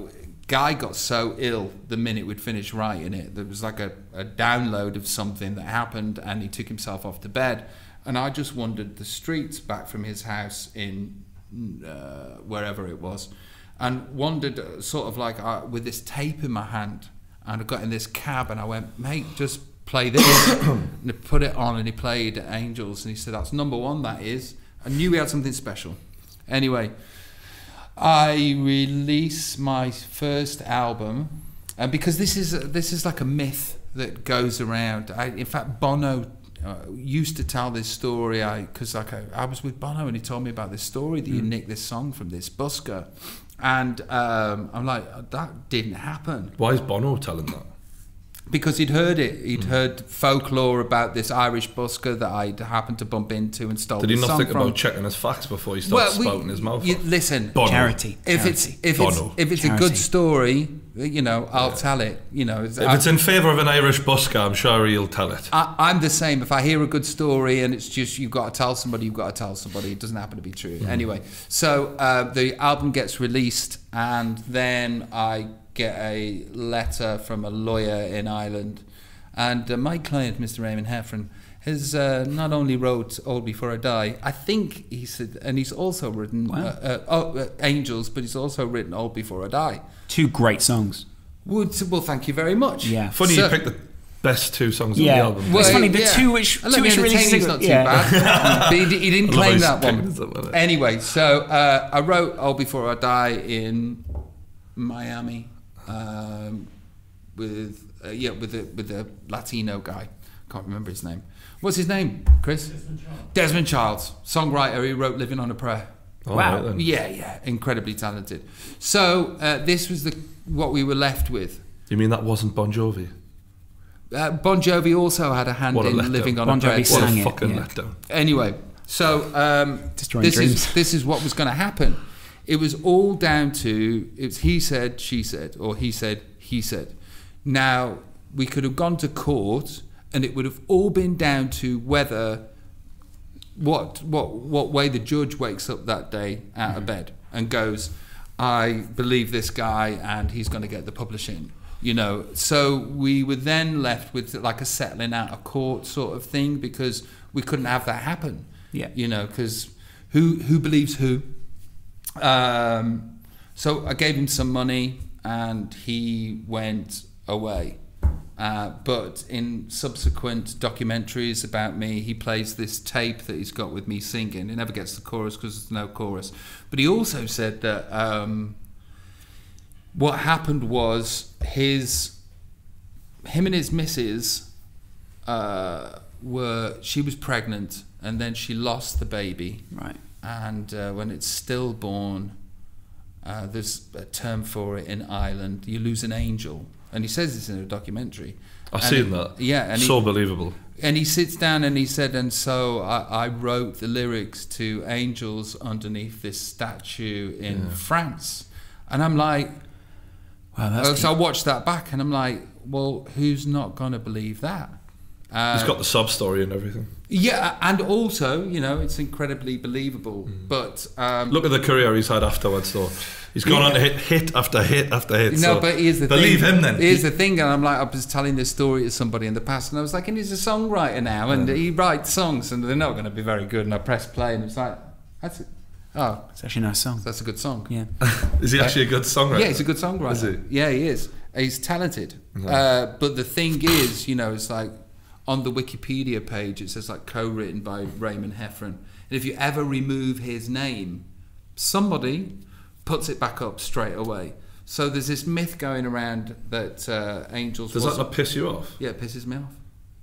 Guy got so ill the minute we'd finished writing it. There was like a, a download of something that happened, and he took himself off to bed. And I just wandered the streets back from his house in uh, wherever it was, and wandered sort of like uh, with this tape in my hand, and I got in this cab and I went, mate, just play this. And I put it on, and he played Angels, and he said, that's number one, that is. I knew we had something special. Anyway, I release my first album, and because this is, this is like a myth that goes around. I, in fact, Bono uh, used to tell this story, because I, like I, I was with Bono and he told me about this story that mm. you nicked this song from this busker. And um, I'm like, that didn't happen. Why is Bono telling that? Because he'd heard it. He'd mm. heard folklore about this Irish busker that I'd happened to bump into and stole. Did he not think from. about checking his facts before he started well, spouting his mouth? You, listen, Bono. charity. If charity. it's if Bono. it's if it's charity. a good story, you know, I'll yeah. tell it. You know, if I, it's in favour of an Irish busker, I'm sure he'll tell it. I, I'm the same. If I hear a good story and it's just you've got to tell somebody, you've got to tell somebody. It doesn't happen to be true. Mm. Anyway, so uh, the album gets released, and then I get a letter from a lawyer in Ireland, and uh, my client, Mister Raymond Heffron, has uh, not only wrote All Before I Die, I think he said, and he's also written wow. uh, uh, oh, uh, Angels, but he's also written All Before I Die. Two great songs. Well, well thank you very much. Yeah. Funny so, you picked the best two songs yeah. on the album. Well, it's funny, the yeah. two which, two which really sing, not too yeah. bad. But he, he didn't claim that one. Anyway, so uh, I wrote "All Before I Die" in Miami um, with uh, yeah with a with a Latino guy. Can't remember his name. What's his name, Chris? Desmond Childs. Desmond Childs, songwriter. He wrote "Living on a Prayer." All wow! Right, yeah, yeah, incredibly talented. So uh, this was the what we were left with. You mean that wasn't Bon Jovi? Uh, Bon Jovi also had a hand what in a living on bon a prayer. What a fucking yeah. letdown. Anyway, so um, this dreams. is this is what was going to happen. It was all down to it's he said, she said, or he said, he said. Now we could have gone to court, and it would have all been down to whether. What what what way the judge wakes up that day out mm-hmm. of bed and goes, I believe this guy and he's going to get the publishing, you know. So we were then left with like a settling out of court sort of thing because we couldn't have that happen. Yeah, you know, because who who believes who? Um, so I gave him some money and he went away. Uh, but in subsequent documentaries about me, he plays this tape that he's got with me singing. He never gets the chorus because there's no chorus. But he also said that um, what happened was his, him and his missus uh, were, she was pregnant and then she lost the baby. Right. And uh, when it's stillborn, uh, there's a term for it in Ireland, you lose an angel. And he says this in a documentary. I've and seen it, that. Yeah, and so he, believable. And he sits down and he said, and so I, I wrote the lyrics to "Angels Underneath This Statue" in yeah. France. And I'm like, wow, that's oh, so I watched that back, and I'm like, well, who's not going to believe that? Uh, He's got the sub story and everything. Yeah, and also, you know, it's incredibly believable. Mm. But um, look at the career he's had afterwards, though. He's gone yeah. on to hit, hit after hit after hit. No, so but here's the believe thing. Believe him then. Here's the thing, and I'm like, I was telling this story to somebody in the past, and I was like, and he's a songwriter now, and yeah. he writes songs, and they're not going to be very good. And I press play, and it's like, that's it. Oh, it's actually a nice song. That's a good song. Yeah. Is he actually a good songwriter? Yeah, he's a good songwriter. Is he? Yeah, he is. He's talented. Yeah. Uh, but the thing is, you know, it's like, on the Wikipedia page it says like co-written by Raymond Heffron, and if you ever remove his name somebody puts it back up straight away. So there's this myth going around that uh, Angels does that not piss you off? Yeah, it pisses me off.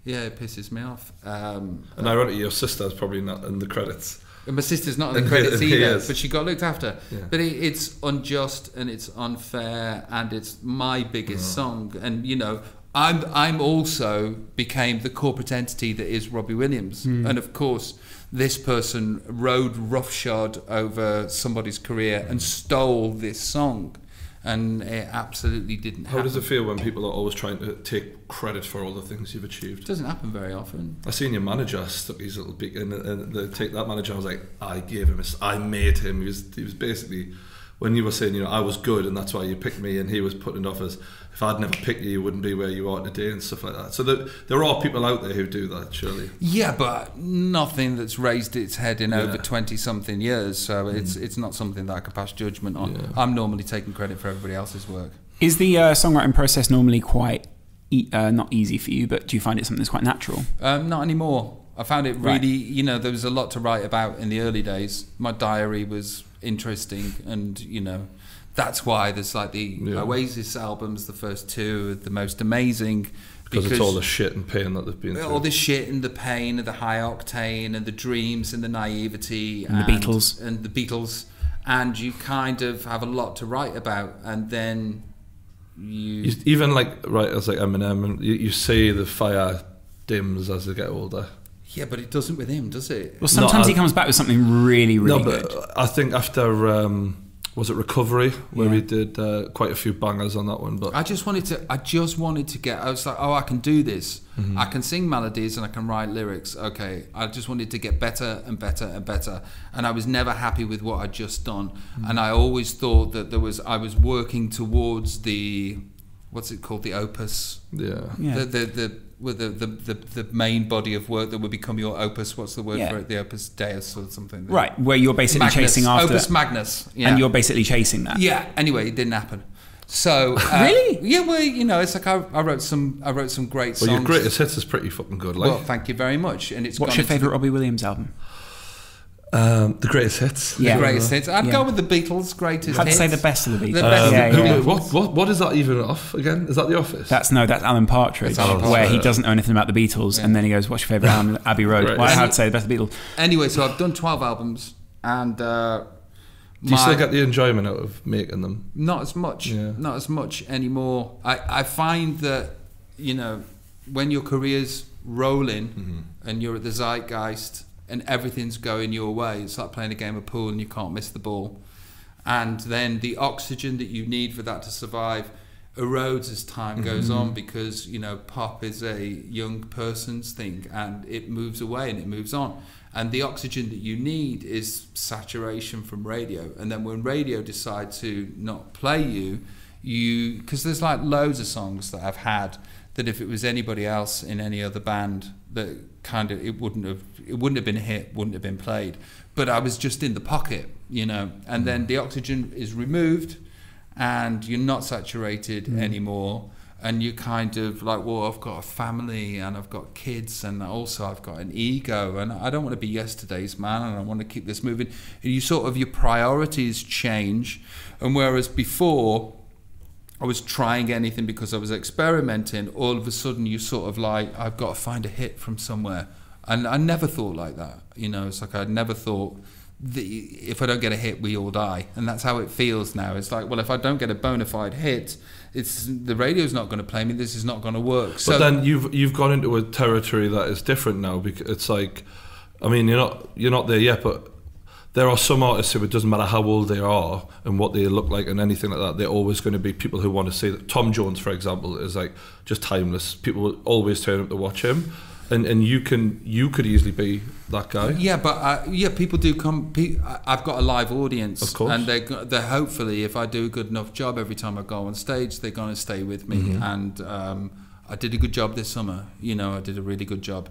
Yeah, it pisses me off. Um, and ironically your sister's probably not in the credits. And my sister's not in the credits he, either he but she got looked after. Yeah. But it, it's unjust and it's unfair and it's my biggest oh. song, and you know I'm, I'm also became the corporate entity that is Robbie Williams. Mm. And of course, this person rode roughshod over somebody's career and stole this song. And it absolutely didn't happen. How does it feel when people are always trying to take credit for all the things you've achieved? It doesn't happen very often. I seen your manager stuck his little big, and, and the Take That manager, I was like, I gave him, a, I made him. He was, he was basically... When you were saying, you know, I was good and that's why you picked me, and he was putting it off as, if I'd never picked you, you wouldn't be where you are today and stuff like that. So there, there are people out there who do that, surely. Yeah, but nothing that's raised its head in yeah. over twenty-something years, so mm. it's it's not something that I could pass judgment on. Yeah. I'm normally taking credit for everybody else's work. Is the uh, songwriting process normally quite, e uh, not easy for you, but do you find it something that's quite natural? Um, not anymore. I found it really, right. you know, there was a lot to write about in the early days. My diary was... interesting, and you know that's why there's like the yeah. Oasis albums, the first two are the most amazing because, because it's all the shit and pain that they've been through. All the shit and the pain and the high octane and the dreams and the naivety and, and the Beatles and the Beatles and you kind of have a lot to write about, and then you, you even like writers like Eminem and you, you see the fire dims as they get older. Yeah, but it doesn't with him, does it? Well, sometimes no, he comes back with something really, really no, but good. I think after, um, was it Recovery, where yeah. he did uh, quite a few bangers on that one. But I just wanted to, I just wanted to get, I was like, oh, I can do this. Mm-hmm. I can sing melodies and I can write lyrics. Okay, I just wanted to get better and better and better. And I was never happy with what I'd just done. Mm-hmm. And I always thought that there was, I was working towards the, what's it called, the opus? Yeah. yeah. The, the, the, with the, the, the, the main body of work that would become your opus, what's the word yeah. for it? The opus deus or something. There. Right, where you're basically Magnus, chasing after... Opus Magnus. Yeah. And you're basically chasing that. Yeah, anyway, it didn't happen. So uh, really, yeah, well, you know, it's like I, I wrote some, I wrote some great songs. Well, your greatest hit is pretty fucking good. Like, well, thank you very much. And it's what's your favourite Robbie Williams album? Um, the greatest hits. Yeah, the greatest hits. I'd yeah. go with the Beatles' greatest. I'd hits. say the best of the Beatles. The best um, yeah, yeah, yeah. What, what, what is that even off again? Is that The Office? That's no, that's Alan Partridge, that's Alan Partridge where yeah. he doesn't know anything about the Beatles, yeah. and then he goes, "What's your favourite album?" Abbey Road. Well, I'd Any, say the best of the Beatles. Anyway, so I've done twelve albums, and uh, do you still get the enjoyment out of making them? Not as much, yeah. not as much anymore. I I find that, you know, when your career's rolling mm-hmm. and you're at the zeitgeist, and everything's going your way, it's like playing a game of pool and you can't miss the ball. And then the oxygen that you need for that to survive erodes as time mm-hmm. goes on, because, you know, pop is a young person's thing and it moves away and it moves on. And the oxygen that you need is saturation from radio. And then when radio decide to not play you, you, because there's like loads of songs that I've had that if it was anybody else in any other band, that kind of it wouldn't have it wouldn't have been hit, wouldn't have been played. But I was just in the pocket, you know. And then the oxygen is removed, and you're not saturated mm. anymore. And you kind of like, well, I've got a family, and I've got kids, and also I've got an ego, and I don't want to be yesterday's man, and I want to keep this moving. And you sort of, your priorities change. And whereas before, I was trying anything because I was experimenting, all of a sudden you sort of like, I've got to find a hit from somewhere. And I never thought like that, you know. It's like I never thought that if I don't get a hit, we all die. And that's how it feels now. It's like, well, if I don't get a bona fide hit, it's the radio's not going to play me, this is not going to work. But so then you've you've gone into a territory that is different now, because it's like, I mean, you're not you're not there yet, but there are some artists who, it doesn't matter how old they are and what they look like and anything like that, they're always going to be people who want to see that. Tom Jones, for example, is like just timeless. People will always turn up to watch him, and and you can you could easily be that guy. Yeah, but I, yeah, people do come. Pe I've got a live audience, of course, and they they hopefully, if I do a good enough job every time I go on stage, they're going to stay with me. Mm-hmm. And um, I did a good job this summer. You know, I did a really good job.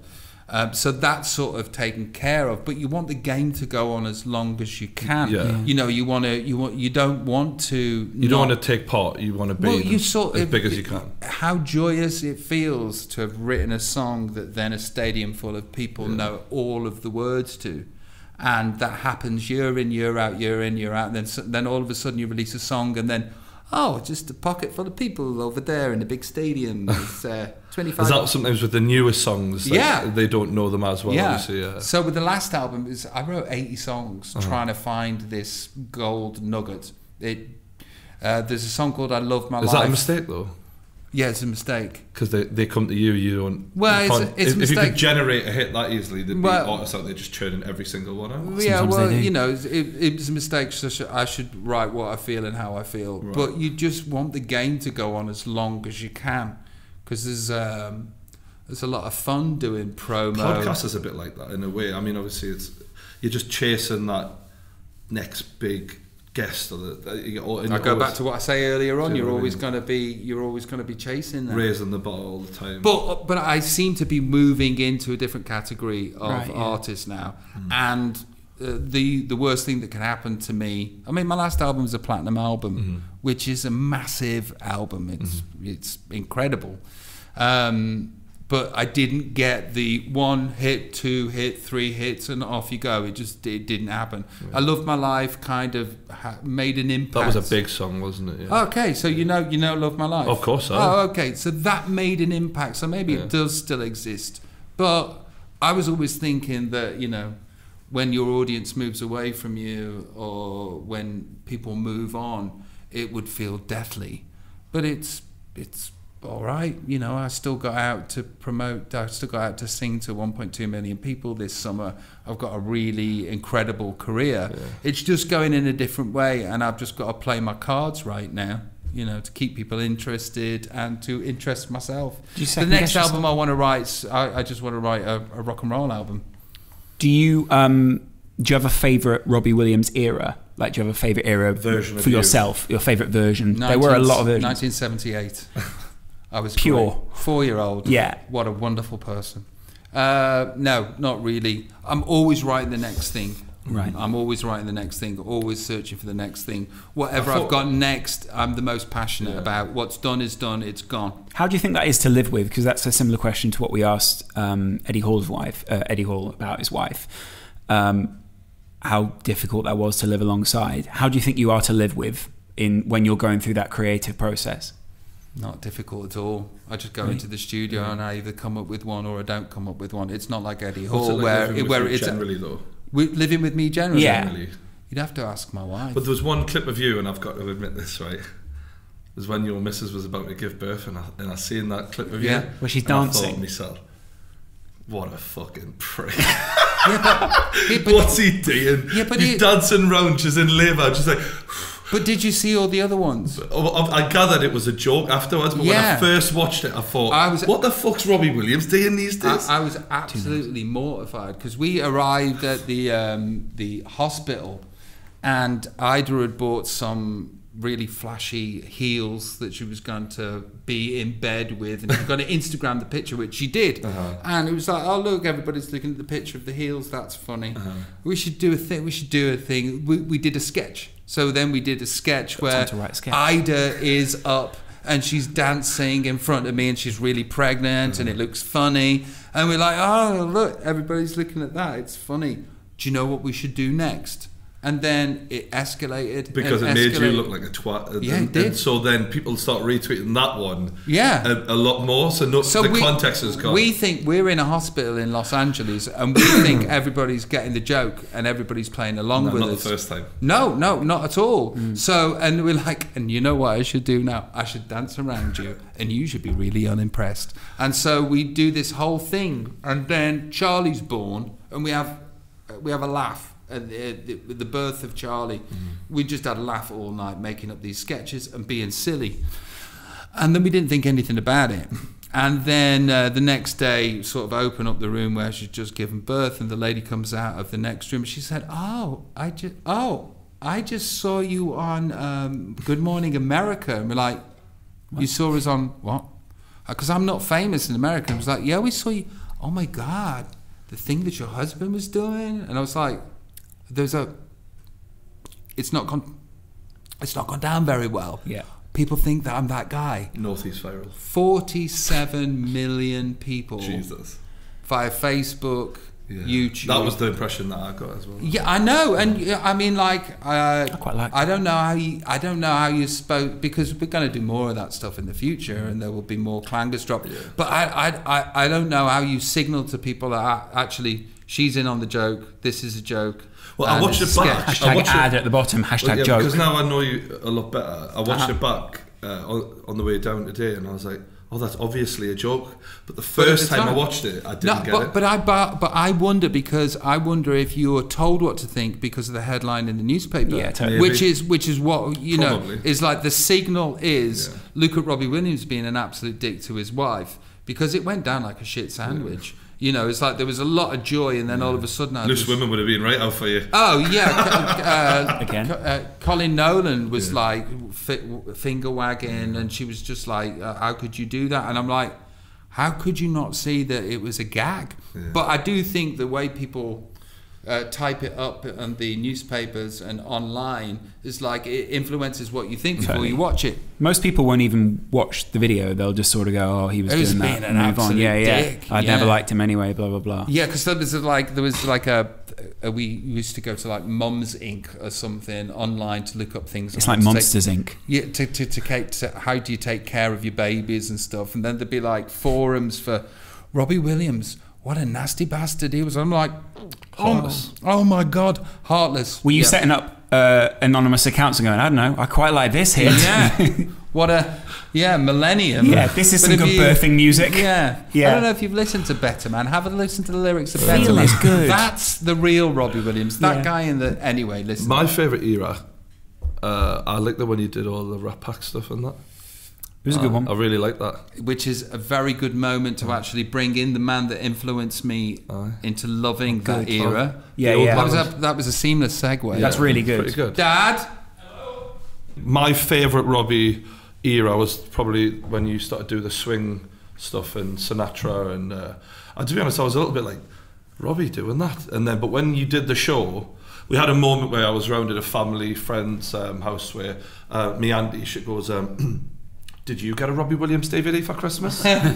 Um, so that's sort of taken care of, but you want the game to go on as long as you can. Yeah. Yeah. You know, you want to, you want, you don't want to. You don't want to take part. You want to be well, the, you sort as of, big as you can. How joyous it feels to have written a song that then a stadium full of people yeah. know all of the words to, and that happens year in, year out, year in, year out. And then, then all of a sudden you release a song, and then, oh, just a pocket full of people over there in a big stadium. It's, uh, twenty-five. Is that sometimes with the newest songs? Like, yeah, they don't know them as well. Yeah. Obviously, yeah. So with the last album, is I wrote eighty songs uh-huh. trying to find this gold nugget. It uh, there's a song called "I Love My Life." Is that a mistake though? Yeah, it's a mistake. Because they, they come to you, you don't... Well, you it's, it's if, a mistake. If you could generate a hit that easily, there'd well, be artists out there just churning every single one out. Yeah, Sometimes well, you know, it, it's a mistake. So I should write what I feel and how I feel. Right. But you just want the game to go on as long as you can. Because there's, um, there's a lot of fun doing promo. Podcast is a bit like that in a way. I mean, obviously, it's you're just chasing that next big... guest. Or the, you all, I go back to what I say earlier on. You're always going to be, you're always going to be chasing that, raising the bar all the time. But but I seem to be moving into a different category of right, yeah. artists now. Mm. And uh, the the worst thing that can happen to me. I mean, my last album is a platinum album, mm-hmm. which is a massive album. It's mm-hmm. it's incredible. Um, but I didn't get the one hit, two hit, three hits, and off you go. It just it didn't happen. Yeah. I Love My Life kind of ha made an impact. That was a big song, wasn't it? Yeah. Okay, so you know you know Love My Life. Of course. I oh, okay. So that made an impact. So maybe yeah. it does still exist. But I was always thinking that, you know, when your audience moves away from you or when people move on, it would feel deathly. But it's it's. all right, you know, I still got out to promote, I still got out to sing to one point two million people this summer. I've got a really incredible career. Yeah. It's just going in a different way, and I've just got to play my cards right now, you know, to keep people interested and to interest myself. The next album I want to write, I, I just want to write a, a rock and roll album. Do you, um, do you have a favourite Robbie Williams era? Like, do you have a favourite era version for yourself, your favourite version? There were a lot of versions. nineteen seventy-eight. I was pure four-year-old. Yeah, what a wonderful person. Uh, no, not really. I'm always writing the next thing. Right. I'm always writing the next thing, always searching for the next thing. Whatever thought, I've got next, I'm the most passionate yeah. about. What's done is done, it's gone. How do you think that is to live with? Because that's a similar question to what we asked um, Eddie Hall's wife, uh, Eddie Hall about his wife, um, how difficult that was to live alongside. How do you think you are to live with in when you're going through that creative process? Not difficult at all. I just go really? into the studio yeah. and I either come up with one or I don't come up with one. It's not like Eddie Hall so like where, it, where it's... Generally though. Living with me generally? Yeah. Generally. You'd have to ask my wife. But there was one clip of you, and I've got to admit this, right? It was when your missus was about to give birth and I, and I seen that clip of yeah. you. Well, she's dancing. I thought to myself, what a fucking prick. Yeah, but, yeah, but, what's he doing? Yeah, but he's he, dancing round, she's in labour, just like... But did you see all the other ones? I gathered it was a joke afterwards, but yeah. when I first watched it, I thought, I was, what the fuck's Robbie Williams doing these days? I, I was absolutely mortified, because we arrived at the, um, the hospital, and Ida had bought some really flashy heels that she was going to be in bed with, and she was going to Instagram the picture, which she did. Uh-huh. And it was like, oh look, everybody's looking at the picture of the heels, that's funny. Uh-huh. We should do a thing, we should do a thing. We, we did a sketch. So then we did a sketch where a sketch. Ida is up and she's dancing in front of me and she's really pregnant mm-hmm. and it looks funny. And we're like, oh, look, everybody's looking at that. It's funny. Do you know what we should do next? And then it escalated. Because it made you look like a twat. And, yeah, it did. And so then people start retweeting that one yeah. a, a lot more. So, no, so the we, context has gone. We think we're in a hospital in Los Angeles and we think everybody's getting the joke and everybody's playing along no, with not us. Not the first time. No, no, not at all. Mm. So, and we're like, and you know what I should do now? I should dance around you and you should be really unimpressed. And so we do this whole thing and then Charlie's born and we have, we have a laugh. And the, the birth of Charlie, mm-hmm. we just had a laugh all night making up these sketches and being silly. And then we didn't think anything about it. And then uh, the next day, sort of open up the room where she's just given birth and the lady comes out of the next room. She said, oh, I just, oh, I just saw you on um, Good Morning America. And we're like, what? You saw us on what? Because I'm not famous in America. And I was like, yeah, we saw you. Oh my God, the thing that your husband was doing. And I was like, there's a, it's not gone, it's not gone down very well. Yeah. People think that I'm that guy. Northeast viral. forty-seven million people. Jesus. Via Facebook, yeah. YouTube. That was the impression that I got as well. Yeah, I know, and yeah. I mean, like, uh, I quite like. I don't know how you, I don't know how you spoke because we're going to do more of that stuff in the future, and there will be more clangers dropped. Yeah. But I, I, I, I don't know how you signal to people that actually she's in on the joke. This is a joke. Well, and I watched it back. Hashtag I watched ad it, at the bottom, hashtag well, yeah, joke. Because now I know you a lot better. I watched uh -huh. it back uh, on, on the way down today and I was like, oh, that's obviously a joke. But the first but time not, I watched it, I didn't no, get but, it. But I, but I wonder because I wonder if you're told what to think because of the headline in the newspaper. Yeah, totally. Which is, which is what, you Probably. know, is like the signal is, yeah. look at Robbie Williams being an absolute dick to his wife because it went down like a shit sandwich. Yeah. You know, it's like there was a lot of joy, and then all of a sudden, I Loose Women would have been right out for you. Oh yeah, uh, again. Uh, Colin Nolan was yeah. like f finger wagging, and she was just like, uh, "How could you do that?" And I'm like, "How could you not see that it was a gag?" Yeah. But I do think the way people uh, type it up on the newspapers and online is like it influences what you think totally. before you watch it. Most people won't even watch the video; they'll just sort of go, "Oh, he was, was doing that," and move on. Yeah, yeah. Dick. I yeah. never liked him anyway. Blah blah blah. Yeah, because there was like there was like a, a we used to go to like Mums Incorporated or something online to look up things. It's like Monsters take, Incorporated. Yeah, to to, to, take, to how do you take care of your babies and stuff, and then there'd be like forums for Robbie Williams. What a nasty bastard he was! I'm like, heartless. Oh, oh my God, heartless. Were you yeah. setting up? Uh, anonymous accounts and going, I don't know, I quite like this hit. Yeah. What a, yeah, millennium. Yeah, this is but some good you, birthing music. Yeah. yeah. I don't know if you've listened to Better Man. Have a listen to the lyrics of Better Man. Good. That's the real Robbie Williams. That yeah. guy in the, anyway, listen. My favourite era, uh, I like the one you did all the Rat Pack stuff and that. It was a good one. I really like that. Which is a very good moment to actually bring in the man that influenced me Aye. into loving that era. Oh. Yeah, yeah. That was, a, that was a seamless segue. Yeah. That's really good. Pretty good. Dad? Hello? My favourite Robbie era was probably when you started doing the swing stuff and Sinatra. And uh, to be honest, I was a little bit like, Robbie doing that? And then, but when you did the show, we had a moment where I was round at a family friend's um, house where uh, me auntie, she goes, um, did you get a Robbie Williams D V D for Christmas? And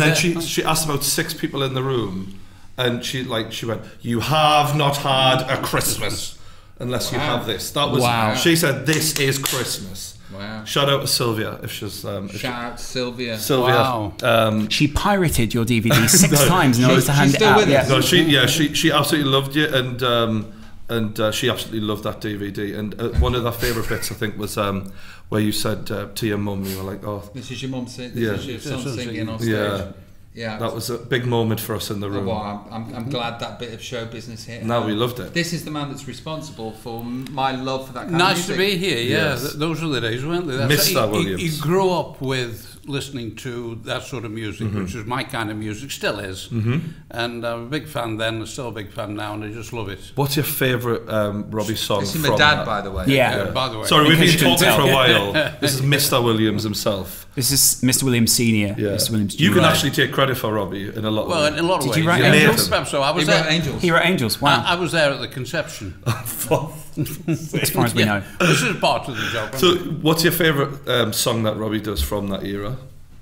then she, she asked about six people in the room, and she like she went, you have not had a Christmas unless wow. you have this. That was wow. She said, this is Christmas. Wow. Shout out to Sylvia if she's um, if shout she, out to Sylvia. Sylvia. Wow. Um, she pirated your D V D six no, times in she, order to hand it out. Yeah. No, she yeah, she she absolutely loved it, and um, and uh, she absolutely loved that D V D. And uh, one of her favourite bits, I think, was um, where you said uh, to your mum, you were like, oh, this is your mum singing, this yeah. is your son yeah, singing on stage. Yeah. Yeah, that was a big moment for us in the room. Well, I'm, I'm, I'm glad that bit of show business hit. No, we loved it. This is the man that's responsible for my love for that kind nice of music. Nice to be here, yeah. Yes. Th those were the days, weren't they? That's Mister Like, Williams. You, you grew up with listening to that sort of music, mm-hmm. which is my kind of music, still is. Mm-hmm. And I'm a big fan then, I'm still a big fan now, and I just love it. What's your favourite um, Robbie song It's from my dad, that? by the way. Yeah. yeah. yeah. By the way. Sorry, we've been talking for a while. This is Mister Williams himself. This is Mister Williams Senior. Yeah. Mister Williams Junior You can right. actually take credit for Robbie in a lot of well, ways. Well, in a lot of Did ways. Did you write yeah. Angels? Perhaps so. I was he there. wrote Angels. He wrote Angels, wow. I, I was there at the conception. As far as we yeah. know. This is part of the job. So, it? what's your favourite um, song that Robbie does from that era?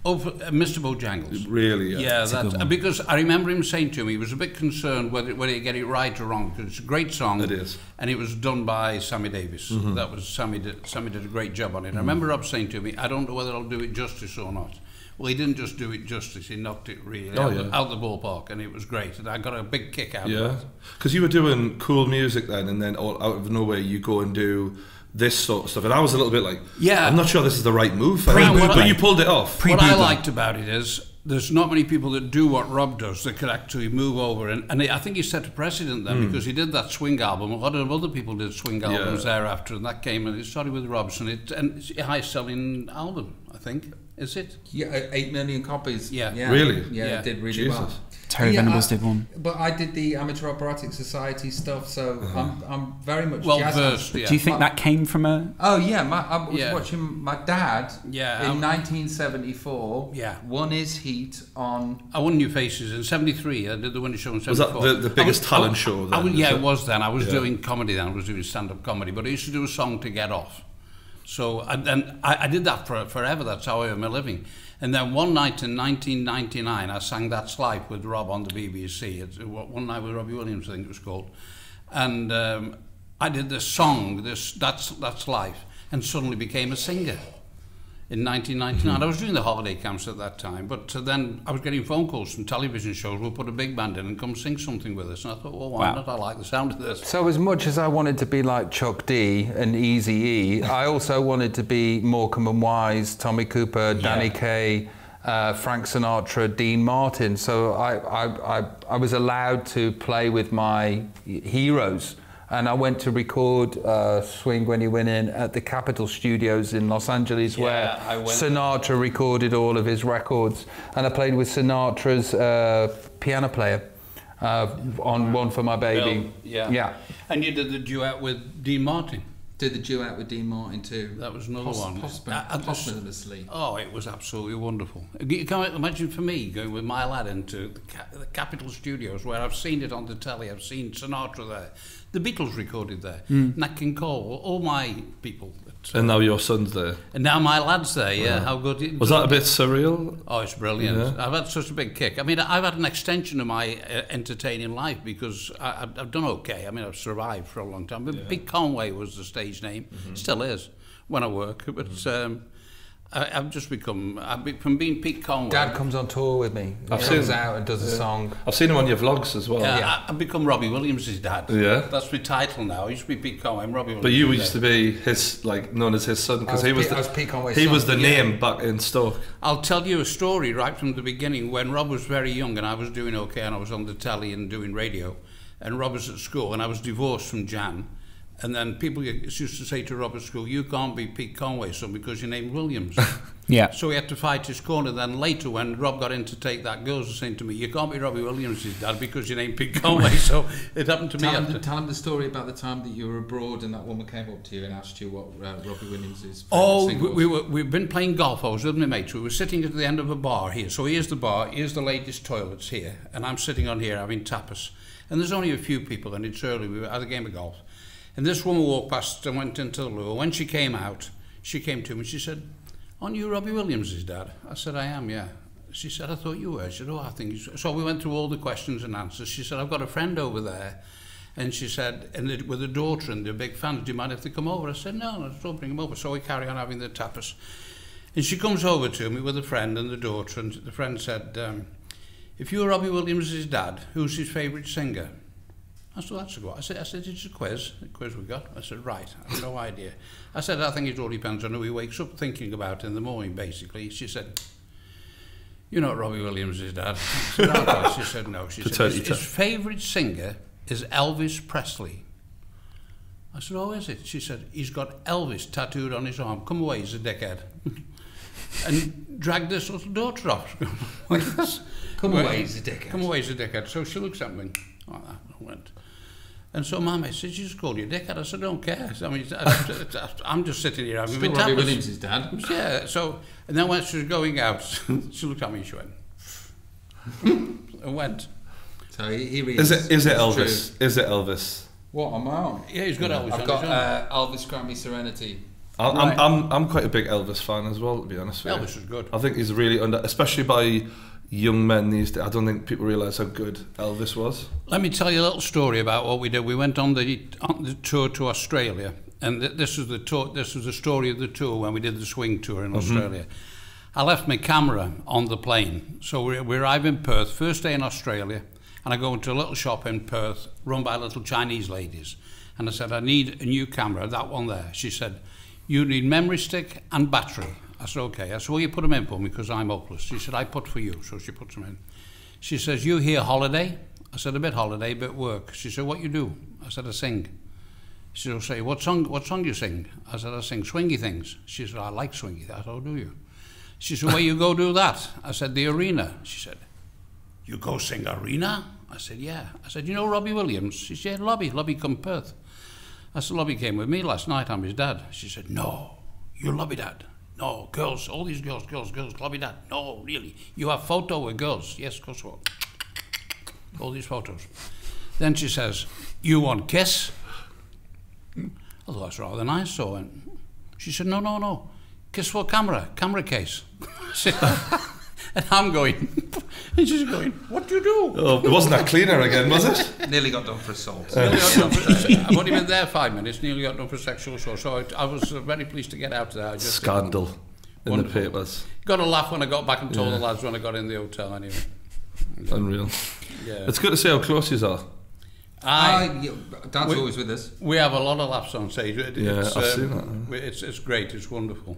Oh, for, uh, Mister Bojangles. Really? Yeah, yeah that, because I remember him saying to me, he was a bit concerned whether whether he get it right or wrong, because it's a great song. It is. And it was done by Sammy Davis. Mm-hmm. That was Sammy did, Sammy did a great job on it. Mm-hmm. I remember Rob saying to me, I don't know whether I'll do it justice or not. Well, he didn't just do it justice, he knocked it really oh, out, yeah. the, out the ballpark, and it was great, and I got a big kick out yeah. of it. Because you were doing cool music then, and then all, out of nowhere you go and do this sort of stuff, and I was a little bit like, yeah, I'm not sure this is the right move, for now, but I, you pulled it off. What I liked about it is, there's not many people that do what Rob does that could actually move over, and, and I think he set a precedent then, mm. because he did that swing album. A lot of other people did swing albums yeah. thereafter, and that came, and it started with Rob's, and, it, and it's a high-selling album, I think. Is it? Yeah, eight million copies. Yeah, yeah. really. Yeah, yeah, it did really Jesus. well. Terry yeah, Venables I, did one. But I did the Amateur Operatic Society stuff, so mm-hmm. I'm I'm very much well jazz versed. Yeah. Do you think my, that came from a? Oh yeah, my, I was yeah. watching my dad. Yeah, in um, nineteen seventy-four. Yeah, won his heat on. I won New Faces in seventy-three. I did the winter show in seventy-four. Was that the, the biggest was, talent I, show? Then, I was, yeah, it? it was then. I was yeah. doing comedy then. I was doing stand-up comedy, but I used to do a song to get off. So, and, and I, I did that for forever, that's how I earned my living. And then one night in nineteen ninety-nine, I sang That's Life with Rob on the B B C. It's, one night with Robbie Williams, I think it was called. And um, I did this song, this That's, That's Life, and suddenly became a singer in nineteen ninety-nine. Mm-hmm. I was doing the holiday camps at that time, but uh, then I was getting phone calls from television shows, we'll put a big band in and come sing something with us. And I thought, well, why wow. not? I like the sound of this. So as much as I wanted to be like Chuck D and Eazy-E, I also wanted to be Morecambe and Wise, Tommy Cooper, Danny yeah. Kaye, uh, Frank Sinatra, Dean Martin. So I, I, I, I was allowed to play with my heroes. And I went to record uh, Swing When You Win In at the Capitol Studios in Los Angeles, yeah, where Sinatra recorded all of his records. And I played with Sinatra's uh, piano player uh, on One For My Baby. Bill, yeah. yeah. And you did the duet with Dean Martin. Did the duet with Dean Martin too. That was another Post, one. Post, uh, posthumously. Oh, it was absolutely wonderful. You can't imagine for me going with my lad into the, ca the Capitol Studios, where I've seen it on the telly, I've seen Sinatra there. The Beatles recorded there. Mm. Nat King Cole, all my people. That, uh, and now your son's there. And now my lad's there, yeah. yeah. How good it was. Was that a bit surreal? Oh, it's brilliant. Yeah. I've had such a big kick. I mean, I've had an extension of my uh, entertaining life, because I, I've, I've done okay. I mean, I've survived for a long time. But yeah. Big Conway was the stage name, mm-hmm. still is when I work, but mm-hmm. um, I, I've just become I've be, from being Pete Conway. Dad comes on tour with me. He I've comes seen, out and does yeah. a song. I've seen him on your vlogs as well. Yeah, yeah. I've become Robbie Williams' dad. Yeah, that's my title now. I used to be Pete Conway. I'm Robbie Williams. But you used to be his like known as his son, because he was P the, I was Pete Conway's he son. was the yeah. name back in Stoke. I'll tell you a story right from the beginning. When Rob was very young and I was doing okay and I was on the telly and doing radio, and Rob was at school and I was divorced from Jan. And then people used to say to Rob at school, you can't be Pete Conway's son because your name's Williams. Yeah. So he had to fight his corner. Then later when Rob got in to Take That, girls were saying to me, you can't be Robbie Williams' dad because your name's Pete Conway. So it happened to tell me. Him the, tell him the story about the time that you were abroad and that woman came up to you and asked you what uh, Robbie Williams is. Oh, we, we were, we've been playing golf. I was with my mates. We were sitting at the end of a bar here. So here's the bar, here's the ladies' toilets here. And I'm sitting on here having tapas. And there's only a few people and it's early. We were at a game of golf. And this woman walked past and went into the loo. When she came out, she came to me and she said, aren't you Robbie Williams' dad? I said, I am, yeah. She said, I thought you were. She said, oh, I think you. So we went through all the questions and answers. She said, I've got a friend over there. And she said, and it, with a daughter and they're big fans, do you mind if they come over? I said, no, no, don't bring them over. So we carry on having the tapas. And she comes over to me with a friend and the daughter. And the friend said, um, if you're Robbie Williams' dad, who's his favourite singer? I said, that's a good. I said, I said, it's a quiz, a quiz we got. I said, right, I have no idea. I said, I think it all depends on who he wakes up thinking about in the morning, basically. She said, you're not Robbie Williams' dad. I said, no, she said, no. She said, his, his favourite singer is Elvis Presley. I said, oh, is it? She said, he's got Elvis tattooed on his arm. Come away, he's a dickhead. And dragged this little daughter off. Come away, he's a dickhead. Come away, he's a dickhead. So she looks at me, like that, I went. And so my mate said, you just called you a dickhead. I said, I don't care. I mean, I'm just sitting here having Still Robbie Williams' dad. Yeah, so, and then when she was going out, she looked at me and she went, and went. So he, he reads. Is it, is it Elvis? True. Is it Elvis? What, am I on? Yeah, he's got yeah. Elvis. I've got uh, Elvis Grammy Serenity. I'm, right. I'm, I'm, I'm quite a big Elvis fan as well, to be honest with you. Elvis is good. I think he's really under, especially by young men these days. I don't think people realise how good Elvis was. Let me tell you a little story about what we did. We went on the on the tour to Australia, and th this was the tour, this was the story of the tour when we did the swing tour in mm-hmm. Australia. I left my camera on the plane, so we, we arrive in Perth, first day in Australia, and I go into a little shop in Perth run by little Chinese ladies, and I said, I need a new camera, that one there. She said, you need memory stick and battery. I said, okay. I said, well, you put them in for me because I'm hopeless. She said, I put for you. So she puts them in. She says, you hear holiday? I said, a bit holiday, a bit work. She said, what you do? I said, I sing. She said, say, what song, what song you sing? I said, I sing swingy things. She said, I like swingy things. I said, oh, do you? She said, where you go do that? I said, the arena. She said, you go sing arena? I said, yeah. I said, you know Robbie Williams? She said, Robbie, Robbie come Perth. I said, Robbie came with me last night, I'm his dad. She said, no, you're Robbie dad. No, girls, all these girls, girls, girls, Robbie dad. No, really, you have photo with girls. Yes, of course. What? All these photos. Then she says, you want kiss? I thought that's rather nice, so. And she said, no, no, no, kiss for camera, camera case. And I'm going, and she's going, what do you do? Oh, it wasn't that cleaner again, was it? Nearly got done for assault. Uh, I've only been there five minutes, nearly got done for sexual assault. So I, I was very pleased to get out of there. I just Scandal in wonderful. The papers. Got a laugh when I got back and told yeah. the lads when I got in the hotel anyway. Yeah. Unreal. Yeah. It's good to see how close you are. I, I, Dad's we, always with us. We have a lot of laughs on stage. It, yeah, it's, I've um, seen that. Yeah. It's, it's great, it's wonderful.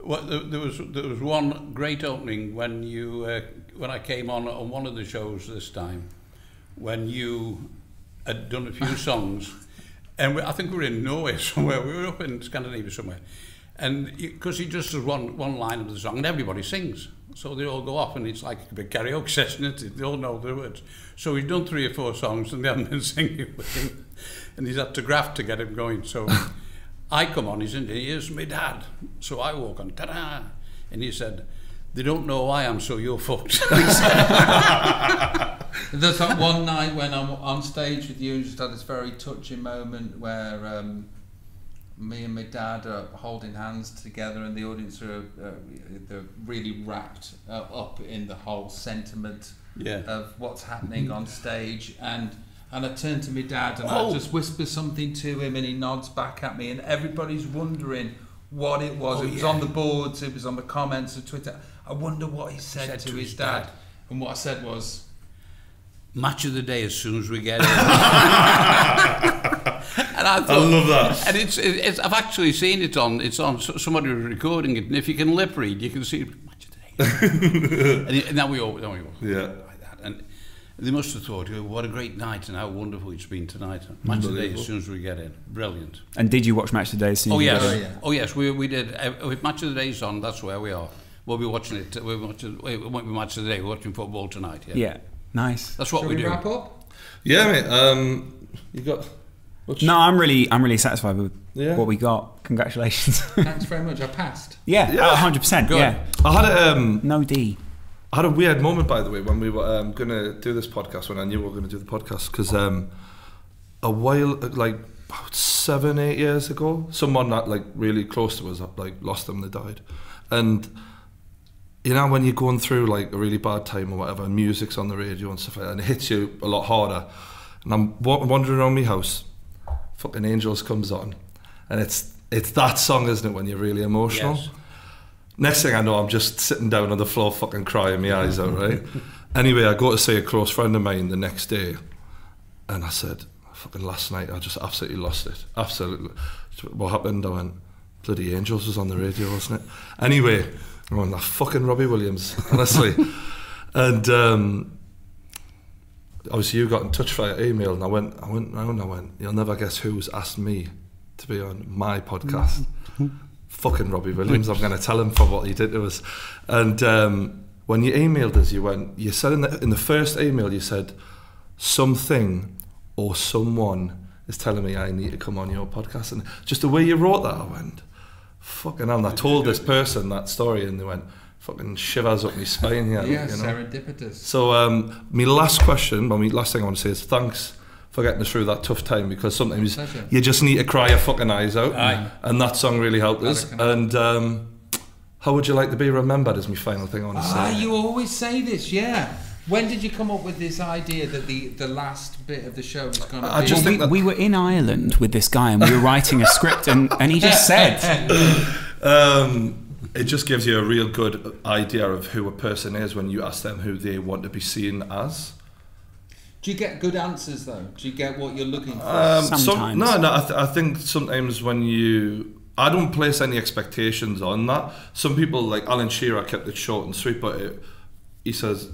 Well, there was there was one great opening when you uh, when I came on on one of the shows this time, when you had done a few songs, and we, I think we were in Norway somewhere. We were up in Scandinavia somewhere, and because he just does one one line of the song and everybody sings, so they all go off and it's like a big karaoke session. Isn't it? They all know the words. So he's done three or four songs and they haven't been singing with him, and he's had to graft to get him going. So. I come on, he's in there, here's my dad. So I walk on, ta-da! And he said, they don't know who I am, so you're fucked. There's that one night when I'm on stage with you, and just had this very touching moment where um, me and my dad are holding hands together and the audience are uh, they're really wrapped uh, up in the whole sentiment yeah. of what's happening on stage. And And I turn to my dad and oh. I just whisper something to him and he nods back at me and everybody's wondering what it was. Oh, it was yeah. on the boards, it was on the comments of Twitter. I wonder what he said, said to, to his, his dad. dad. And what I said was, match of the day as soon as we get in. And I, thought, I love that. And it's, it's, I've actually seen it on, it's on, somebody was recording it. And if you can lip read, you can see, match of the day. And, it, and then we all, then we all. Yeah. And They must have thought, oh, what a great night and how wonderful it's been tonight. Match of the Day as soon as we get in. Brilliant. And did you watch Match of the Day as soon as oh, yes. oh, yeah. oh, yes, we, we did. If Match of the Day's on, that's where we are. We'll be watching it. We'll be watching, it won't be Match of the Day. We're watching football tonight. Yeah. yeah. Nice. That's what Shall we, we do. Wrap up? Yeah, mate. Um, you got... Which no, I'm really, I'm really satisfied with yeah. what we got. Congratulations! Thanks very much. I passed. Yeah, one hundred percent. Yeah. yeah. I had a, um, no D. I had a weird moment, by the way, when we were um, going to do this podcast. When I knew we were going to do the podcast, because um, a while, like about seven, eight years ago, someone that like really close to us, like lost them. They died, and you know when you're going through like a really bad time or whatever, music's on the radio and stuff like that, and it hits you a lot harder. And I'm wandering around my house. Fucking Angels comes on, and it's it's that song, isn't it, when you're really emotional? Yes. Next thing I know, I'm just sitting down on the floor fucking crying my eyes out, right? Anyway, I go to see a close friend of mine the next day, and I said, fucking last night I just absolutely lost it. Absolutely. What happened? I went, bloody Angels was on the radio, wasn't it? Anyway, I went, that fucking Robbie Williams, honestly. And um obviously you got in touch via email, and I went I went round and I went, you'll never guess who's asked me to be on my podcast. Fucking Robbie Williams. I'm going to tell him for what he did to us. And um, when you emailed us, you went, you said in the, in the first email, you said, something or someone is telling me I need to come on your podcast. And just the way you wrote that, I went, fucking hell. And I told this person that story, and they went, fucking shivers up my spine here. Yeah, you know? Serendipitous. So um, my last question, well, my last thing I want to say is thanks for getting us through that tough time, because sometimes you just need to cry your fucking eyes out. Aye. And that song really helped us. And um, how would you like to be remembered is my final thing I want to ah, say. You always say this, yeah. When did you come up with this idea that the, the last bit of the show was going to I be... Just think well, we, we were in Ireland with this guy, and we were writing a script, and, and he just said... um... It just gives you a real good idea of who a person is when you ask them who they want to be seen as. Do you get good answers though? Do you get what you're looking for? Um, sometimes. Some, no, no. I, th I think sometimes when you, I don't place any expectations on that. Some people like Alan Shearer kept it short and sweet, but it, he says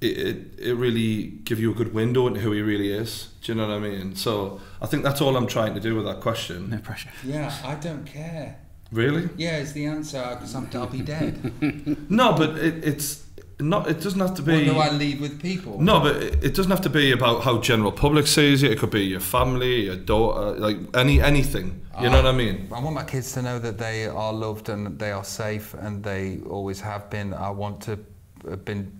it, it it really give you a good window into who he really is. Do you know what I mean? So I think that's all I'm trying to do with that question. No pressure. Yeah, I don't care. Really? Yeah, it's the answer, because I'll be dead. No, but it, it's not. It doesn't have to be. What do I leave with people? No, but it, it doesn't have to be about how general public sees you. It could be your family, your daughter, like any anything. You I, know what I mean? I want my kids to know that they are loved and they are safe and they always have been. I want to have been.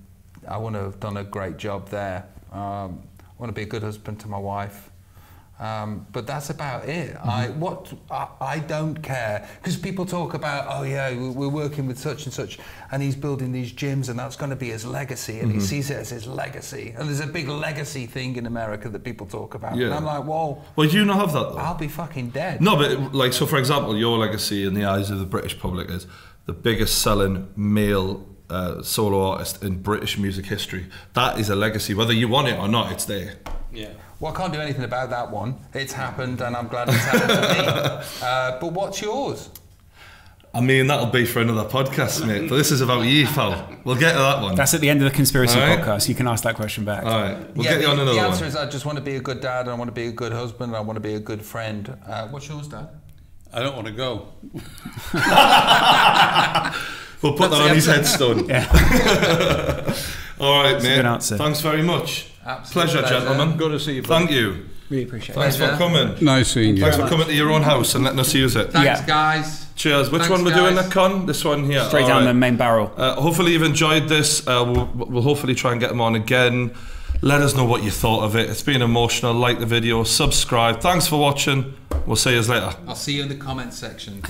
I want to have done a great job there. Um, I want to be a good husband to my wife. Um, but that's about it. Mm-hmm. I what I, I don't care, because people talk about, oh yeah, we're working with such and such, and he's building these gyms, and that's going to be his legacy, and mm-hmm. he sees it as his legacy. And there's a big legacy thing in America that people talk about. Yeah. And I'm like, whoa. Well, you not have that though. I'll be fucking dead. No, but like, so for example, your legacy in the eyes of the British public is the biggest selling male uh, solo artist in British music history. That is a legacy, whether you want it or not. It's there. Yeah. Well, I can't do anything about that one. It's happened, and I'm glad it's happened to me. Uh, but what's yours? I mean, that'll be for another podcast, mate. But this is about you, pal. We'll get to that one. That's at the end of the Conspiracy right. podcast. You can ask that question back. All right. We'll yeah, get you on another one. The answer one. is I just want to be a good dad, and I want to be a good husband, and I want to be a good friend. Uh, what's yours, Dad? I don't want to go. We'll put That's that on his headstone. Yeah. All right, That's mate. Good answer. Thanks very much. Absolute pleasure, pleasure, gentlemen. Good to see you. Thank you. Really appreciate it. Thanks for coming. Nice seeing you. Thanks for coming to your own house and letting us use it. Thanks, yeah. guys. Cheers. Which Thanks, one we're guys. doing, the con? This one here. Straight All down right. the main barrel. Uh, hopefully you've enjoyed this. Uh, we'll, we'll hopefully try and get them on again. Let us know what you thought of it. It's been emotional. Like the video. Subscribe. Thanks for watching. We'll see you later. I'll see you in the comment section.